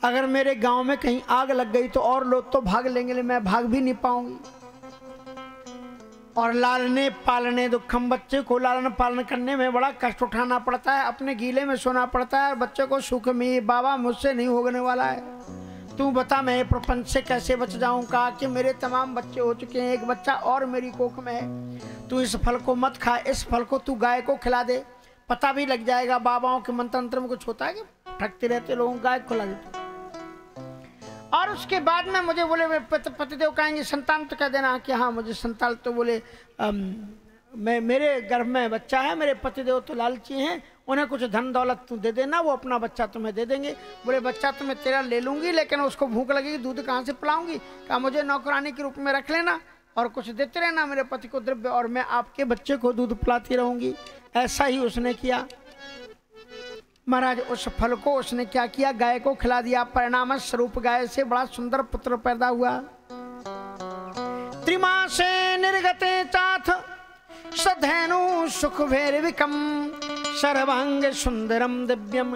अगर मेरे गांव में कहीं आग लग गई तो और लोग तो भाग लेंगे, मैं भाग भी नहीं पाऊंगी। और लालने पालने दुखम, बच्चे को लालन पालन करने में बड़ा कष्ट उठाना पड़ता है, अपने गीले में सोना पड़ता है, और बच्चे को सुख में बाबा मुझसे नहीं होने वाला है, तू बता मैं प्रपंच से कैसे बच जाऊं। कहा कि मेरे तमाम बच्चे हो चुके हैं, एक बच्चा और मेरी कोख में है, तू इस फल को मत खा, इस फल को तू गाय को खिला दे, पता भी लग जाएगा। बाबाओं के मंत्र में कुछ होता है कि ठगते रहते लोगों, गाय को खिला देते। और उसके बाद में मुझे बोले पतिदेव कहेंगे संतान तो कह देना कि हाँ मुझे संतान। तो बोले मैं मेरे गर्भ में बच्चा है, मेरे पतिदेव तो लालची हैं, उन्हें कुछ धन दौलत तू दे देना, वो अपना बच्चा तुम्हें दे देंगे। बोले बच्चा तो मैं तेरा ले लूँगी, लेकिन उसको भूख लगेगी, दूध कहाँ से पिलाऊँगी। कहा मुझे नौकरानी के रूप में रख लेना और कुछ देते रहना मेरे पति को द्रव्य, और मैं आपके बच्चे को दूध पिलाती रहूँगी। ऐसा ही उसने किया महाराज। उस फल को उसने क्या किया, गाय को खिला दिया। परिणाम स्वरूप गाय से बड़ा सुंदर पुत्र पैदा हुआ। त्रिमा से निर्गते चाथ सधेनु सुख भैरविकम सर्वांग सुंदरम दिव्यम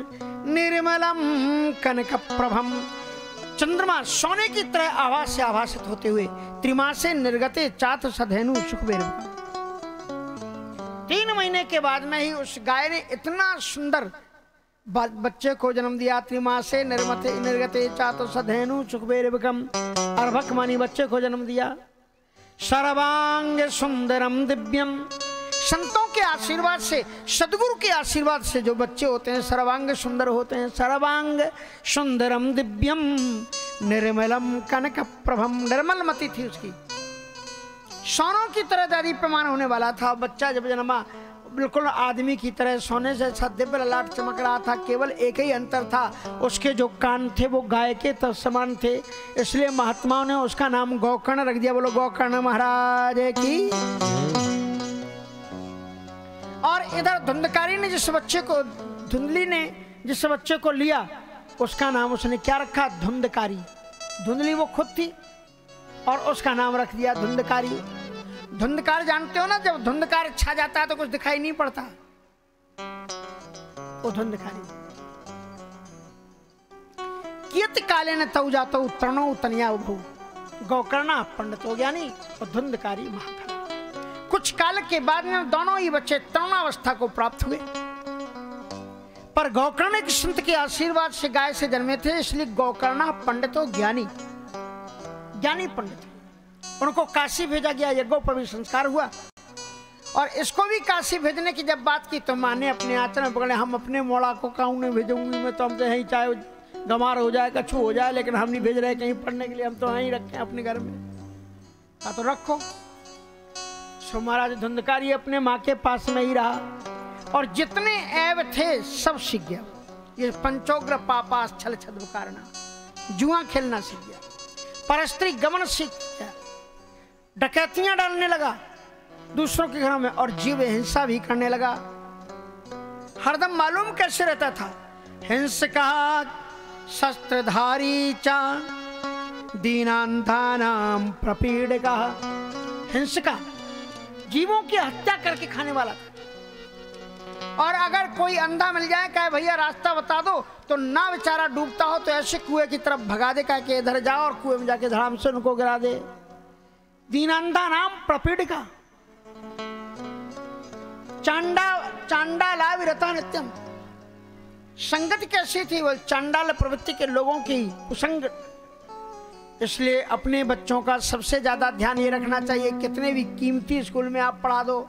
निर्मलम कनक प्रभम। चंद्रमा सोने की तरह आभा से आभासित होते हुए त्रिमा से निर्गते चाथ सधेनु सुख भैरविकम। 3 महीने के बाद में ही उस गाय ने इतना सुंदर बच्चे को जन्म दिया। त्रिमा से निर्गते चातो सधेनु सुखबेरबकम, अर्भक मानी बच्चे को जन्म दिया। सर्वांग सुंदरम दिव्यम, संतों के आशीर्वाद से, सदगुरु के आशीर्वाद से जो बच्चे होते हैं सर्वांग सुंदर होते हैं। सर्वांग सुंदरम दिव्यम निर्मलम कनक प्रभम, निर्मल मती थी उसकी, सोनों की तरह दादी प्रमाण होने वाला था। बच्चा जब जन्मा बिल्कुल आदमी की तरह सोने से दिव्य ललाट चमक रहा था। केवल एक ही अंतर था, उसके जो कान थे वो गाय के तब समान थे, इसलिए महात्माओं ने उसका नाम गौकर्ण रख दिया। बोलो गौकर्ण महाराज की। और इधर धुंधकारी ने जिस बच्चे को, धुंधली ने जिस बच्चे को लिया उसका नाम उसने क्या रखा, धुंधकारी। धुंधली वो खुद थी और उसका नाम रख दिया धुंधकारी। धुंधकार जानते हो ना, जब धुंधकार छा जाता है तो कुछ दिखाई नहीं पड़ता, वो धुंधकारी। कियत काले ने तऊ जाता तरणो तनिया उभू, गौकर्णा पंडित हो ज्ञानी और धुंधकारी महाकर्णा। कुछ काल के बाद में दोनों ही बच्चे तरुणावस्था को प्राप्त हुए, पर गौकर्ण एक संत के आशीर्वाद से गाय से जन्मे थे, इसलिए गौकर्णा पंडित हो ज्ञानी, ज्ञानी पंडित। उनको काशी भेजा गया, यज्ञों पर भी संस्कार हुआ। और इसको भी काशी भेजने की जब बात की तो माँ ने अपने आचरण पकड़े, हम अपने मोड़ा को कहूँ नहीं भेजूंगी मैं, तो हम तो यहीं चाहे गंवार हो जाए कछु हो जाए, लेकिन हम नहीं भेज रहे कहीं पढ़ने के लिए, हम तो यहीं रखें अपने घर में। हाँ तो रखो। सो महाराज धुंधकारी अपने माँ के पास में ही रहा और जितने ऐब थे सब सीख गया। ये पंचोग्र पापास छल छद्म कारणा, जुआ खेलना सीख गया, परस्त्री गमन सीख गया, डकैतियां डालने लगा दूसरों के घरों में, और जीव हिंसा भी करने लगा। हरदम मालूम कैसे रहता था, हिंसका शस्त्रधारी चा दीनांधानाम प्रपीड़िका, हिंसका जीवों की हत्या करके खाने वाला था। और अगर कोई अंधा मिल जाए कहे भैया रास्ता बता दो, तो ना बेचारा डूबता हो तो ऐसे कुएं की तरफ भगा दे, कहे कि इधर जाओ, और कुएं में जाके धड़ाम से उनको गिरा दे। दीनांधा नाम प्रपीड़िका, चांडाला विरता नित्यम। संगत कैसी थी, वो चांडाल प्रवृत्ति के लोगों की कुसंग। इसलिए अपने बच्चों का सबसे ज्यादा ध्यान ये रखना चाहिए, कितने भी कीमती स्कूल में आप पढ़ा दो,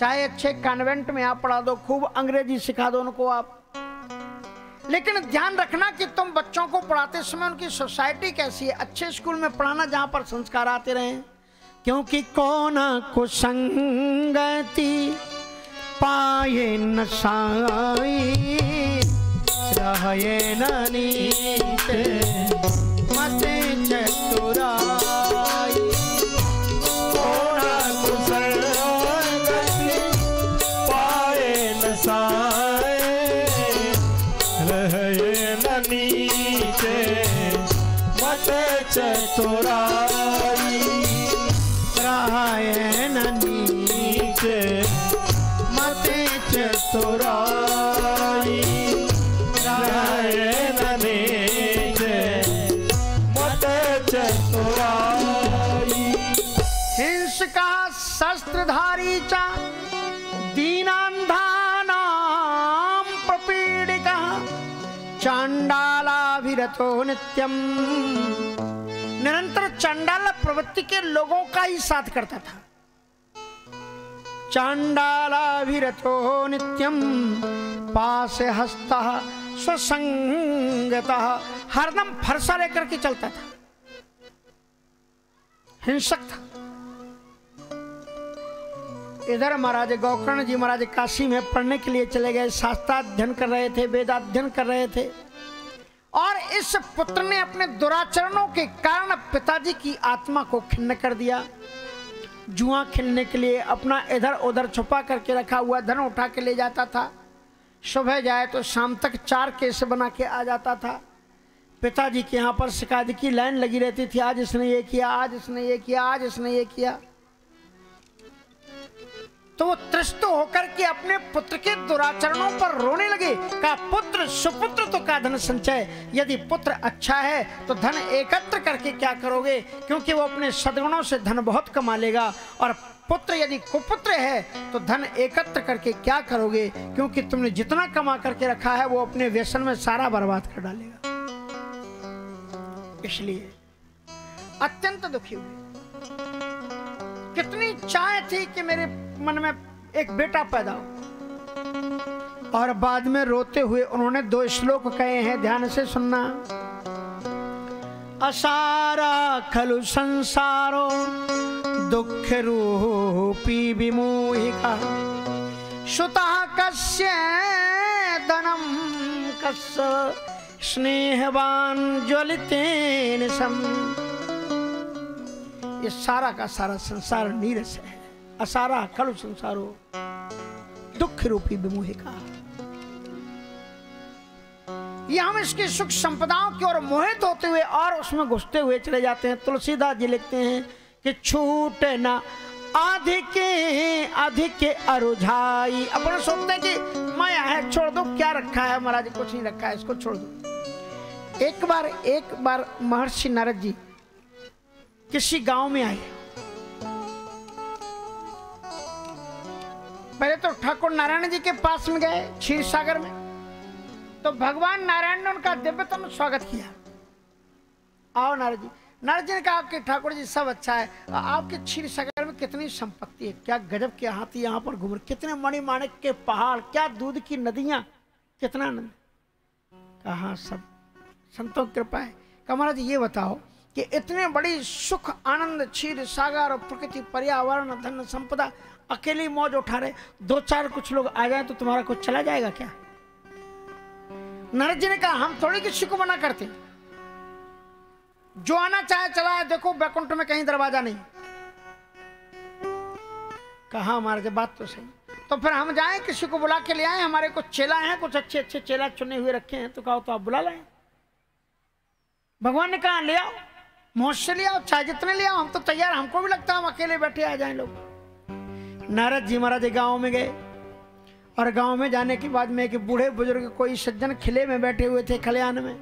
चाहे अच्छे कॉन्वेंट में आप पढ़ा दो, खूब अंग्रेजी सिखा दो उनको आप, लेकिन ध्यान रखना कि तुम बच्चों को पढ़ाते समय उनकी सोसाइटी कैसी है। अच्छे स्कूल में पढ़ाना जहाँ पर संस्कार आते रहें, क्योंकि कौन कुसंगति पाए न साई रहे न नीत मत चतुराई। सुराई नारायण नीच मत चतुराई। हिंस का शस्त्रधारी चा दीनांधा नाम प्रपीड़िका चांडालाभिरतो नित्यम। निरंतर चांडाल प्रवृत्ति के लोगों का ही साथ करता था। चांडालाभिरतो नित्यम पासे हस्ता स्वसंगता, हरदम फरसा लेकर के चलता था, हिंसक था। इधर महाराज गोकर्ण जी महाराज काशी में पढ़ने के लिए चले गए, शास्त्राध्ययन कर रहे थे, वेदाध्ययन कर रहे थे। और इस पुत्र ने अपने दुराचरणों के कारण पिताजी की आत्मा को खिन्न कर दिया। जुआ खेलने के लिए अपना इधर उधर छुपा करके रखा हुआ धन उठा के ले जाता था। सुबह जाए तो शाम तक 4 केस बना के आ जाता था। पिताजी के यहाँ पर शिकायत की लाइन लगी रहती थी, आज इसने ये किया, आज इसने ये किया, आज इसने ये किया। तो वो त्रस्त होकर के अपने पुत्र के दुराचरणों पर रोने लगे। का पुत्र सुपुत्र तो का धन संचय, यदि पुत्र अच्छा है तो धन एकत्र करके क्या करोगे, क्योंकि वो अपने सद्गुणों से धन बहुत कमा लेगा। और पुत्र यदि कुपुत्र है तो धन एकत्र करके क्या करोगे, क्योंकि तुमने जितना कमा करके रखा है वो अपने व्यसन में सारा बर्बाद कर डालेगा। इसलिए अत्यंत दुखी हुए। कितनी चाह थी कि मेरे मन में एक बेटा पैदा हो। और बाद में रोते हुए उन्होंने 2 श्लोक कहे हैं, ध्यान से सुनना। असारा खलु संसारो दुख रूपी विमोहिका, सुतः कस्य धनम कस्य स्नेहवान ज्वलितेन सम। ये सारा का सारा संसार नीरस है। असारा खलु संसारो दुख रूपी विमोहिका। यह हम इसके सुख संपदाओं की ओर मोहित होते हुए और उसमें घुसते हुए चले जाते हैं। तुलसीदास जी लिखते हैं कि छूट ना अधिके अरुझाई। अपन सोचते हैं कि माया है, छोड़ दो, क्या रखा है महाराज, कुछ नहीं रखा है, इसको छोड़ दो। एक बार महर्षि नारद जी किसी गांव में आए। पहले तो ठाकुर नारायण जी के पास में गए क्षीर सागर में, तो भगवान नारायण ने उनका दिव्यतम स्वागत किया। आओ नारद जी। नारद जी ने कहा कि ठाकुर जी सब अच्छा है, आपके क्षीर सागर में कितनी संपत्ति है, क्या गजब के हाथी यहाँ पर घूम रहे, कितने मणिमाणिक के पहाड़, क्या दूध की नदियाँ, कितना आनंद। कहा सब संतों की कृपा है। कहा महाराज ये बताओ कि इतने बड़ी सुख आनंद क्षीर सागर और प्रकृति पर्यावरण धन संपदा, अकेली मौज उठा रहे, 2-4 कुछ लोग आ जाए तो तुम्हारा कुछ चला जाएगा क्या। नारद जी ने कहा हम थोड़ी किसी को मना करते, जो आना चाहे चला है, देखो बैकुंठ में कहीं दरवाजा नहीं। कहा महाराज बात तो सही, तो फिर हम जाए किसी को बुला के ले आए, हमारे कुछ चेला हैं, कुछ अच्छे अच्छे चेला चुने हुए रखे हैं, तो कहो तो आप बुला लाए। भगवान ने कहा ले आओ, मौज से ले आओ, चाहे जितने ले आओ, हम तो तैयार, हमको भी लगता है हम अकेले बैठे आ जाए लोग। नारद जी महाराज गांव में गए और गांव में जाने के बाद में कि बूढ़े बुजुर्ग कोई सज्जन खिले में बैठे हुए थे, खलियान में,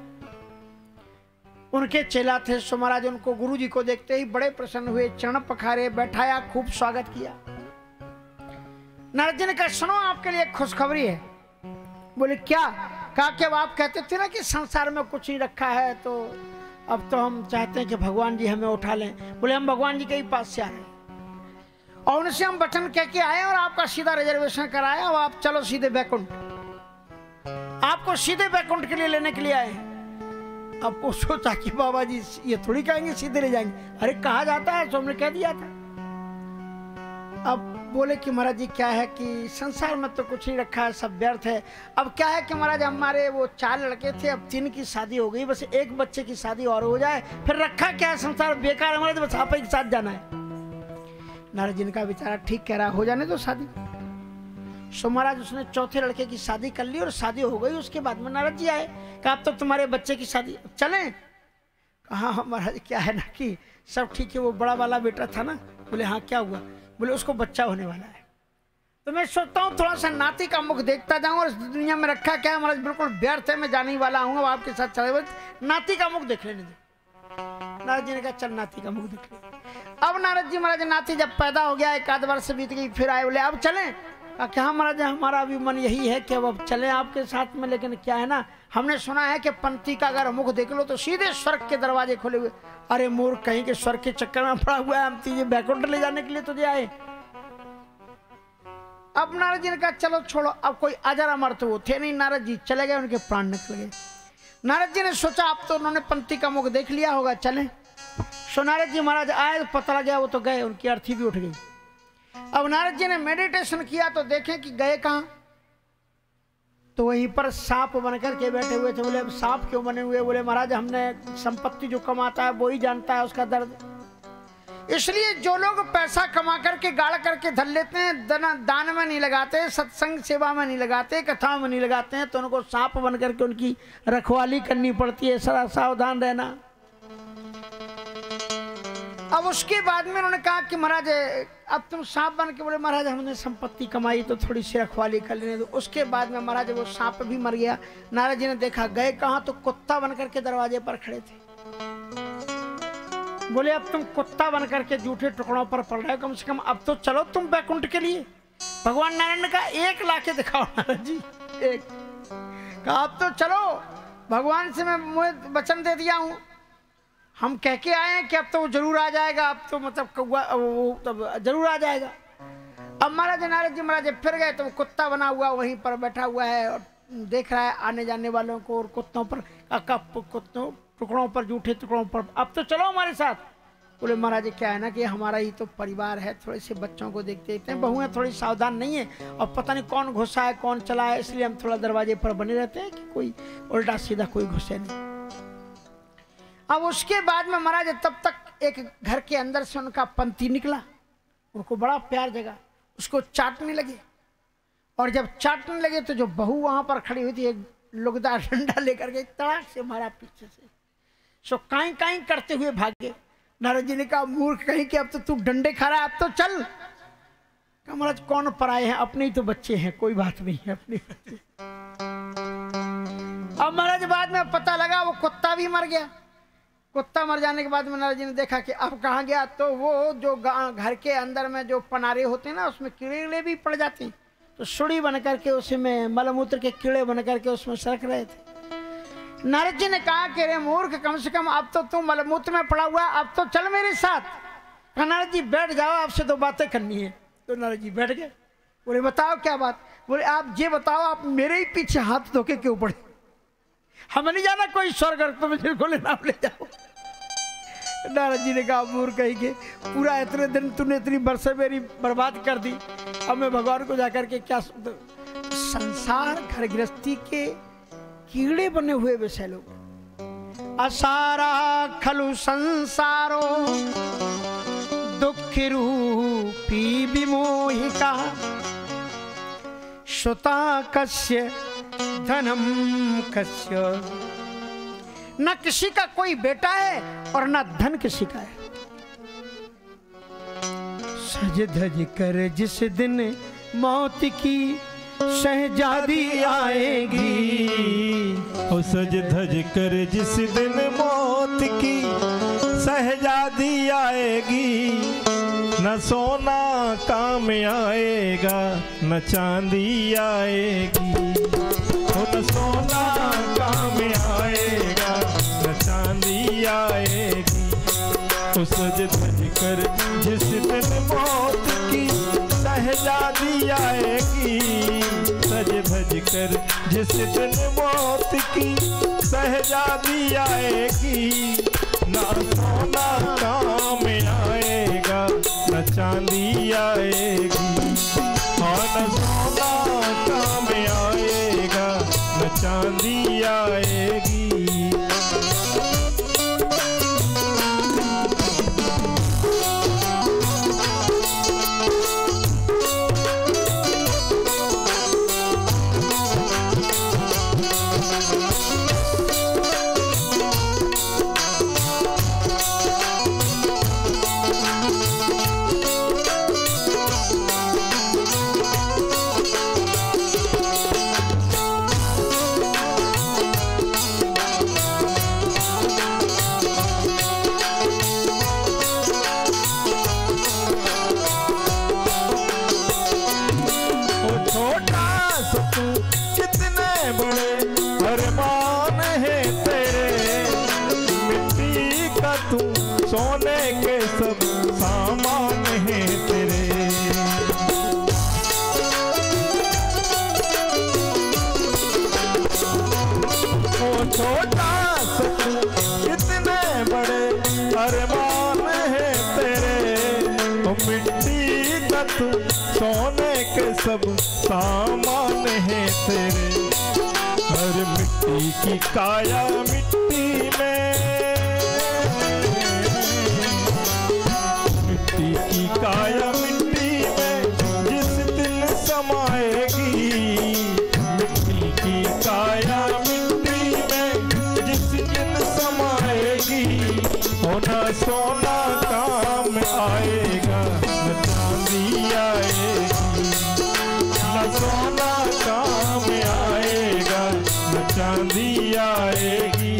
उनके चेला थे। सो महाराज उनको गुरु जी को देखते ही बड़े प्रसन्न हुए, चरण पखारे, बैठाया, खूब स्वागत किया। नारद जी ने कहा सुनो आपके लिए खुशखबरी है। बोले क्या। कहा कि अब आप कहते थे ना कि संसार में कुछ नहीं रखा है, तो अब तो हम चाहते हैं कि भगवान जी हमें उठा लें। बोले हम भगवान जी के ही पास से आ रहे हैं और उनसे हम वचन कह के आए और आपका सीधा रिजर्वेशन कराया, अब आप चलो सीधे बैकुंठ, आपको सीधे बैकुंठ के लिए लेने के लिए आए। अब वो सोचा कि बाबा जी ये थोड़ी कहेंगे सीधे ले जाएंगे, अरे कहा जाता है तो हमने कह दिया था। अब बोले कि महाराज जी क्या है कि संसार में तो कुछ नहीं रखा है, सब व्यर्थ है। अब क्या है कि महाराज हमारे वो 4 लड़के थे, अब 3 की शादी हो गई, बस एक बच्चे की शादी और हो जाए, फिर रखा क्या है, संसार बेकार है महाराज, बस आप एक साथ जाना है। नारद जी ने कहा बेचारा ठीक कह रहा, हो जाने दो शादी। सो महाराज उसने 4थे लड़के की शादी कर ली और शादी हो गई। उसके बाद में नारद जी आए, कहा अब तो तुम्हारे बच्चे की शादी, चलें। कहा हाँ महाराज क्या है ना कि सब ठीक है, वो बड़ा वाला बेटा था ना। बोले हाँ क्या हुआ। बोले उसको बच्चा होने वाला है। तो मैं सोचता हूँ थोड़ा सा नाती का मुख देखता जाऊँ और इस दुनिया में रखा क्या है महाराज, बिल्कुल व्यर्थ है, मैं जाने वाला हूँ आपके साथ चले, नाती का मुख देख लेने दो। नारद जी ने कहा चल नाती का मुख देख ले। अब नारद जी महाराज नाती जब पैदा हो गया, एक आध वर्ष बीत गई, फिर आए बोले अब चलें। क्या महाराज हमारा भी मन यही है कि अब चलें आपके साथ में, लेकिन क्या है ना हमने सुना है कि पंथी का अगर मुख देख लो तो सीधे स्वर्ग के दरवाजे खुले हुए। अरे मोर कहीं के स्वर्ग के चक्कर में पड़ा हुआ है, हम तुझे बैकुंठ ले जाने के लिए तुझे आए। अब नारद जी ने कहा चलो छोड़ो, अब कोई अजर अमर तो वो थे नहीं, नारद जी चले गए, उनके प्राण निकल गए। नारद जी ने सोचा अब तो उन्होंने पंथी का मुख देख लिया होगा, चले। सो नारद जी महाराज आए, पता लग गया वो तो गए, उनकी अर्थी भी उठ गई। अब नारद जी ने मेडिटेशन किया तो देखें कि गए कहाँ, तो वहीं पर सांप बनकर के बैठे हुए थे। बोले अब सांप क्यों बने हुए? बोले महाराज हमने संपत्ति जो कमाता है वो ही जानता है उसका दर्द, इसलिए जो लोग पैसा कमा करके गाड़ करके धर लेते हैं, दान में नहीं लगाते, सत्संग सेवा में नहीं लगाते, कथा में नहीं लगाते हैं, तो उनको सांप बन करके उनकी रखवाली करनी पड़ती है, सारा सावधान रहना। अब उसके बाद में उन्होंने कहा कि महाराज अब तुम सांप बन के, बोले महाराज हमने संपत्ति कमाई तो थोड़ी सी रखवाली कर लेने दो। उसके बाद में महाराज वो सांप भी मर गया। नारद जी ने देखा गए कहाँ, तो कुत्ता बनकर के दरवाजे पर खड़े थे। बोले अब तुम कुत्ता बनकर के जूठे टुकड़ों पर पड़ रहे हो, कम से कम अब तो चलो तुम बैकुंठ के लिए। भगवान नारायण ने कहा एक ला के दिखाओ नारद जी, एक कहा अब तो चलो, भगवान से मैं वचन दे दिया हूँ, हम कह के आए हैं कि अब तो वो जरूर आ जाएगा, अब तो मतलब कौवा वो तब जरूर आ जाएगा। अब महाराज नारद जी महाराज फिर गए तो वो कुत्ता बना हुआ वहीं पर बैठा हुआ है और देख रहा है आने जाने वालों को, और कुत्तों पर कुत्तों टुकड़ों पर जूठे टुकड़ों पर, अब तो चलो हमारे साथ। बोले महाराज क्या है ना कि हमारा ही तो परिवार है, थोड़े से बच्चों को देखते देखते हैं, बहुएँ थोड़ी सावधान नहीं है और पता नहीं कौन घुसा है कौन चला है, इसलिए हम थोड़ा दरवाजे पर बने रहते हैं कि कोई उल्टा सीधा कोई घुसे नहीं। अब उसके बाद में महाराज तब तक एक घर के अंदर से उनका पंथी निकला, उनको बड़ा प्यार जगा, उसको चाटने लगे। और जब चाटने लगे तो जो बहू वहां पर खड़ी हुई थी एक लुगदार डंडा लेकर के तड़ाक से मारा पीछे से, सो काई काई करते हुए भागे। नारद जी ने कहा मूर्ख कहीं कि अब तो तू डंडे खा रहा है, अब तो चल। कहा महाराज कौन पराए हैं, अपने ही तो बच्चे हैं, कोई बात नहीं है अपने बच्चे। अब महाराज बाद में पता लगा वो कुत्ता भी मर गया। कुत्ता मर जाने के बाद में नारद जी ने देखा कि अब कहाँ गया, तो वो जो घर के अंदर में जो पनारे होते हैं ना उसमें कीड़े भी पड़ जाते हैं, तो सुड़ी बन करके उसमें मलमूत्र के कीड़े बन करके उसमें सरक रहे थे। नारद जी ने कहा कि रे मूर्ख कम से कम अब तो तू मलमूत्र में पड़ा हुआ है, अब तो चल मेरे साथ। कहा नारद जी बैठ जाओ, आपसे दो बातें करनी है। तो नारद जी बैठ गए। बोले बताओ क्या बात? बोले आप ये बताओ, आप मेरे ही पीछे हाथ धोके क्यों पड़े? हमें नहीं जाना कोई स्वर्ग, तो मुझे को लेना ले जाओ। नारद जी ने कहा मूर्ख कहीं के, पूरा इतने दिन तूने इतनी बरसें मेरी बर्बाद कर दी, अब मैं भगवान को जाकर के क्या संसार घर गृहस्थी के कीड़े बने हुए विषय लोग। असारा खलु संसारो दुख रूपी विमोहिका सुता कस्य धनम कस्य। ना किसी का कोई बेटा है और ना धन किसी का है। सज धज कर जिस दिन मौत की शहजादी आएगी, ओ सज धज कर जिस दिन मौत की शहजादी आएगी, न सोना काम आएगा न चांदी आएगी, न सोना काम आएगा न चांदी आएगी, उस सज कर जिस दिन मौत की शहजादी आएगी, सज भज कर जिस दिन मौत की शहजादी आएगी, न सोना काम आएगा न चांदी आएगी, और न सोना काम आएगा न चांदी आएगी। सोने के सब सामान है तेरे। हर मिट्टी की काया मिट्टी में, मिट्टी की काया मिट्टी में जिस दिन समाएगी। मिट्टी की काया मिट्टी में जिस दिन समाएगी, होना सोना काम आएगा सोना काम आएगा न चांदी आएगी।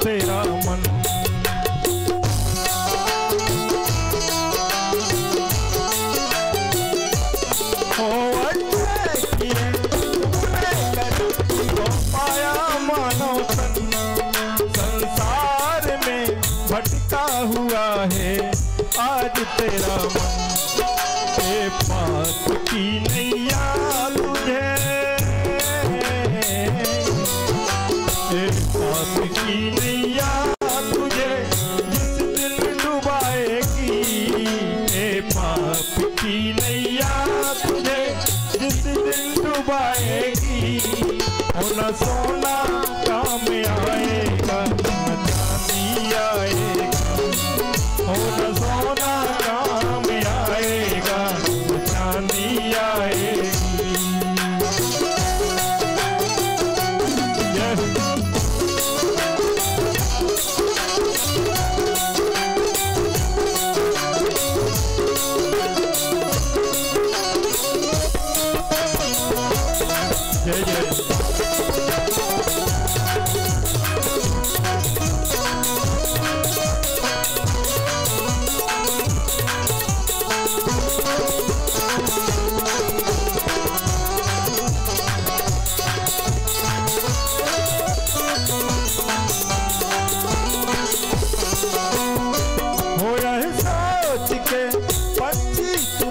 तेरा मन ओ अच्छे किए तूने कर पाया मानो तन। संसार में भटका हुआ है आज तेरा मन। ये बात की नैया तुझे, ये बात की नैया तुझे जिस दिन डुबाएगी। ये बात की नैया तुझे जिस दिन डुबाएगी, होना सोना काम आएगा न चांदी आएगा। होना सोना काम आएगा न चांदी आएगी।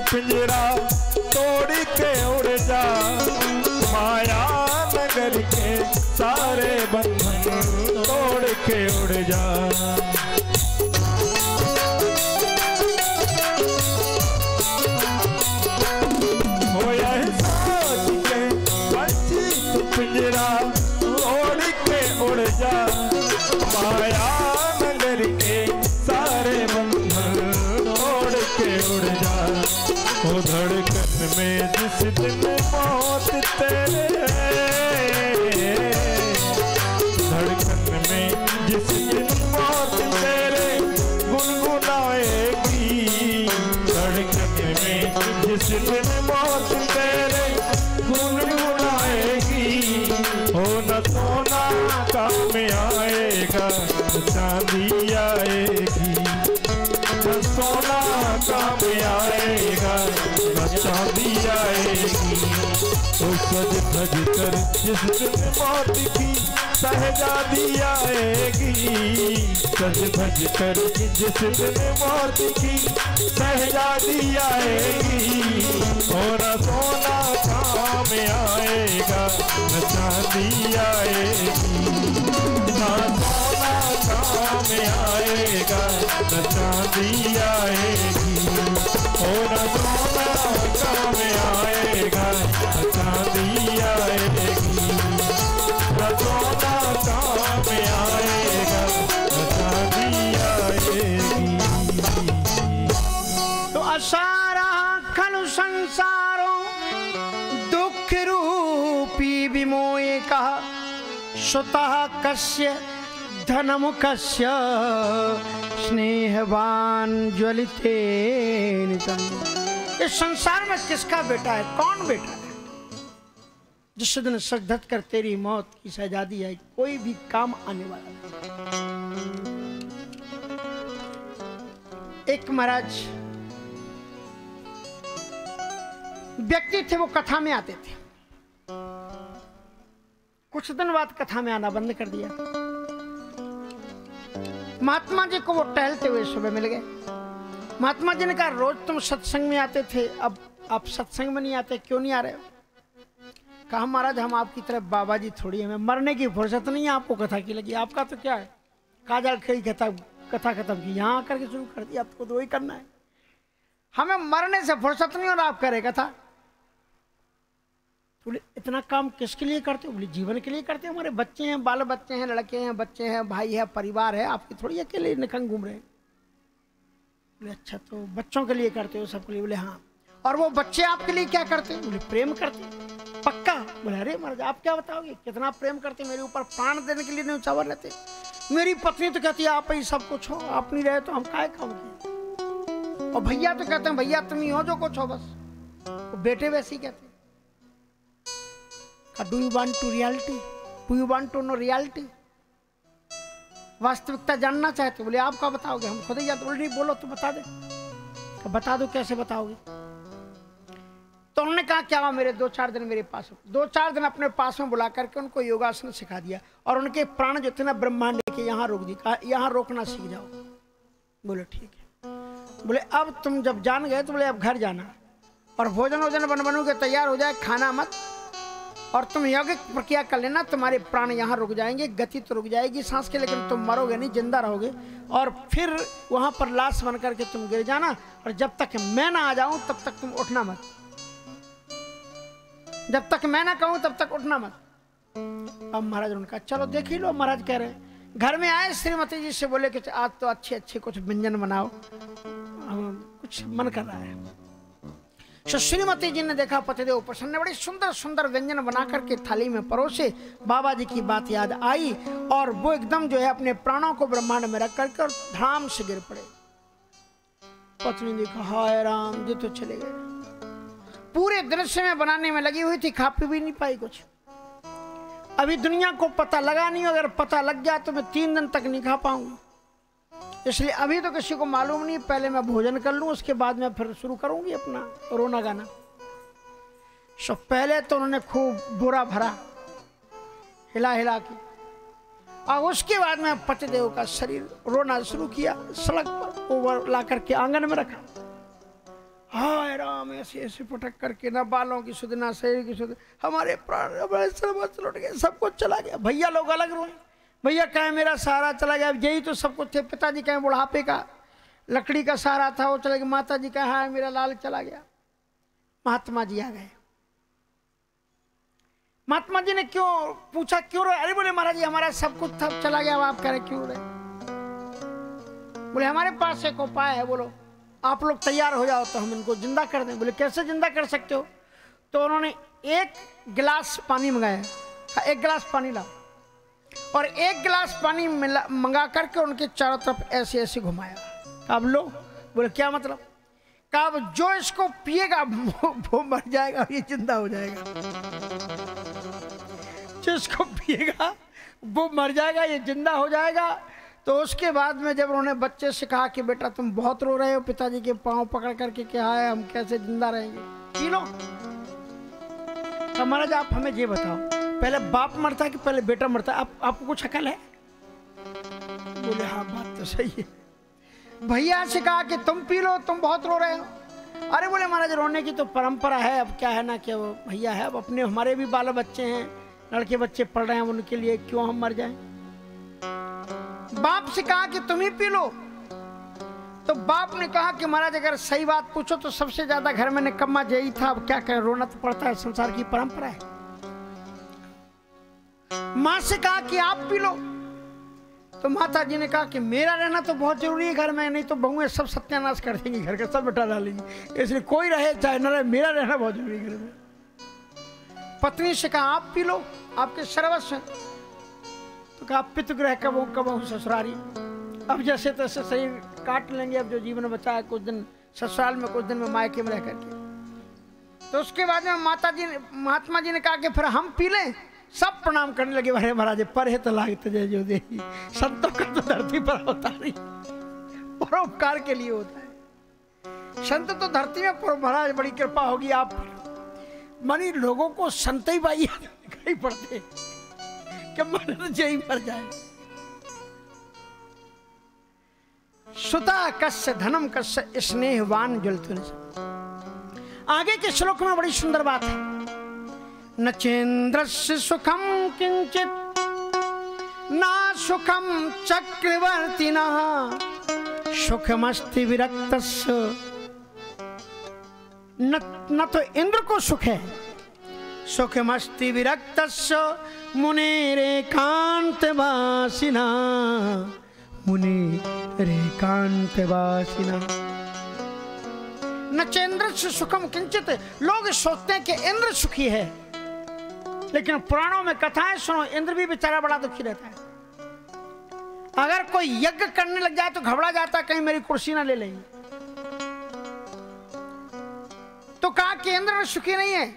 पिंजरा तोड़ के उड़ जा, माया नगर के सारे बंधन तोड़ के उड़ जा। होया है सोच के पंछी तू पिंजरा तोड़ के उड़ जा, माया नगर के सारे बंधन तोड़ के उड़ जा। ओ धड़कन में जिस दिन मौत तेरे, धड़कन में जिस दिन मौत तेरे गुनगुनाएगी। धड़कन में जिस दिन मौत तेरे गुनगुनाएगी, होना सोना काम आएगा चांदी आएगी। सोना काम आएगा चांदी आएगी। सज धज कर जिस दिन मौत की शहजादी आएगी। सज धज कर जिस दिन मौत की शहजादी आएगी, और सोना काम आएगा चांदी आएगी। सोना काम आएगा न चांदी आएगी। और सोना काम आएगा न चांदी आएगी। सोना काम आएगा न चांदी आएगी। तो असारा खनु संसारों दुख रूपी विमोय कहा, सुतः कस्य धनमुखस्य स्नेहवान ज्वलिते नितम। इस संसार में किसका बेटा है, कौन बेटा है? जिस दिन सजदत कर तेरी मौत की शहजादी आई, कोई भी काम आने वाला नहीं। एक महाराज व्यक्ति थे, वो कथा में आते थे। कुछ दिन बाद कथा में आना बंद कर दिया। महात्मा जी को वो टहलते हुए सुबह मिल गए। महात्मा जी ने कहा, रोज तुम सत्संग में आते थे, अब आप सत्संग में नहीं आते, क्यों नहीं आ रहे हो? कहा, महाराज हम आपकी तरफ बाबा जी थोड़ी, हमें मरने की फुर्सत नहीं है, आपको कथा की लगी, आपका तो क्या है। काजल खड़ी कथा खत्म की, यहाँ आकर के शुरू कर दिया, आपको तो वही करना है, हमें मरने से फुर्सत नहीं और आप करे कथा। बोले, इतना काम किसके लिए करते हो? बोले, जीवन के लिए करते हो, हमारे बच्चे हैं, बाल बच्चे हैं, लड़के हैं, बच्चे हैं, भाई है, परिवार है, आपकी थोड़ी अकेले निकंग घूम रहे हैं। बोले, अच्छा तो बच्चों के लिए करते हो, सबके लिए? बोले हाँ। और वो बच्चे आपके लिए क्या करते हैं? बोले, प्रेम करते हैं। पक्का? बोले, अरे महाराज आप क्या बताओगे, कितना प्रेम करते, मेरे ऊपर प्राण देने के लिए न्यौछावर रहते। मेरी पत्नी तो कहती है आप ही सब कुछ हो, आप नहीं रहे तो हम काहे खाओगे। और भैया तो कहते हैं भैया तुम ही हो जो कुछ हो बस। बेटे वैसे ही कहते हैं। Do you want to reality, do you want to know reality, वास्तविकता जानना चाहते? बोले, आप क्या बताओगे, हम खुद ही जानते। बोले, नहीं बोलो तो बता दे। तो बता दो, कैसे बताओगे? तो उन्होंने कहा, क्या मेरे 2-4 दिन मेरे पास, 2-4 दिन अपने पास में बुला करके उनको योगासन सिखा दिया और उनके प्राण जो थे ना ब्रह्मांड के यहाँ रोक दी। कहा, यहाँ रोकना सीख जाओ। बोले, ठीक है। बोले, अब तुम जब जान गए तो बोले अब घर जाना और भोजन वोजन बनोगे, तैयार हो जाए, खाना मत, और तुम यौगिक प्रक्रिया कर लेना, तुम्हारे प्राण यहाँ रुक जाएंगे, गति तो रुक जाएगी सांस की, लेकिन तुम मरोगे नहीं, जिंदा रहोगे। और फिर वहाँ पर लाश बन करके तुम गिर जाना, और जब तक मैं ना आ जाऊँ तब तक तुम उठना मत, जब तक मैं ना कहूँ तब तक उठना मत। अब महाराज उनका, चलो देख ही लो महाराज कह रहे हैं। घर में आए, श्रीमती जी से बोले कि आज तो अच्छे अच्छे कुछ व्यंजन बनाओ, कुछ मन कर रहा है। श्रीमती जी ने देखा पतिदेव प्रसन्न ने बड़े सुंदर सुंदर व्यंजन बना करके थाली में परोसे। बाबा जी की बात याद आई और वो एकदम जो है अपने प्राणों को ब्रह्मांड में रख करके और धाम से गिर पड़े। पत्नी ने कहा, हाय राम जी तो चले गए। पूरे दृश्य में बनाने में लगी हुई थी, खा पी भी नहीं पाई कुछ। अभी दुनिया को पता लगा नहीं, अगर पता लग गया तो मैं 3 दिन तक नहीं खा पाऊंगी, इसलिए अभी तो किसी को मालूम नहीं, पहले मैं भोजन कर लूं, उसके बाद मैं फिर शुरू करूंगी अपना रोना गाना। सो पहले तो उन्होंने खूब बोरा भरा हिला हिला के, और उसके बाद में पतिदेव का शरीर रोना शुरू किया, सड़क पर ऊपर ला करके आंगन में रखा। हाय राम, ऐसे ऐसे पटक करके ना बालों की सुध ना शरीर की सुध, हमारे प्राण लौट गए, सब कुछ चला गया। भैया लोग अलग रोए, भैया कहें मेरा सहारा चला गया, यही तो सब कुछ थे। पिताजी कहें बुढ़ापे का लकड़ी का सहारा था, वो चला गया। माता जी कहें हाय मेरा लाल चला गया। महात्मा जी आ गए। महात्मा जी ने क्यों पूछा, क्यों रोए? अरे बोले, महाराज जी हमारा सब कुछ था, चला गया, आप कह रहे क्यों रोए? बोले, हमारे पास एक उपाय है, बोलो आप लोग तैयार हो जाओ तो हम इनको जिंदा कर दें। बोले, कैसे जिंदा कर सकते हो? तो उन्होंने 1 गिलास पानी मंगाया, 1 गिलास पानी लाओ, और 1 गिलास पानी मंगा करके उनके चारों तरफ ऐसे ऐसे घुमाया। अब लो। बोले, क्या मतलब? कहा, अब जो इसको पिएगा वो मर जाएगा और ये जिंदा हो जाएगा, जो इसको पिएगा वो मर जाएगा, ये जिंदा हो जाएगा। तो उसके बाद में जब उन्होंने बच्चे से कहा कि बेटा तुम बहुत रो रहे हो, पिताजी के पांव पकड़ करके कहा है हम कैसे जिंदा रहेंगे, पी लो। तो महाराज आप हमें ये बताओ, पहले बाप मरता है कि पहले बेटा मरता है? आपको कुछ अकल है? बोले, हाँ बात तो सही है। भैया से कहा कि तुम पी लो, तुम बहुत रो रहे हो। अरे बोले, महाराज रोने की तो परंपरा है, अब क्या है ना कि वो भैया है, अब अपने हमारे भी बाल बच्चे हैं, लड़के बच्चे पढ़ रहे हैं, उनके लिए क्यों हम मर जाएं। बाप से कहा कि तुम ही पी लो। तो बाप ने कहा कि महाराज अगर सही बात पूछो तो सबसे ज्यादा घर में निकम्मा यही था, अब क्या करें, रोना तो पड़ता है, संसार की परंपरा है। मां से कहा कि आप पी लो। तो माता जी ने कहा कि मेरा रहना तो बहुत जरूरी है घर में, नहीं तो बहुएं सब सत्यानाश कर देंगी, घर का सब बटा डालेंगी, इसलिए कोई रहे चाहे ना रहे, मेरा रहना बहुत जरूरी है घर में। पत्नी से कहा, आप पी लो, आपके सर्वस्व। तो कहा, पितृग्रह कबहु कबहु ससुरारी, अब जैसे तैसे शरीर काट लेंगे, अब जो जीवन बचा है कुछ दिन ससुराल में, कुछ दिन में मायके में रह करके। तो उसके बाद में महात्मा जी ने कहा कि फिर हम पी लें। सब प्रणाम करने लगे, अरे महाराज पर है तो लागते जय जो दे, संतों का तो धरती पर अवतारी परोपकार के लिए होता है। संत तो धरती में, पर महाराज बड़ी कृपा होगी आप मानी। लोगों को संत ही भाई दिखाई पड़ते कि मन जय मर जाए। सुता कस्य धनम कस्य स्नेहवान जुलतुन। आगे के श्लोक में बड़ी सुंदर बात है। न चेन्द्रस्य सुखम किंचित ना सुखम चक्रवर्तिनः सुखमस्ति विरक्तस्य। न तो इंद्र को सुख है, सुखमस्ति विरक्तस्य मुनेरेकान्तवासिना मुनि रेकांतवासिना। न चेन्द्रस्य सुखम किंचित। लोग सोचते हैं कि इंद्र सुखी है, लेकिन पुराणों में कथाएं सुनो, इंद्र भी बेचारा बड़ा दुखी रहता है। अगर कोई यज्ञ करने लग जाए तो घबरा जाता है कहीं मेरी कुर्सी ना ले लें। तो कहा कि इंद्र सुखी नहीं है।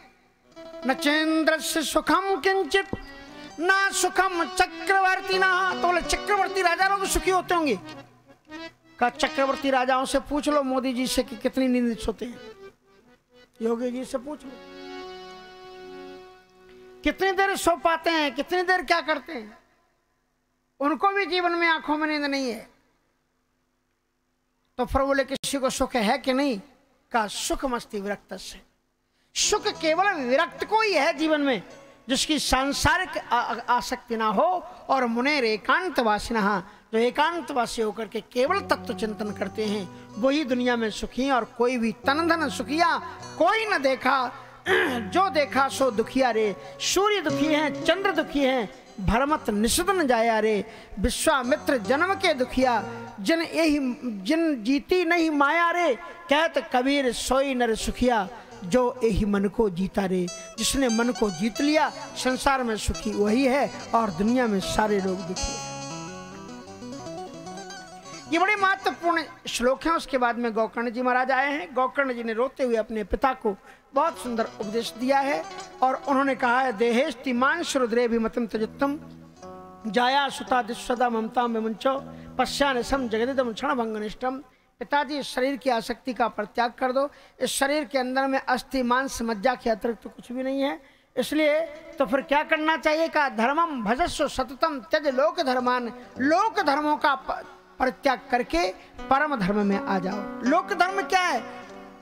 न चेन्द्रस्य सुखम किंचित ना सुखम चक्रवर्ती ना। तो बोले चक्रवर्ती राजा लोग सुखी होते होंगे। कहा चक्रवर्ती राजाओं से पूछ लो, मोदी जी से कि कितनी नींद सोते हैं, योगी जी से पूछ लो कितनी देर सो पाते हैं, कितनी देर क्या करते हैं। उनको भी जीवन में आंखों में नींद नहीं है। तो फिर बोले किसी को सुख है कि नहीं। कहा सुख मस्ती विरक्त से। सुख केवल विरक्त को ही है जीवन में जिसकी सांसारिक आसक्ति ना हो, और मुनेर एकांतवासी ना, जो एकांतवासी होकर के केवल तत्व चिंतन करते हैं, वही दुनिया में सुखी हैं। और कोई भी तन धन सुखिया कोई न देखा, जो देखा सो दुखिया रे। सूर्य दुखी हैं, चंद्र दुखी हैं, भरमत निषदन जाया रे। विश्वामित्र जन्म के दुखिया जिन जीती नहीं माया रे। कहत कबीर सोई नर सुखिया जो यही मन को जीता रे। जिसने मन को जीत लिया संसार में सुखी वही है, और दुनिया में सारे लोग दुखी हैं। ये बड़े महत्वपूर्ण श्लोक हैं। उसके बाद में गोकर्ण जी महाराज आए हैं। गोकर्ण जी ने रोते हुए अपने पिता को बहुत सुंदर उपदेश दिया है, और उन्होंने कहा है देहेश तिमान श्रुद्रे भी मतम तजत्तम जाया सुता दिस्वदा ममता में मुंचो पश्चानसम जगदिदम क्षण भंगनिष्ठम। पिताजी इस शरीर की आसक्ति का परित्याग कर दो। इस शरीर के अंदर में अस्थि मांस मज्जा के अतिरिक्त तो कुछ भी नहीं है, इसलिए तो फिर क्या करना चाहिए। का धर्मम भजस्व सततम त्यज लोक धर्मान। लोक धर्मों का परित्याग करके परम धर्म में आ जाओ। लोक धर्म क्या है?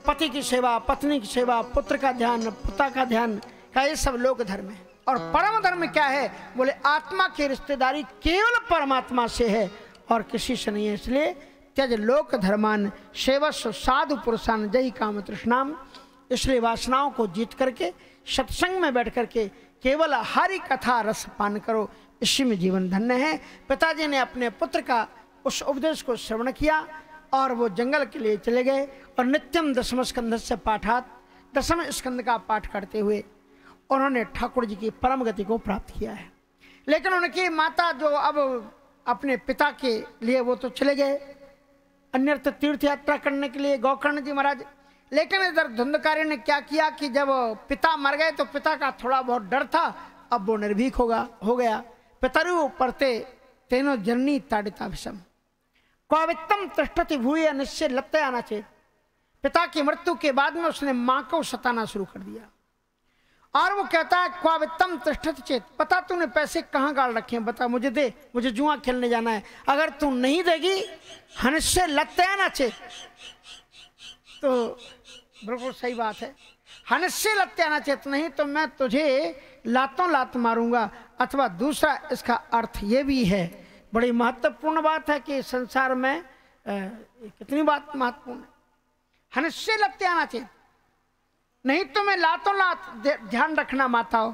पति की सेवा, पत्नी की सेवा, पुत्र का ध्यान, पिता का ध्यान, का ये सब लोक धर्म है। और परम धर्म क्या है? बोले आत्मा की रिश्तेदारी केवल परमात्मा से है और किसी से नहीं है। इसलिए त्यज लोक धर्मान सेवस्व साधु पुरुषान जय काम तृष्णाम। इसलिए वासनाओं को जीत करके सत्संग में बैठ करके केवल हरि कथा रस पान करो, इसी में जीवन धन्य है। पिताजी ने अपने पुत्र का उस उपदेश को श्रवण किया और वो जंगल के लिए चले गए, और नित्यम दसम स्कंध से पाठात दसम स्कंध का पाठ करते हुए उन्होंने ठाकुर जी की परम गति को प्राप्त किया है। लेकिन उनकी माता जो अब अपने पिता के लिए वो तो चले गए अन्यत्र तीर्थ यात्रा करने के लिए गोकर्ण जी महाराज। लेकिन इधर धुंधकारी ने क्या किया कि जब पिता मर गए तो पिता का थोड़ा बहुत डर था, अब वो निर्भीक हो गया। पितरु परते तेनो जननी ताड़िता विषम कवित्तम तिष्ठति भूय अनिश्चय लत्ते आना चाहिए। पिता की मृत्यु के बाद में उसने माँ को सताना शुरू कर दिया, और वो कहता है क्वावित्तम तिष्ठत चेत। पता तूने पैसे कहाँ गाड़ रखे हैं, बता मुझे दे, मुझे जुआ खेलने जाना है। अगर तू नहीं देगी हनस्से लत्तया ना चेत। तो बिल्कुल सही बात है, हनस्से लत्तया ना चेत, नहीं तो मैं तुझे लातों लात मारूंगा। अथवा दूसरा इसका अर्थ ये भी है, बड़ी महत्वपूर्ण बात है कि संसार में कितनी बात महत्वपूर्ण है। हनस्से लत्तया ना चेत, नहीं तो मैं लातों लात। ध्यान रखना माताओं,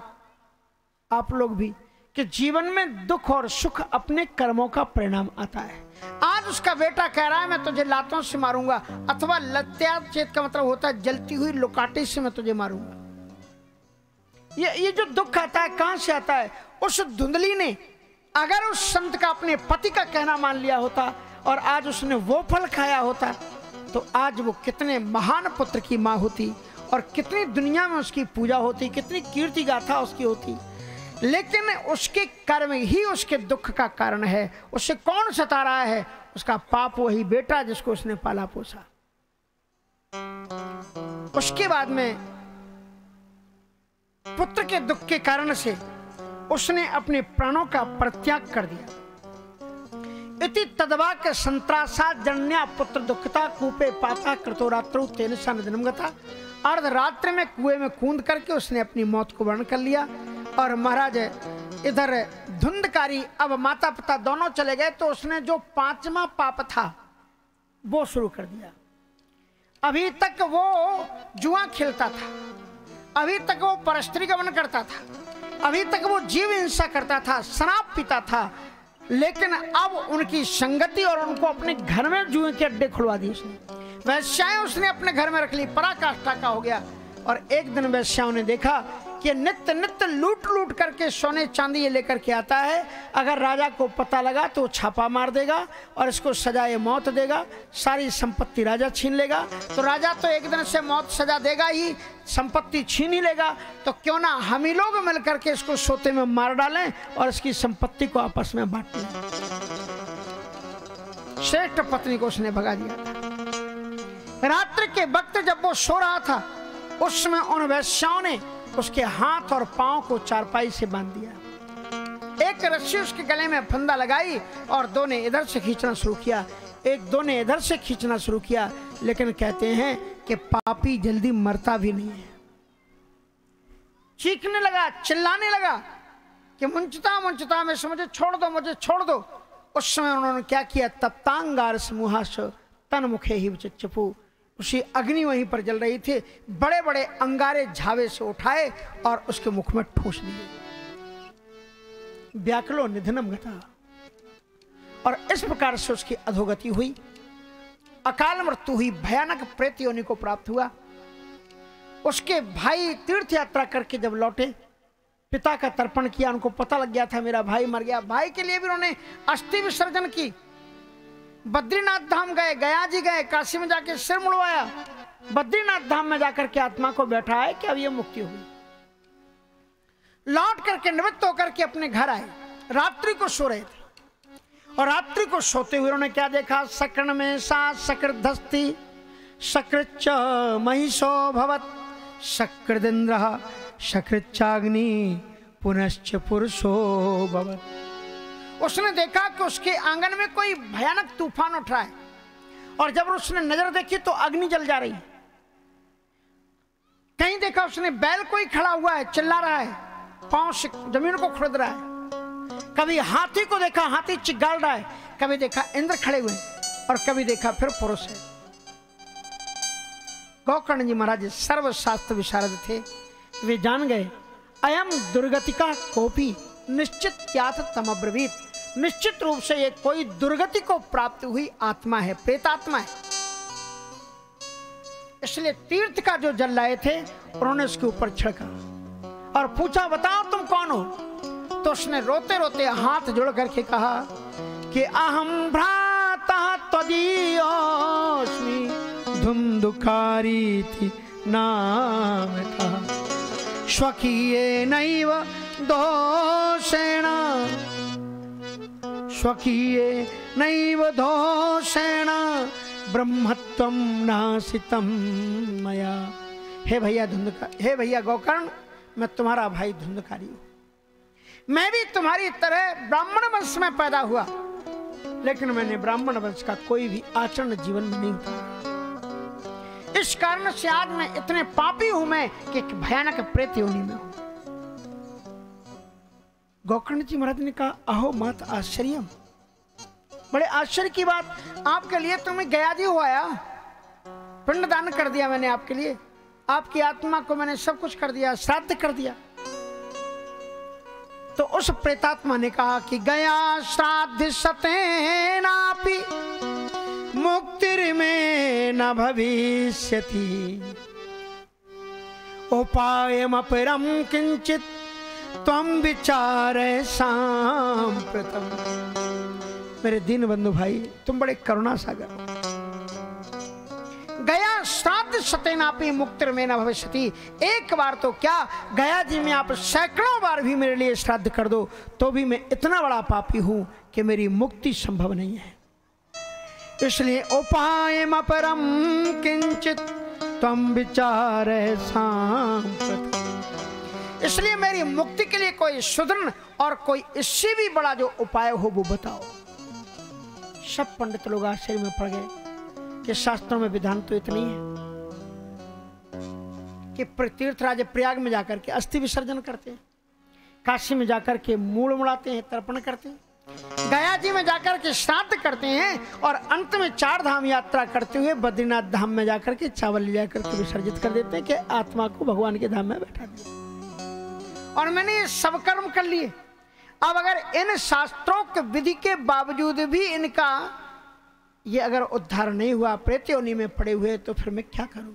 आप लोग भी, कि जीवन में दुख और सुख अपने कर्मों का परिणाम आता है। आज उसका बेटा कह रहा है मैं तुझे लातों से मारूंगा, अथवा लत्या चेत का मतलब होता है जलती हुई लुकाटी से मैं तुझे मारूंगा। ये जो दुख आता है कहां से आता है? उस धुंधली ने अगर उस संत का अपने पति का कहना मान लिया होता और आज उसने वो फल खाया होता तो आज वो कितने महान पुत्र की माँ होती और कितनी दुनिया में उसकी पूजा होती, कितनी कीर्ति गाथा उसकी होती। लेकिन उसके कर्म ही उसके दुख का कारण है। उसे कौन सता रहा है? उसका पाप, वही बेटा जिसको उसने पाला पोसा। उसके बाद में पुत्र के दुख के कारण से उसने अपने प्राणों का परित्याग कर दिया। इति तद्वा के संत्रासा जन्या पुत्र दुखता कूपे पाता कृतो रात्रौ तेन सनदनम गता। अर्ध रात्र में कुएं में कूद करके उसने अपनी मौत को वर्ण कर लिया। और महाराज इधर धुंधकारी, अब माता पिता दोनों चले गए तो उसने जो पांचवा पाप था वो शुरू कर दिया। अभी तक वो जुआ खेलता था, अभी तक वो परस्त्री गमन करता था, अभी तक वो जीव हिंसा करता था, शराब पीता था, लेकिन अब उनकी संगति और उनको अपने घर में जुए के अड्डे खुलवा दिए। उसने वैश्याएं उसने अपने घर में रख ली, पराकाष्ठा का हो गया। और एक दिन वैश्याओं ने देखा कि नित्य नित्य लूट लूट करके सोने चांदी ये लेकर के आता है, अगर राजा को पता लगा तो छापा मार देगा और इसको सजाए मौत देगा, सारी संपत्ति राजा छीन लेगा। तो राजा तो एक दिन से मौत सजा देगा ही, संपत्ति छीन ही लेगा, तो क्यों ना हम ही लोग मिल करके इसको सोते में मार डालें और इसकी संपत्ति को आपस में बांट लें। श्रेष्ठ पत्नी को उसने भगा दिया। रात्र के वक्त जब वो सो रहा था उसमें उन वैश्याओं ने उसके हाथ और पांव को चारपाई से बांध दिया, एक रस्सी उसके गले में फंदा लगाई और दो ने इधर से खींचना शुरू किया, लेकिन कहते हैं कि पापी जल्दी मरता भी नहीं है। चीखने लगा, चिल्लाने लगा कि मुंचता मुंचता में से मुझे छोड़ दो, मुझे छोड़ दो। उस समय उन्होंने क्या किया, तप्तांगार समूहास तन मुखे ही चिपू, उसी अग्नि वहीं पर जल रही थी, बड़े बड़े अंगारे झावे से उठाए और उसके मुख में ठूस दिए। व्याकुलो निधनम गता। और इस प्रकार से उसकी अधोगति हुई, अकाल मृत्यु हुई, भयानक प्रेत योनि को प्राप्त हुआ। उसके भाई तीर्थ यात्रा करके जब लौटे, पिता का तर्पण किया, उनको पता लग गया था मेरा भाई मर गया। भाई के लिए भी उन्होंने अस्थि विसर्जन की, बद्रीनाथ धाम गए, गया जी गए, काशी में जाके सिर मुड़वाया, बद्रीनाथ धाम में जाकर के आत्मा को बैठाया कि अब ये मुक्ति हुई। लौट करके निवृत्त होकर के अपने घर आए, रात्रि को सो रहे थे। और रात्रि को सोते हुए उन्होंने क्या देखा, सकर्ण में सा सकृदस्ति सकृच्च महिषो भवत सकृदिंद्र सकृच्चाग्नि पुनश्च पुरुषो भवत। उसने देखा कि उसके आंगन में कोई भयानक तूफान उठ रहा है और जब उसने नजर देखी तो अग्नि जल जा रही। कहीं देखा उसने बैल कोई खड़ा हुआ है, चिल्ला रहा है, पांव से जमीन को खुरद रहा है। कभी हाथी को देखा, हाथी चिगाल रहा है। कभी देखा इंद्र खड़े हुए और कभी देखा फिर पुरुष है। गोकर्ण जी महाराज सर्वशास्त्र विशारद थे, वे जान गए अयम दुर्गतिका कोपी निश्चित याथ तमब्रवीत, निश्चित रूप से ये कोई दुर्गति को प्राप्त हुई आत्मा है, प्रेतात्मा है। इसलिए तीर्थ का जो जल लाए थे उन्होंने उसके ऊपर छिड़का और पूछा, बताओ तुम कौन हो? तो उसने रोते रोते हाथ जोड़ करके कहा कि अहम भ्राता त्वदीयोऽस्मि धुंधुकारीति नाम था स्वकीये नैव दोषेण स्वकीये नैव दोषेण ब्रह्मत्वं नासितं मया। हे भैया गोकर्ण, मैं तुम्हारा भाई धुंधकारी हूं। मैं भी तुम्हारी तरह ब्राह्मण वंश में पैदा हुआ, लेकिन मैंने ब्राह्मण वंश का कोई भी आचरण जीवन में नहीं किया। इस कारण से आज मैं इतने पापी हूं मैं कि भयानक प्रेत योनि में हूं। गोकर्ण जी महाराज ने कहा, अहो मत आश्चर्य, बड़े आश्चर्य की बात, आपके लिए तो मैं गया जी हो आया, पिंडदान कर दिया मैंने आपके लिए, आपकी आत्मा को मैंने सब कुछ कर दिया, श्राद्ध कर दिया। तो उस प्रेतात्मा ने कहा कि गया श्राद्ध सतेनापि मुक्तिर्मे न भविष्यति उपायमपरम किंचित त्वं विचारे सांप्रतम्। मेरे दीन बंधु भाई, तुम बड़े करुणा सागर हो। गया श्राद्ध सतेनापि मुक्तिर्मेन भविष्यति। एक बार तो क्या, गया जी में आप सैकड़ों बार भी मेरे लिए श्राद्ध कर दो तो भी मैं इतना बड़ा पापी हूं कि मेरी मुक्ति संभव नहीं है। इसलिए उपायम अपरम किंचित तम विचार सांप्रत। इसलिए मेरी मुक्ति के लिए कोई सुदृढ़ और कोई इससे भी बड़ा जो उपाय हो वो बताओ। सब पंडित लोग आश्चर्य में पड़ गए कि शास्त्रों में विधान तो इतनी है कि तीर्थराज प्रयाग में जाकर के अस्थि विसर्जन करते हैं, काशी में जाकर के मूड़ मुड़ाते हैं, तर्पण करते हैं, गया जी में जाकर के श्राद्ध करते हैं और अंत में चार धाम यात्रा करते हुए बद्रीनाथ धाम में जाकर के चावल ले जाकर के विसर्जित कर देते हैं कि आत्मा को भगवान के धाम में बैठा दिया। और मैंने ये सब कर्म कर लिए। अब अगर इन शास्त्रों के विधि के बावजूद भी इनका ये अगर उद्धार नहीं हुआ, प्रेत योनि में पड़े हुए, तो फिर मैं क्या करूं।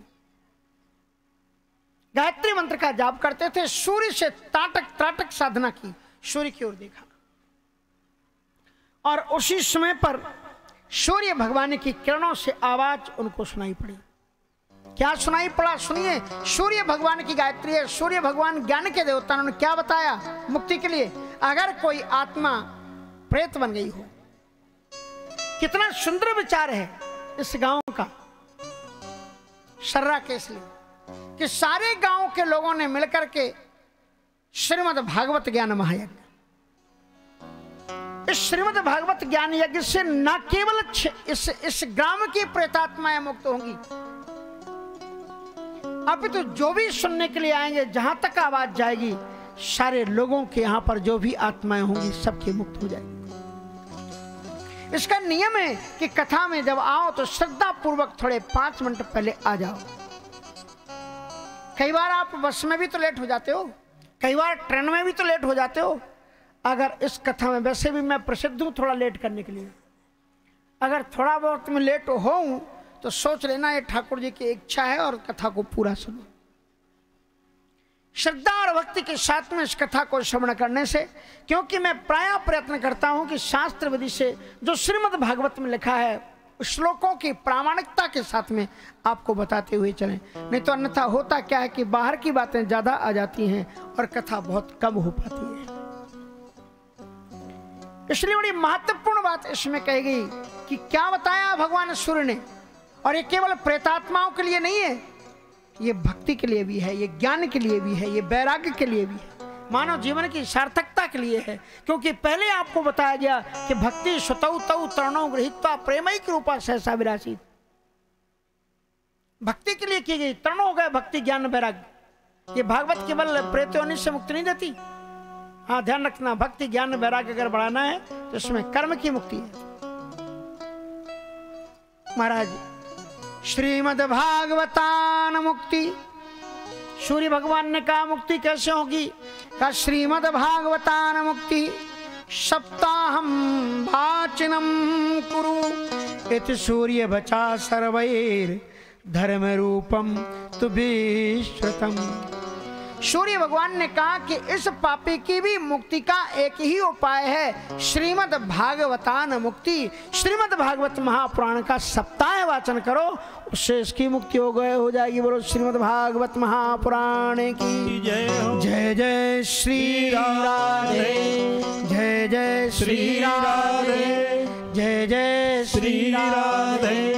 गायत्री मंत्र का जाप करते थे, सूर्य से ताटक ताटक साधना की, सूर्य की ओर देखा और उसी समय पर सूर्य भगवान की किरणों से आवाज उनको सुनाई पड़ी। क्या सुनाई पड़ा सुनिए। सूर्य भगवान की गायत्री है। सूर्य भगवान ज्ञान के देवता, उन्होंने क्या बताया मुक्ति के लिए। अगर कोई आत्मा प्रेत बन गई हो, कितना सुंदर विचार है इस गांव का सर्रा के, इसलिए कि सारे गांव के लोगों ने मिलकर के श्रीमद् भागवत ज्ञान महायज्ञ, श्रीमद् भागवत ज्ञान यज्ञ से न केवल इस ग्राम की प्रेतात्माएं मुक्त होंगी, अपितु जो भी सुनने के लिए आएंगे, जहां तक आवाज जाएगी, सारे लोगों के यहां पर जो भी आत्माएं होंगी सबके मुक्त हो जाएगी। इसका नियम है कि कथा में जब आओ तो श्रद्धा पूर्वक थोड़े 5 मिनट पहले आ जाओ। कई बार आप बस में भी तो लेट हो जाते हो, कई बार ट्रेन में भी तो लेट हो जाते हो। अगर इस कथा में, वैसे भी मैं प्रसिद्ध हूँ थोड़ा लेट करने के लिए, अगर थोड़ा बहुत मैं लेट होऊं तो सोच लेना ये ठाकुर जी की इच्छा है और कथा को पूरा सुनो। श्रद्धा और भक्ति के साथ में इस कथा को श्रवण करने से, क्योंकि मैं प्रायः प्रयत्न करता हूँ कि शास्त्र विधि से जो श्रीमद् भागवत में लिखा है श्लोकों की प्रामाणिकता के साथ में आपको बताते हुए चलें, नहीं तो अन्यथा होता क्या है कि बाहर की बातें ज़्यादा आ जाती हैं और कथा बहुत कम हो पाती है। इसलिए बड़ी महत्वपूर्ण बात इसमें कही गई कि क्या बताया भगवान सूर्य ने। और ये केवल प्रेतात्माओं के लिए नहीं है, ये भक्ति के लिए भी है, ये ज्ञान के लिए भी है, ये वैराग्य के लिए भी है, मानव जीवन की सार्थकता के लिए है। क्योंकि पहले आपको बताया गया कि भक्ति सुतौ तौ तरणौ गृहीत्वा प्रेमयि कृपा सहसा विरासीत, भक्ति के लिए की गई। तरण हो गए भक्ति ज्ञान वैराग्य। ये भागवत केवल प्रेत योनि से मुक्ति नहीं देती, हाँ ध्यान रखना। भक्ति ज्ञान वैराग्य अगर बढ़ाना है तो इसमें कर्म की मुक्ति है। महाराज श्रीमद् भागवतान मुक्ति, सूर्य भगवान ने कहा मुक्ति कैसे होगी, कहा श्रीमद् भागवतान मुक्ति सप्ताहम वाचनम कुरु इति सूर्य बचा सर्वैर धर्म रूपम तुभिश्रुतम। सूर्य भगवान ने कहा कि इस पापी की भी मुक्ति का एक ही उपाय है, श्रीमद् भागवतान मुक्ति। श्रीमद् भागवत महापुराण का सप्ताह वाचन करो, उससे इसकी मुक्ति हो जाएगी। बोलो श्रीमद् भागवत महापुराण की जय। जय जय श्री राधे, जय जय श्री राधे, जय जय श्री राधे।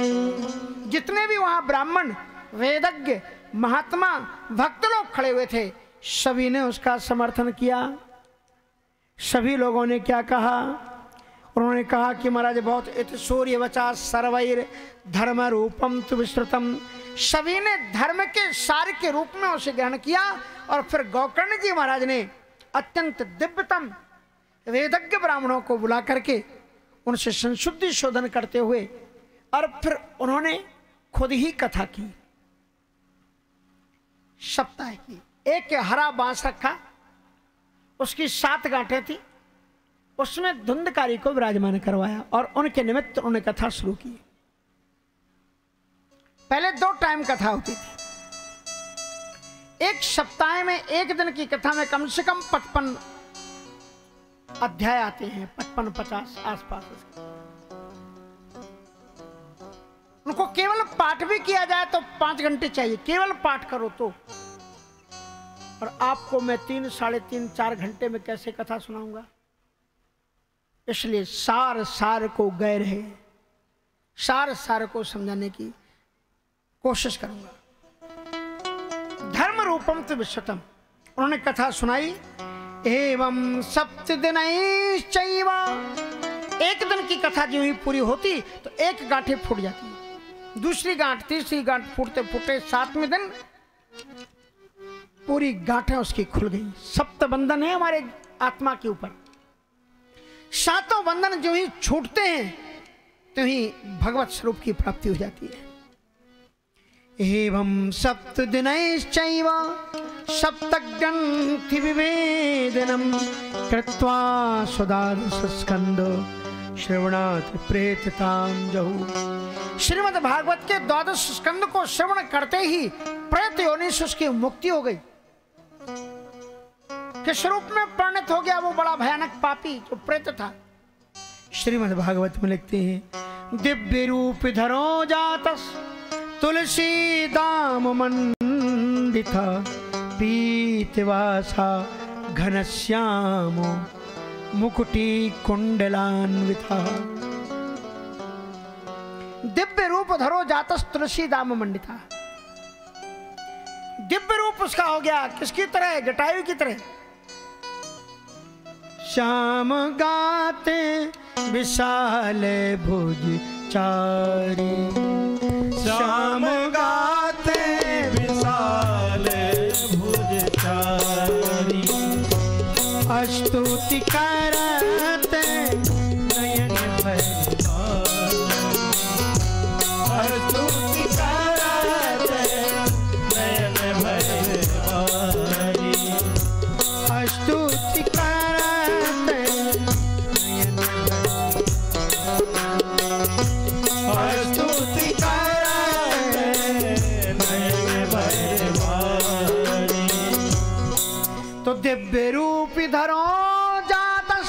जितने भी वहाँ ब्राह्मण, वेदज्ञ, महात्मा, भक्त लोग खड़े हुए थे, सभी ने उसका समर्थन किया। सभी लोगों ने क्या कहा, उन्होंने कहा कि महाराज बहुत, इति सूर्य वचा सर्वैर धर्म रूपम तुभिश्रुतम। सभी ने धर्म के सार के रूप में उसे ग्रहण किया। और फिर गोकर्ण जी महाराज ने अत्यंत दिव्यतम वेदज्ञ ब्राह्मणों को बुला करके उनसे संशुद्धि शोधन करते हुए, और फिर उन्होंने खुद ही कथा की सप्ताह की। एक हरा बांस रखा, उसकी 7 गांठें थी, उसमें धुंधकारी को विराजमान करवाया और उनके निमित्त उन्होंने कथा शुरू की। पहले 2 टाइम कथा होती थी। एक सप्ताह में, एक दिन की कथा में कम से कम 55 अध्याय आते हैं, 55-50 आसपास। उनको केवल पाठ भी किया जाए तो 5 घंटे चाहिए, केवल पाठ करो तो। और आपको मैं 3, साढ़े 3, 4 घंटे में कैसे कथा सुनाऊंगा। इसलिए सार सार को गए रहे, सार सार को समझाने की कोशिश करूंगा। धर्म रूपम तु विश्वतम, उन्होंने कथा सुनाई। एवं सप्तदिनैश्चैव, एक दिन की कथा जो ही पूरी होती तो एक गांठे फूट जाती, दूसरी गांठ, तीसरी गांठ, फूटते फूटते 7वें दिन पूरी गांठें उसकी खुल गई। सप्त बंधन है हमारे आत्मा के ऊपर, 7 बंधन जो ही छूटते हैं तो ही भगवत स्वरूप की प्राप्ति हो जाती है। एवं सप्तदिनैश्चैव सप्तग्रन्थिविवेदनं कृत्वा सुदादशस्कन्धो श्रवणात् प्रेततां जहु। श्रीमद् भागवत के 12 स्कंद को श्रवण करते ही प्रेत योनि से उसकी मुक्ति हो गई। किस रूप में परिणत हो गया वो बड़ा भयानक पापी जो प्रेत था। श्रीमद् भागवत में लिखते हैं, दिव्य रूप धरो जातस तुलसी दाम मंडिता पीतवासा घनश्यामो मुकुटी कुंडलान्विता। दिव्य रूप धरो जातस तुलसी दाम मंडिता, दिव्य रूप उसका हो गया किसकी तरह, जटायु की तरह। श्याम गाते विशाल भुज चारी, श्याम गाते विशाल भुज चारी, स्तुति करते नयन भैरवारी, स्तुति करते नयन भैरवारी, स्तुति करते नयन भैरवारी, स्तुति कर दिव्य रूप धरो जातस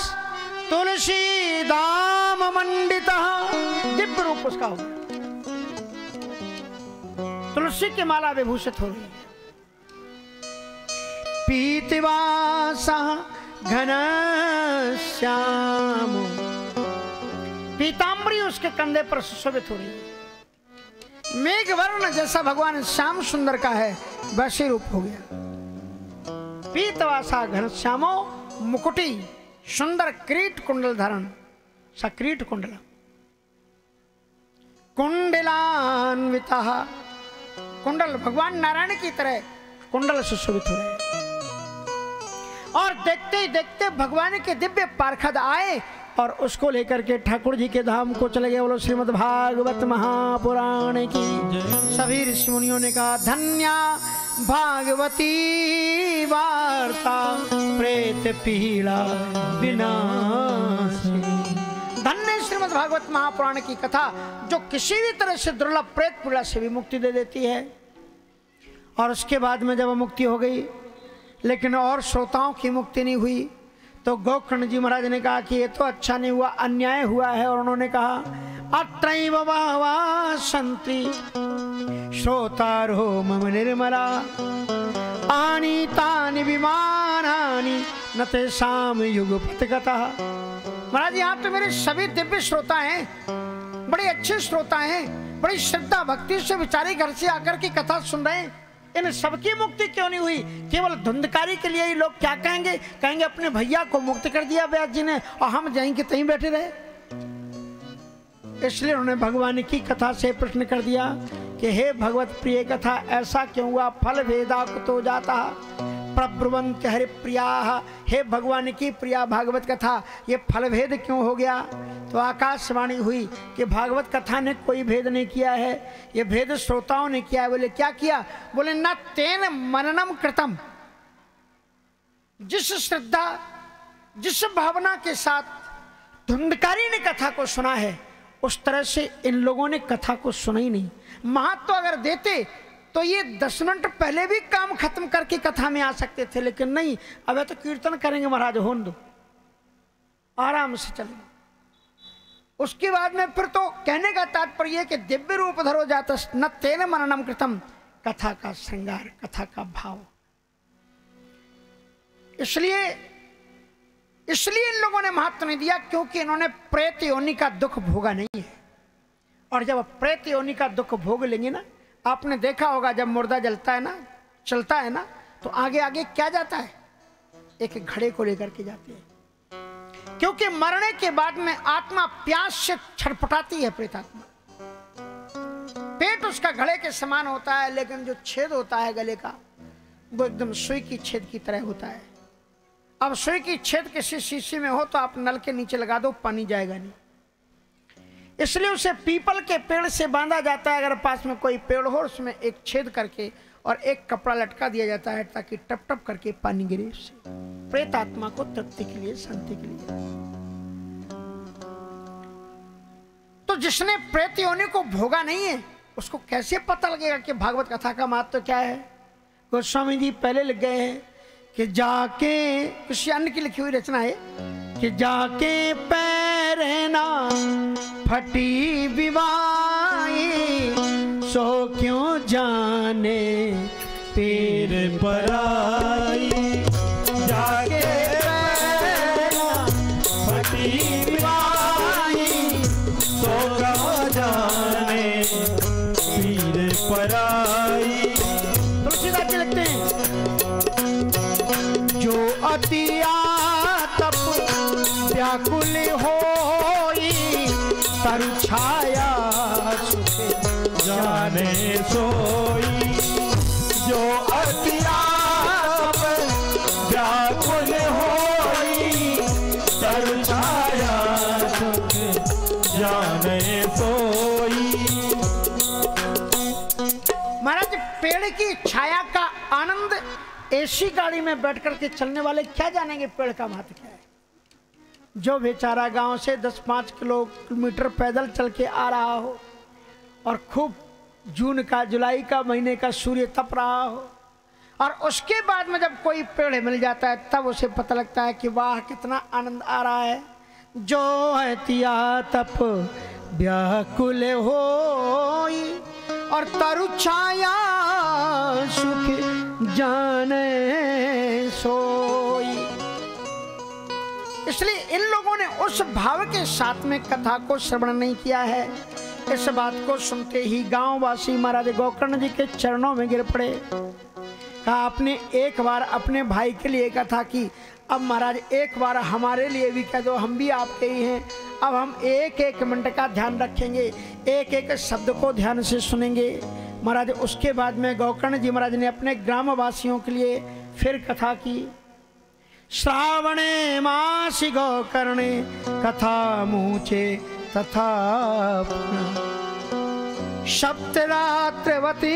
तुलसी दाम मंडित। दिव्य रूप उसका हो गया, तुलसी की माला विभूषित हो गई। पीतवासा घनश्याम, पीताम्बरी उसके कंधे पर सुशोभित हो रही है। मेघवर्ण जैसा भगवान श्याम सुंदर का है वैसे रूप हो गया। पीतवासा घनश्यामो मुकुटी, सुंदर क्रीट कुंडल धारण, सक्रीट कुंडल कुंडलान्विता, कुंडल भगवान नारायण की तरह कुंडल सुशोभित हो रहे। और देखते ही देखते भगवान के दिव्य पार्षद आए और उसको लेकर के ठाकुर जी के धाम को चले गए। बोलो श्रीमद् भागवत महापुराण की। सभी ऋषि मुनियों ने कहा, धन्या भागवती वार्ता प्रेत पीड़ा विनाशी। धन्य श्रीमद् भागवत महापुराण की कथा जो किसी भी तरह से दुर्लभ प्रेत पीड़ा से भी मुक्ति दे देती है। और उसके बाद में जब मुक्ति हो गई, लेकिन और श्रोताओं की मुक्ति नहीं हुई, तो गोकर्ण जी महाराज ने कहा कि ये तो अच्छा नहीं हुआ, अन्याय हुआ है। और उन्होंने कहा, अत्रैव बहवः सन्ति श्रोतारो मम निर्मला, आनीतानि विमानानि न तेषां युगपत्कथा। महाराज यहाँ पे मेरे सभी दिव्य श्रोता हैं, बड़े अच्छे श्रोता हैं, बड़ी श्रद्धा भक्ति से विचारे घर से आकर की कथा सुन रहे हैं। इन सबकी मुक्ति क्यों नहीं हुई? केवल धुंधकारी के लिए ही लोग क्या कहेंगे, कहेंगे अपने भैया को मुक्त कर दिया व्यास जी ने और हम जाएंगे तहीं बैठे रहे। इसलिए उन्होंने भगवान की कथा से प्रश्न कर दिया कि हे भगवत प्रिय कथा, ऐसा क्यों हुआ? फल भेदा कुतो जाता प्रब्रुवंत हरि प्रियाः। हे भगवान की प्रिया भागवत कथा, ये फल भेद क्यों हो गया? तो आकाशवाणी हुई कि भागवत कथा ने कोई भेद नहीं किया है, ये भेद श्रोताओं ने किया है। बोले क्या किया? बोले न तेन मननम कृतम, जिस श्रद्धा जिस भावना के साथ धुंधकारी ने कथा को सुना है उस तरह से इन लोगों ने कथा को सुना ही नहीं। महत्व अगर देते तो ये 10 मिनट पहले भी काम खत्म करके कथा में आ सकते थे, लेकिन नहीं, अब तो कीर्तन करेंगे महाराज, होन दो, आराम से चलेंगे। उसके बाद में फिर तो कहने का तात्पर्य कि दिव्य रूप धरो जातस न तेन मननम कृतम, कथा का श्रृंगार, कथा का भाव। इसलिए इन लोगों ने महत्व नहीं दिया क्योंकि इन्होंने प्रेत योनि का दुख भोगा नहीं है। और जब प्रेत योनि का दुख भोग लेंगे ना, आपने देखा होगा जब मुर्दा जलता है ना, चलता है ना, तो आगे आगे क्या जाता है, एक घड़े को लेकर के जाती है, क्योंकि मरने के बाद में आत्मा प्यास से छटपटाती है। प्रेतात्मा पेट उसका घड़े के समान होता है, लेकिन जो छेद होता है गले का वो एकदम सुई की छेद की तरह होता है। अब सुई की छेद किसी शीशी में हो तो आप नल के नीचे लगा दो, पानी जाएगा नहीं। इसलिए उसे पीपल के पेड़ से बांधा जाता है, अगर पास में कोई पेड़ हो उसमें एक छेद करके और एक कपड़ा लटका दिया जाता है ताकि टप टप करके पानी गिरे उससे, प्रेत आत्मा को तृप्ति के लिए, शांति के लिए। तो जिसने प्रेत योनि को भोगा नहीं है उसको कैसे पता लगेगा कि भागवत कथा का महत्व क्या है। गोस्वामी जी पहले लिख गए हैं कि जाके, किसी अन्य की लिखी हुई रचना है कि जाके पैरना फटी विवाई सो क्यों जाने पीर पराई, जाके रहना फटी बिवाई सो क्यों जाने पीर पराई। तुलसीदास जी लिखते हैं जो अतिया तप व्याकुल होई तरु छाया जाने सोई, जो अतिया व्याकुल होई तरु छाया जाने सोई। महाराज पेड़ की छाया का आनंद, एसी गाड़ी में बैठकर के चलने वाले क्या जानेंगे पेड़ का महत्व क्या है। जो बेचारा गांव से 10-5 किलोमीटर पैदल चल के आ रहा हो और खूब जून का जुलाई का महीने का सूर्य तप रहा हो और उसके बाद में जब कोई पेड़ मिल जाता है तब उसे पता लगता है कि वाह कितना आनंद आ रहा है। जो अतिया तप व्याकुल होई और तरु छाया सुख जाने सोई। इसलिए इन लोगों ने उस भाव के साथ में कथा को श्रवण नहीं किया है। इस बात को सुनते ही गांववासी महाराज गोकर्ण जी के चरणों में गिर पड़े। कहा आपने एक बार अपने भाई के लिए कथा की, अब महाराज एक बार हमारे लिए भी कह दो, हम भी आपके ही हैं। अब हम एक एक मिनट का ध्यान रखेंगे, एक एक शब्द को ध्यान से सुनेंगे। महाराज उसके बाद में गोकर्ण जी महाराज ने अपने ग्रामवासियों के लिए फिर कथा की। श्रावणे मासी गोकर्णे कथा मुझे तथा सप्तरात्रवती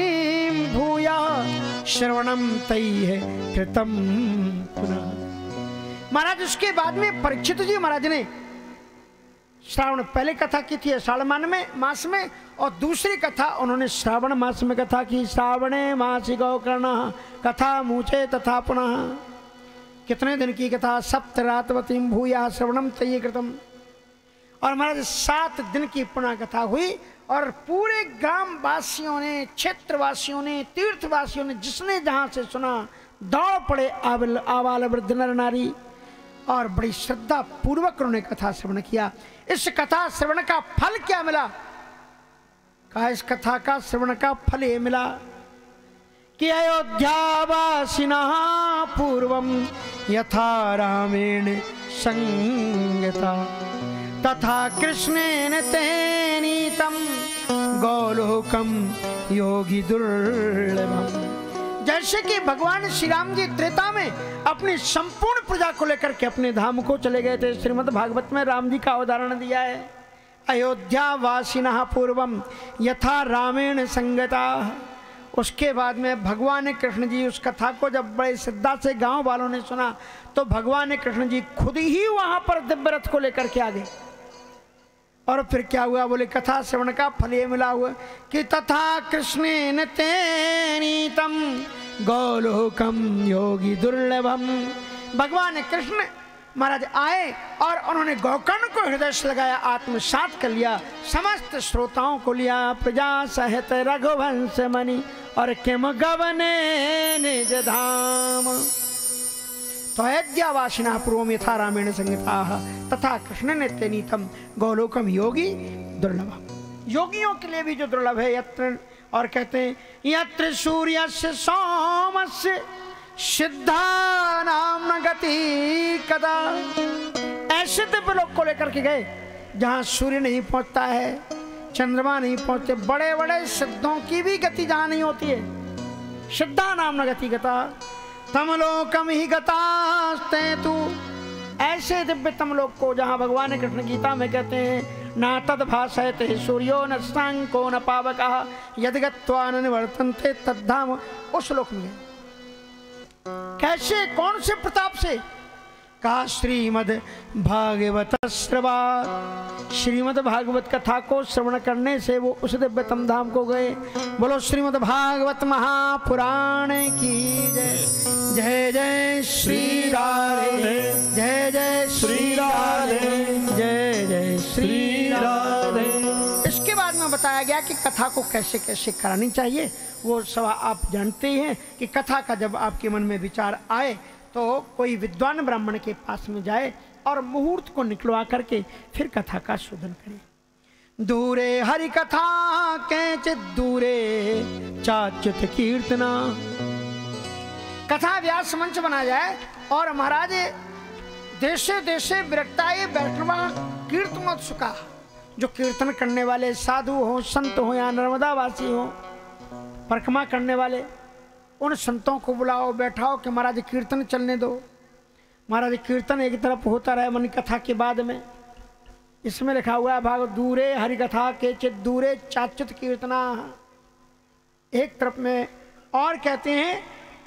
भूया श्रवणम तयि है कृतम पुनः। महाराज उसके बाद में परीक्षित जी महाराज ने श्रावण पहले कथा की थी आषाढ़ मास में और दूसरी कथा उन्होंने श्रावण मास में कथा की। श्रावणे मासी गोकर्ण कथा मुझे तथा पुनः। कितने दिन की कथा, सप्तरात्रवती भूया श्रवणम तयि कृतम। और महाराज 7 दिन की पुनः कथा हुई और पूरे ग्रामवासियों ने, क्षेत्रवासियों ने, तीर्थवासियों ने, जिसने जहाँ से सुना दौड़ पड़े आवाल वृद्ध नर नारी, और बड़ी श्रद्धा पूर्वक उन्होंने कथा श्रवण किया। इस कथा श्रवण का फल क्या मिला? कहा इस कथा का श्रवण का फल ये मिला कि अयोध्यावासिना पूर्वम यथा रामेण संगता तथा कृष्णेन तेनीतम गोलोकम योगी दुर्लभम। जैसे कि भगवान श्री राम जी त्रेता में अपनी संपूर्ण प्रजा को लेकर के अपने धाम को चले गए थे। श्रीमद् भागवत में राम जी का उदाहरण दिया है। अयोध्या वासिनः पूर्वम यथा रामेण संगता। उसके बाद में भगवान कृष्ण जी उस कथा को जब बड़े श्रद्धा से गांव वालों ने सुना तो भगवान कृष्ण जी खुद ही वहां पर दिव्य रथ को लेकर के आ गए। और फिर क्या हुआ? बोले कथा श्रवण का फल ये मिला हुआ कि तथा कृष्णेन तेनीतम गोलोकम योगी दुर्लभम। भगवान कृष्ण महाराज आए और उन्होंने गौकर्ण को हृदय से लगाया, आत्मसात कर लिया, समस्त श्रोताओं को लिया। प्रजा सहित रघुवंश मणि और किम गवने निज धाम। तो अयोध्यावासिनः पूर्वं यथा रामेण संहिताः तथा कृष्ण नित्य नीतम गौलोकम योगी दुर्लभम। योगियों के लिए भी जो दुर्लभ है यत्र, और कहते हैं यत्र सूर्यस्य सोमस्य सिद्धानाम न गति कदा। ऐसे दिव्य लोक को लेकर के गए जहाँ सूर्य नहीं पहुँचता है, चंद्रमा नहीं पहुँचते, बड़े बड़े सिद्धों की भी गति जहाँ नहीं होती है। सिद्धानाम न गति कदा तमलोकम ही गतास्ते तू। ऐसे दिव्य तमलोक को जहाँ भगवान कृष्ण गीता में कहते हैं ना तद भाषयते सूर्यो न सांको न पावकः यदि गत्वा न निवर्तन्ते तद्धाम। उस लोक में कैसे कौन से प्रताप से कहा श्रीमद् भागवत श्रवात्। श्रीमद् भागवत कथा को श्रवण करने से वो उस दिव्यतम धाम को गए। बोलो श्रीमद् भागवत महापुराण की जय। जय जय श्री राधे, जय जय श्री राधे, जय जय श्री राधे। इसके बाद में बताया गया कि कथा को कैसे कैसे करानी चाहिए। वो सब आप जानते ही हैं कि कथा का जब आपके मन में विचार आए तो कोई विद्वान ब्राह्मण के पास में जाए और मुहूर्त को निकलवा करके फिर कथा का शोधन करे। दूरे हरि कथा कैचित दूरे चाच्युत कीर्तना। कथा व्यास मंच बना जाए और महाराज देशे देशे विरक्ताए बैठवा कीर्त मत सुका। जो कीर्तन करने वाले साधु हो, संत हो या नर्मदावासी हो, परिक्रमा करने वाले, उन संतों को बुलाओ, बैठाओ कि महाराज कीर्तन चलने दो। महाराज कीर्तन एक तरफ होता रहे मन कथा के बाद में। इसमें लिखा हुआ है भाग दूरे हरि कथा के चित दूरे चाच्युत कीर्तना। एक तरफ में और कहते हैं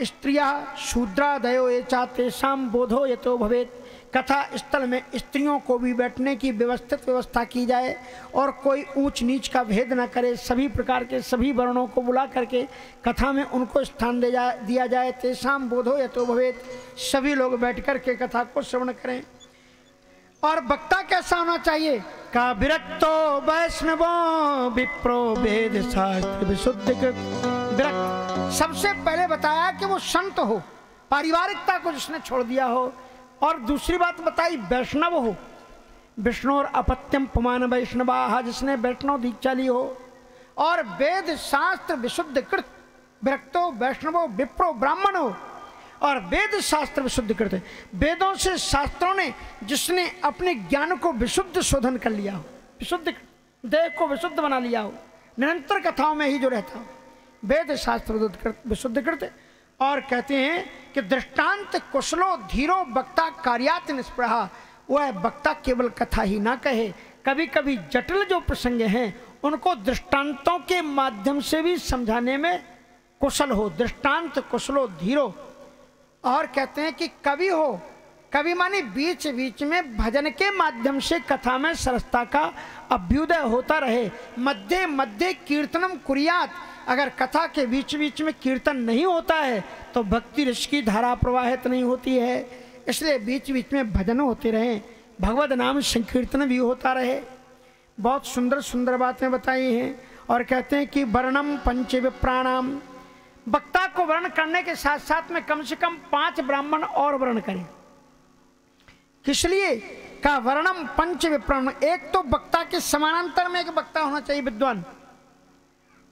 स्त्रिया शूद्रादयो ये चाते शाम बोधो ये तो भवेत। कथा स्थल में स्त्रियों को भी बैठने की व्यवस्थित व्यवस्था की जाए और कोई ऊंच नीच का भेद न करे। सभी प्रकार के सभी वर्णों को बुला करके कथा में उनको स्थान दिया जाए। तेषाम बोधो यतो भवेत। सभी लोग बैठकर के कथा को श्रवण करें। और वक्ता कैसा होना चाहिए का विरक्तो वैष्णवो विप्रो वेद शास्त्र विशुद्ध। विरक्त सबसे पहले बताया कि वो संत हो, पारिवारिकता को जिसने छोड़ दिया हो, और दूसरी बात बताई वैष्णव हो, विष्णु और अपत्यम पुमान वैष्णवाः, जिसने वैष्णव दीक्षा ली हो, और वेद शास्त्र विशुद्ध कृत। विरक्तो वैष्णवो विप्रो ब्राह्मण हो और वेद शास्त्र विशुद्ध कृत, वेदों से शास्त्रों ने जिसने अपने ज्ञान को विशुद्ध शोधन कर लिया हो, विशुद्ध देह को विशुद्ध बना लिया हो, निरंतर कथाओं में ही जो रहता हो, वेद शास्त्र विशुद्ध कृत। और कहते हैं कि दृष्टांत कुशलो धीरो वक्ता कार्यात् निष्प्रहा। वह वक्ता केवल कथा ही ना कहे, कभी कभी जटिल जो प्रसंग हैं उनको दृष्टांतों के माध्यम से भी समझाने में कुशल हो। दृष्टांत कुशलो धीरो। और कहते हैं कि कवि हो, कवि माने बीच बीच में भजन के माध्यम से कथा में सरसता का अभ्युदय होता रहे। मध्य मध्य कीर्तनम कुर्यात। अगर कथा के बीच बीच में कीर्तन नहीं होता है तो भक्ति रस की धारा प्रवाहित नहीं होती है। इसलिए बीच बीच में भजन होते रहें, भगवत नाम संकीर्तन भी होता रहे। बहुत सुंदर सुंदर बातें बताई हैं। और कहते हैं कि वर्णम पंच विप्राणाम। वक्ता को वर्ण करने के साथ साथ में कम से कम 5 ब्राह्मण और वर्ण करें। किस लिए का वर्णम पंच विप्राण। एक तो वक्ता के समानांतर में एक वक्ता होना चाहिए विद्वान,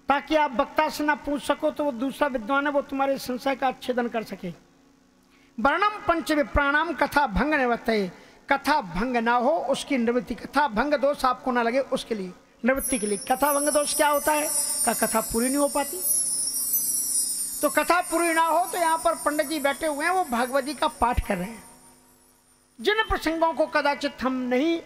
ताकि आप वक्ता से ना पूछ सको तो वो दूसरा विद्वान है, वो तुम्हारे संशय का अच्छेदन कर सके। वर्णम पंच विप्राणाम कथा भंग निवृत्तये। कथा भंग ना हो उसकी निवृत्ति, कथा भंग दोष आपको ना लगे उसके लिए निवृत्ति के लिए। कथा भंग दोष क्या होता है का कथा पूरी नहीं हो पाती। तो कथा पूरी ना हो तो यहाँ पर पंडित जी बैठे हुए हैं, वो भागवत जी का पाठ कर रहे हैं। जिन प्रसंगों को कदाचित हम नहीं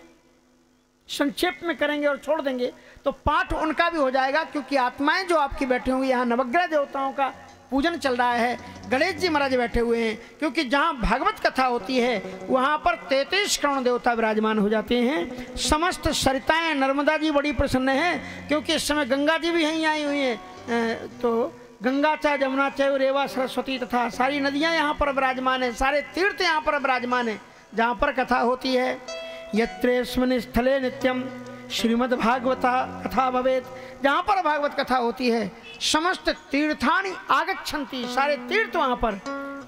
संक्षेप में करेंगे और छोड़ देंगे तो पाठ उनका भी हो जाएगा, क्योंकि आत्माएं जो आपकी बैठी हुई, यहाँ नवग्रह देवताओं का पूजन चल रहा है, गणेश जी महाराज बैठे हुए हैं, क्योंकि जहाँ भागवत कथा होती है वहाँ पर 33 करोड़ देवता विराजमान हो जाते हैं। समस्त सरिताएं नर्मदा जी बड़ी प्रसन्न हैं, क्योंकि इस समय गंगा जी भी यहीं आई हुई हैं। तो गंगा चाहे जमुना चाहे रेवा सरस्वती तथा सारी नदियाँ यहाँ पर विराजमान हैं, सारे तीर्थ यहाँ पर विराजमान हैं। जहाँ पर कथा होती है। यत्रेस्मिन् स्थले नित्यम श्रीमद्भागवता कथा भवेत्, जहाँ पर भागवत कथा होती है। समस्त तीर्थानि आगच्छन्ति, सारे तीर्थ वहाँ पर।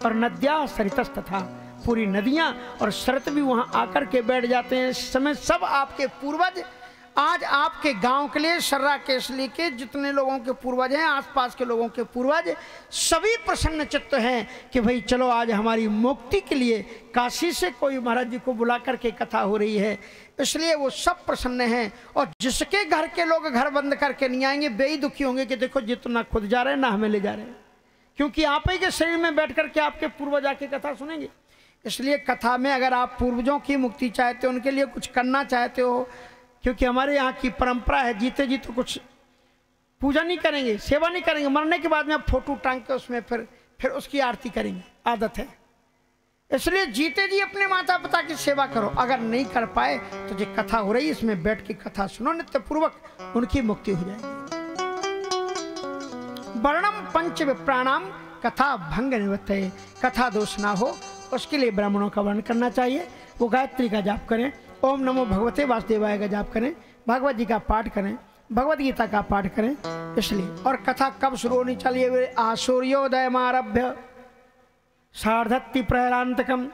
और नद्या सरितस्तथा, पूरी नदियाँ और शरत भी वहाँ आकर के बैठ जाते हैं। इस समय सब आपके पूर्वज, आज आपके गांव के लिए, सर्रा केसली के जितने लोगों के पूर्वज हैं, आसपास के लोगों के पूर्वज, सभी प्रसन्न चित्त हैं कि भाई चलो आज हमारी मुक्ति के लिए काशी से कोई महाराज जी को बुला करके कथा हो रही है, इसलिए वो सब प्रसन्न हैं। और जिसके घर के लोग घर बंद करके नहीं आएंगे, वे ही दुखी होंगे कि देखो ये तो ना खुद जा रहे हैं ना हमें ले जा रहे हैं, क्योंकि आप ही के शरीर में बैठ करके आपके पूर्वज आके कथा सुनेंगे। इसलिए कथा में अगर आप पूर्वजों की मुक्ति चाहते हो, उनके लिए कुछ करना चाहते हो, क्योंकि हमारे यहाँ की परंपरा है जीते जी तो कुछ पूजा नहीं करेंगे, सेवा नहीं करेंगे, मरने के बाद में फोटो टांग के उसमें फिर उसकी आरती करेंगे, आदत है। इसलिए जीते जी अपने माता पिता की सेवा करो, अगर नहीं कर पाए तो जो कथा हो रही है इसमें बैठ के कथा सुनो नित्य पूर्वक, उनकी मुक्ति हो जाएगी। वर्णम पंच विप्राणाम कथा भंग निवृत्तये, कथा दोष ना हो उसके लिए ब्राह्मणों का वर्ण करना चाहिए। वो गायत्री का जाप करें, ओम नमो भगवते वासुदेवाय का जाप करें, भागवत जी का पाठ करें, भगवत गीता का पाठ करें। इसलिए और कथा कब शुरू होनी चाहिए? वे आसूर्योदय आरभ्य सार्धत्ति प्रहरांतकम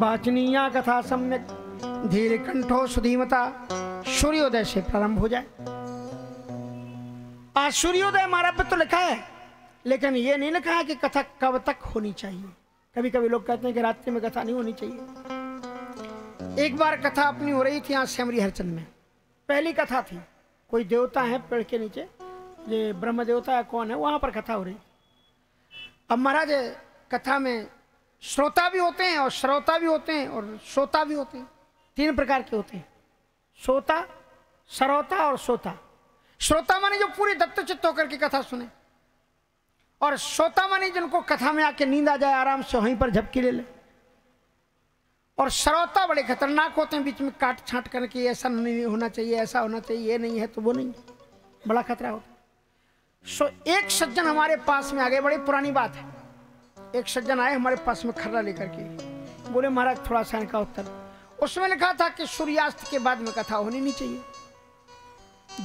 वाचनीया कथा सम्यक धीर कंठो सुधीमता, सूर्योदय से प्रारंभ हो जाए। आसूर्योदय आरभ्य तो लिखा है, लेकिन ये नहीं लिखा है कि कथा कब तक होनी चाहिए। कभी कभी लोग कहते हैं कि रात्रि में कथा नहीं होनी चाहिए। एक बार कथा अपनी हो रही थी यहाँ सेमरी हरचंद में, पहली कथा थी, कोई देवता है पेड़ के नीचे, ये ब्रह्म देवता है कौन है, वहाँ पर कथा हो रही। अब महाराज कथा में श्रोता भी होते हैं और श्रोता भी होते हैं और श्रोता भी होते हैं, तीन प्रकार के होते हैं, श्रोता, सरोता और श्रोता। श्रोता माने जो पूरे दत्तचित्त होकर के कथा सुने, और श्रोता माने जिनको कथा में आके नींद आ जाए आराम से वहीं पर झपकी ले ले। और सरोता बड़े खतरनाक होते हैं, बीच में काट छाँट करके ऐसा नहीं होना चाहिए, ऐसा होना चाहिए, ये नहीं है तो वो नहीं, बड़ा खतरा होता है। सो एक सज्जन हमारे पास में आ गए, बड़ी पुरानी बात है, एक सज्जन आए हमारे पास में खर्रा लेकर के, बोले महाराज थोड़ा सा इनका उत्तर, उसमें लिखा था कि सूर्यास्त के बाद में कथा होनी नहीं चाहिए,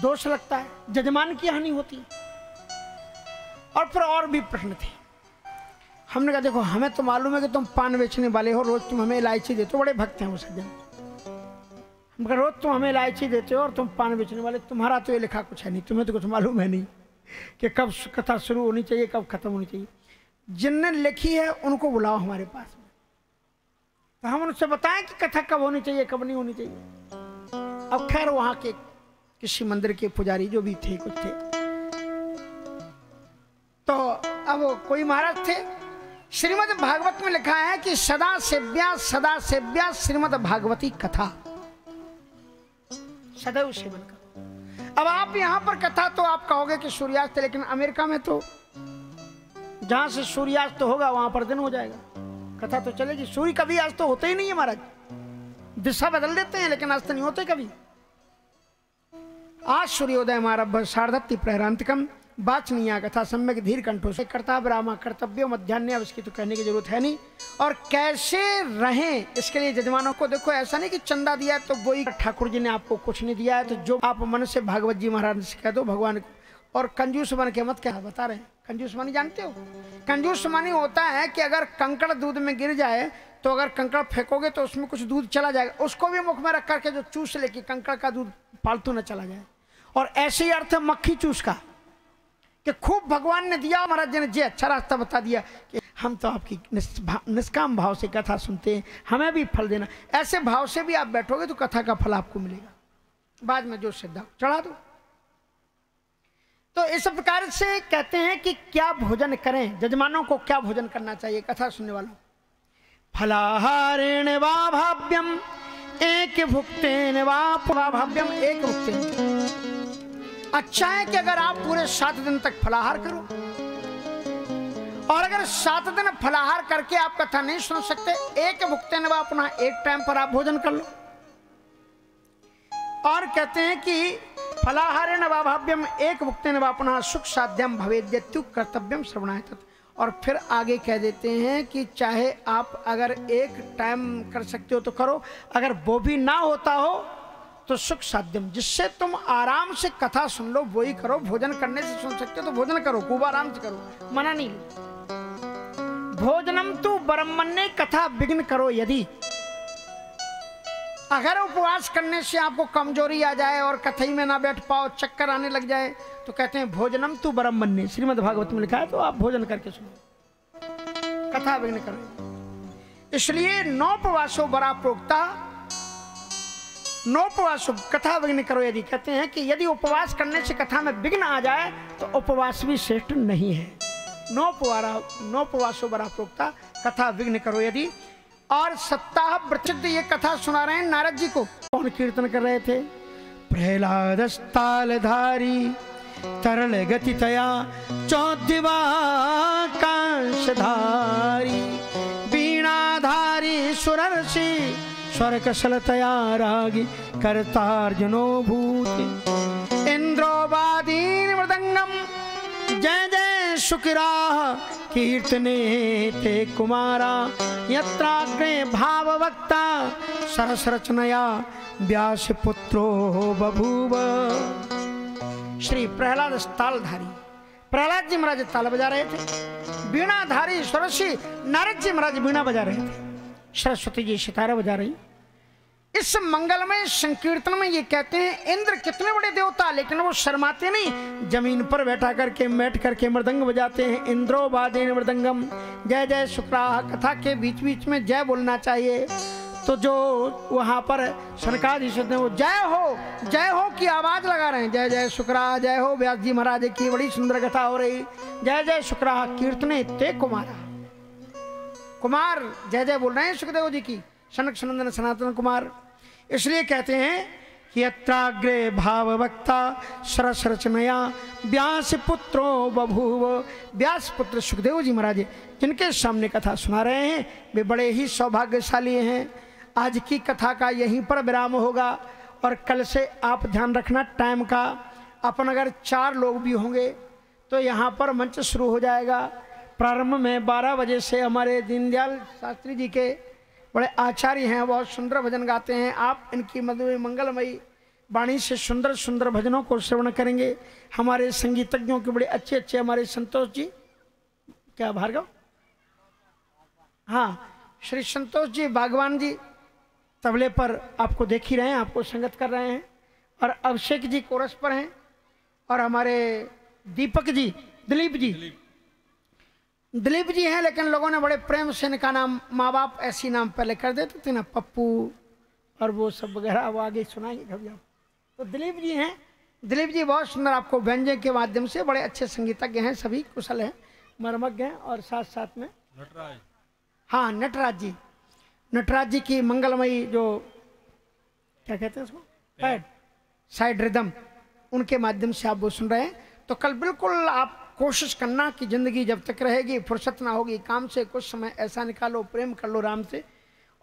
दोष लगता है, जजमान की हानि होती है। और फिर और भी प्रश्न थे। हमने कहा देखो हमें तो मालूम है कि तुम पान बेचने वाले हो, रोज तुम हमें इलायची देते हो, बड़े भक्त हैं वो सज्जन। हम कहा रोज तुम हमें इलायची देते हो और तुम पान बेचने वाले, तुम्हारा तो ये लिखा कुछ है नहीं, तुम्हें तो कुछ मालूम है नहीं कि कब कथा शुरू होनी चाहिए कब खत्म होनी चाहिए। जिनने लिखी है उनको बुलाओ हमारे पास में, तो हम उनसे बताएं कि कथा कब होनी चाहिए कब नहीं होनी चाहिए। अब खैर वहाँ के किसी मंदिर के पुजारी जो भी थे, कुछ थे, तो अब कोई महाराज थे, श्रीमद् भागवत में लिखा है कि सदा सेव्या श्रीमद् भागवती कथा, सदैव सेवन करो। अब आप यहाँ पर कथा तो आप कहोगे कि सूर्यास्त, लेकिन अमेरिका में तो जहाँ से सूर्यास्त होगा वहां पर दिन हो जाएगा, कथा तो चलेगी। सूर्य कभी अस्त तो होते ही नहीं है महाराज, दिशा बदल देते हैं लेकिन अस्त नहीं होते कभी। आज सूर्योदय आरभ्य सार्धत्ति प्रहरांतकम वाचनीया कथा सम्यक धीर कंठो से, कर्ता ब्राह्मण कर्तव्य मध्यान्ह, अब इसकी तो कहने की जरूरत है नहीं। और कैसे रहें इसके लिए जजमानों को देखो, ऐसा नहीं कि चंदा दिया तो वही, ठाकुर जी ने आपको कुछ नहीं दिया है तो जो आप मन से भागवत जी महाराज से कह दो भगवान को। और कंजूस बन के मत कह, बता रहे हैं कंजूस मानी जानते हो, कंजूस मानी होता है कि अगर कंकड़ दूध में गिर जाए तो अगर कंकड़ फेंकोगे तो उसमें कुछ दूध चला जाएगा, उसको भी मुख में रख करके जो चूस ले कि कंकड़ का दूध फालतू न चला जाए। और ऐसे ही अर्थ है मक्खी चूस का, कि खूब भगवान ने दिया, महाराज जी ने जी अच्छा रास्ता बता दिया कि हम तो आपकी निष्काम भाव से कथा सुनते हैं, हमें भी फल देना, ऐसे भाव से भी आप बैठोगे तो कथा का फल आपको मिलेगा, बाद में जो श्रद्धा चढ़ा दो। तो इस प्रकार से कहते हैं कि क्या भोजन करें, जजमानों को क्या भोजन करना चाहिए कथा सुनने वालों। फलाहारेण वा भाव्यम एक भुक्तेन वा भाव्यम एक भुक्तेन, अच्छा है कि अगर आप पूरे 7 दिन तक फलाहार करो, और अगर 7 दिन फलाहार करके आप कथा नहीं सुन सकते, एक भुक्ते ने अपना एक टाइम पर आप भोजन कर लो। और कहते हैं कि फलाहारेण वाभाव्यम एक भुक्ते ने अपना सुख साध्यम भवेद्यु कर्तव्यम श्रवणाय, और फिर आगे कह देते हैं कि चाहे आप अगर एक टाइम कर सकते हो तो करो, अगर वो भी ना होता हो तो सुख साध्यम, जिससे तुम आराम से कथा सुन लो वही करो। भोजन करने से सुन सकते हो तो भोजन करो, खूब आराम से करो, मना नहीं। भोजनम तु ब्रह्मण्ये कथा विघ्न करो यदि, अगर उपवास करने से आपको कमजोरी आ जाए और कथाई में ना बैठ पाओ, चक्कर आने लग जाए, तो कहते हैं भोजनम तु ब्रह्मण्ये, श्रीमद् भागवत में लिखा है, तो आप भोजन करके सुनो, कथा विघ्न करो। इसलिए नौपवासो बरा प्रोक्ता, नौपवासो कथा विघ्न करो यदि, कहते हैं कि यदि उपवास करने से कथा में विघ्न आ जाए तो उपवास भी श्रेष्ठ नहीं है। नौपवासो बरा प्रोक्ता कथा विघ्न करो यदि। और सप्ताह प्रसिद्ध ये कथा सुना रहे हैं नारद जी को। कौन कीर्तन कर रहे थे? प्रहलादस्तालधारी तरल गतितया चौद्दिवाकांशधारी वीणाधारी सुरर्षि स्वर्कसलतया रागी कर्तार्जुनो भूति इंद्रोवादीन मृदंगम जय जय शुकिराह कीर्तने ते कुमारा यत्राग्रे भाववक्ता सरसरचनया व्यासपुत्रो बभूव। श्री प्रहलाद तालधारी, प्रहलाद जी महाराज ताल बजा रहे थे। वीणाधारी स्वरसी, नारद जी महाराज वीणा बजा रहे थे। सरस्वती जी सितारा बजा रही। इस मंगलमय संकीर्तन में ये कहते हैं इंद्र कितने बड़े देवता, लेकिन वो शर्माते नहीं, जमीन पर बैठ करके मृदंग बजाते हैं। इंद्रो वादेन मृदंगम जय जय शुक्राह, कथा के बीच बीच में जय बोलना चाहिए। तो जो वहाँ पर सनकादीश ने वो जय हो की आवाज़ लगा रहे हैं। जय जय शुक्राह जय हो, व्यास जी महाराज की बड़ी सुंदर कथा हो रही। जय जय शुक्राह कीर्तने ते कुमारा, कुमार जय जय बोल रहे हैं सुखदेव जी की, सनक सनंदन सनातन कुमार। इसलिए कहते हैं कि यत्राग्रे भाववक्ता सरसरचनया व्यास पुत्रो बभूव, व्यास पुत्र सुखदेव जी महाराज जिनके सामने कथा सुना रहे हैं वे बड़े ही सौभाग्यशाली हैं। आज की कथा का यहीं पर विराम होगा और कल से आप ध्यान रखना टाइम का। अपन अगर 4 लोग भी होंगे तो यहाँ पर मंच शुरू हो जाएगा। प्रारंभ में 12 बजे से हमारे दीनदयाल शास्त्री जी के बड़े आचार्य हैं, बहुत सुंदर भजन गाते हैं। आप इनकी मधुमय मंगलमयी वाणी से सुंदर सुंदर भजनों को श्रवण करेंगे। हमारे संगीतज्ञों के बड़े अच्छे अच्छे, हमारे संतोष जी, क्या भार्गव, हाँ श्री संतोष जी बागवान जी तबले पर आपको देख ही रहे हैं, आपको संगत कर रहे हैं। और अभिषेक जी कोरस पर हैं, और हमारे दीपक जी, दिलीप जी हैं, लेकिन लोगों ने बड़े प्रेम से इनका नाम, माँ बाप ऐसी नाम पहले कर देते थे ना, पप्पू और वो सब वगैरह, वो आगे सुनाएंगे कभी आप। तो दिलीप जी हैं, दिलीप जी बहुत सुंदर आपको व्यंजन के माध्यम से बड़े अच्छे संगीतज्ञ हैं, सभी कुशल हैं, मर्मज्ञ हैं। और साथ साथ में नटराज, हाँ नटराज जी की मंगलमयी जो क्या कहते हैं उसको, साइड रिदम, उनके माध्यम से आप वो सुन रहे हैं। तो कल बिल्कुल आप कोशिश करना कि ज़िंदगी जब तक रहेगी, फुर्सत ना होगी काम से, कुछ समय ऐसा निकालो, प्रेम कर लो राम से।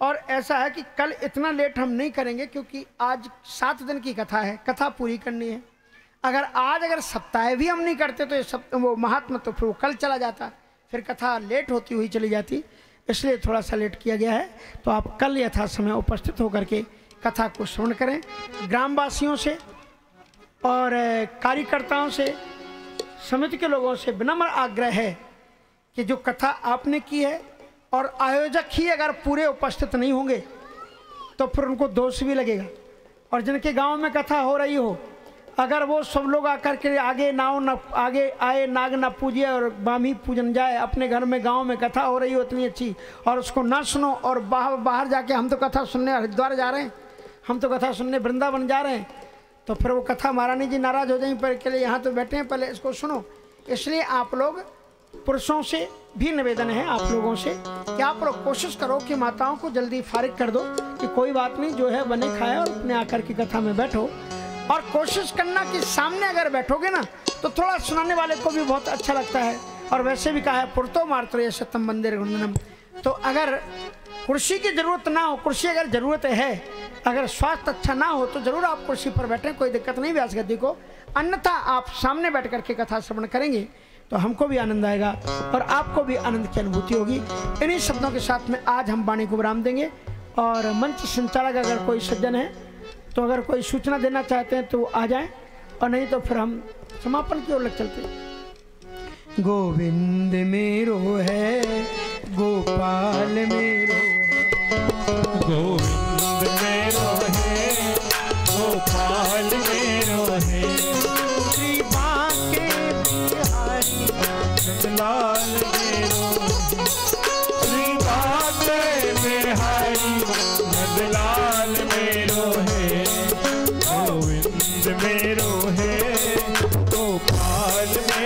और ऐसा है कि कल इतना लेट हम नहीं करेंगे क्योंकि आज 7 दिन की कथा है, कथा पूरी करनी है। अगर आज अगर सप्ताह भी हम नहीं करते तो ये सब वो महात्मा तो फिर वो कल चला जाता, फिर कथा लेट होती हुई चली जाती, इसलिए थोड़ा सा लेट किया गया है। तो आप कल यथा समय उपस्थित होकर के कथा को श्रवण करें। ग्रामवासियों से और कार्यकर्ताओं से, समिति के लोगों से विनम्र आग्रह है कि जो कथा आपने की है और आयोजक ही अगर पूरे उपस्थित नहीं होंगे तो फिर उनको दोष भी लगेगा। और जिनके गांव में कथा हो रही हो, अगर वो सब लोग आकर के आगे नाव न आगे आए, नाग न पूजिए और बामी पूजन जाए, अपने घर में गांव में कथा हो रही हो इतनी अच्छी और उसको ना सुनो और बाहर जाके हम तो कथा सुनने हरिद्वार जा रहे हैं, हम तो कथा सुनने वृंदावन जा रहे हैं, तो फिर वो कथा महारानी जी नाराज हो जाएंगे। पर के लिए यहाँ तो बैठे हैं, पहले इसको सुनो। इसलिए आप लोग पुरुषों से भी निवेदन है आप लोगों से कि आप लोग कोशिश करो कि माताओं को जल्दी फारिग कर दो कि कोई बात नहीं, जो है बने खाए और अपने आकर की कथा में बैठो। और कोशिश करना कि सामने अगर बैठोगे ना तो थोड़ा सुनाने वाले को भी बहुत अच्छा लगता है। और वैसे भी कहा है पुरतो मारतो ये सत्यम मंदिर गुंदनम, तो अगर कुर्सी की ज़रूरत ना हो, कुर्सी अगर ज़रूरत है, अगर स्वास्थ्य अच्छा ना हो तो ज़रूर आप कुर्सी पर बैठें, कोई दिक्कत नहीं व्यास गद्दी को, अन्यथा आप सामने बैठ कर के कथा श्रवण करेंगे तो हमको भी आनंद आएगा और आपको भी आनंद की अनुभूति होगी। इन्हीं शब्दों के साथ में आज हम वाणी को विराम देंगे और मंच संचालक अगर कोई सज्जन है तो अगर कोई सूचना देना चाहते हैं तो वो आ जाएं, और नहीं तो फिर हम समापन की ओर लग चलते हैं। गोविंद मेरो है गोपाल मेरो है, गोविंद मेरो है गोपाल मेरो है, श्री बांके बिहारी नंदलाल मेरो है, श्री बांके बिहारी नंदलाल मेरो है,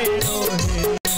गोविंद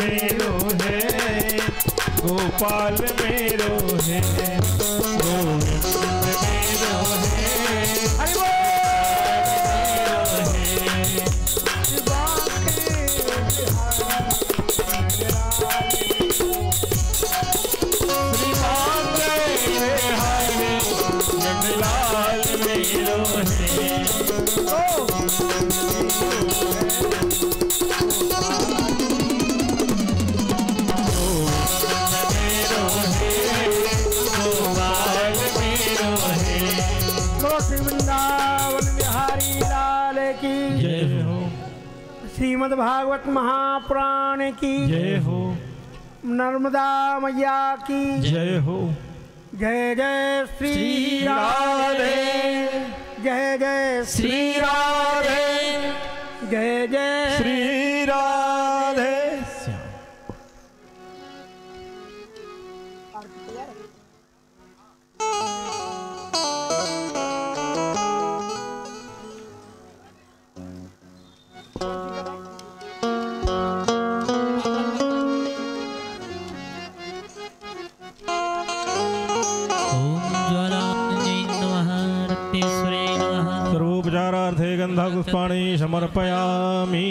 मेरो है गोपाल मेरो है, गोविंद मेरो है गोपाल मेरो है। नंदलाल मेरो है गोविंद मेरो है गोपाल मेरो है, गोविंद मेरो है नंदलाल मेरो है। श्रीमद् भागवत महापुराण की जय हो, नर्मदा मैया की जय हो। जय जय श्री राधे, जय जय श्री राधे, जय जय श्री राधे। पुष्पाणि समर्पयामि।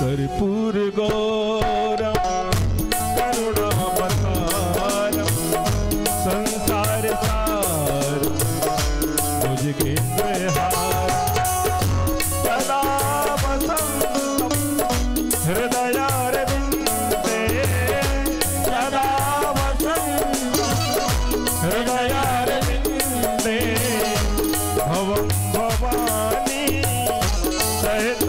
कर्पूर गौरम करुणा बखारम संसार सार मुझके बेहार सदा वसंत हृदयारविंदे सदा वसंत हृदयारविंदे भव भवानी सहित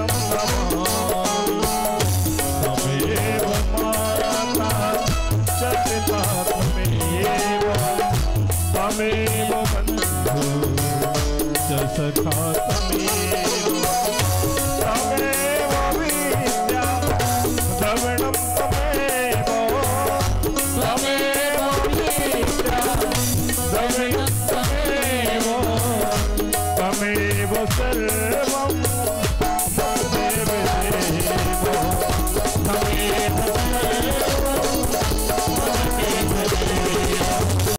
तमेव बंधु च सखा तमेव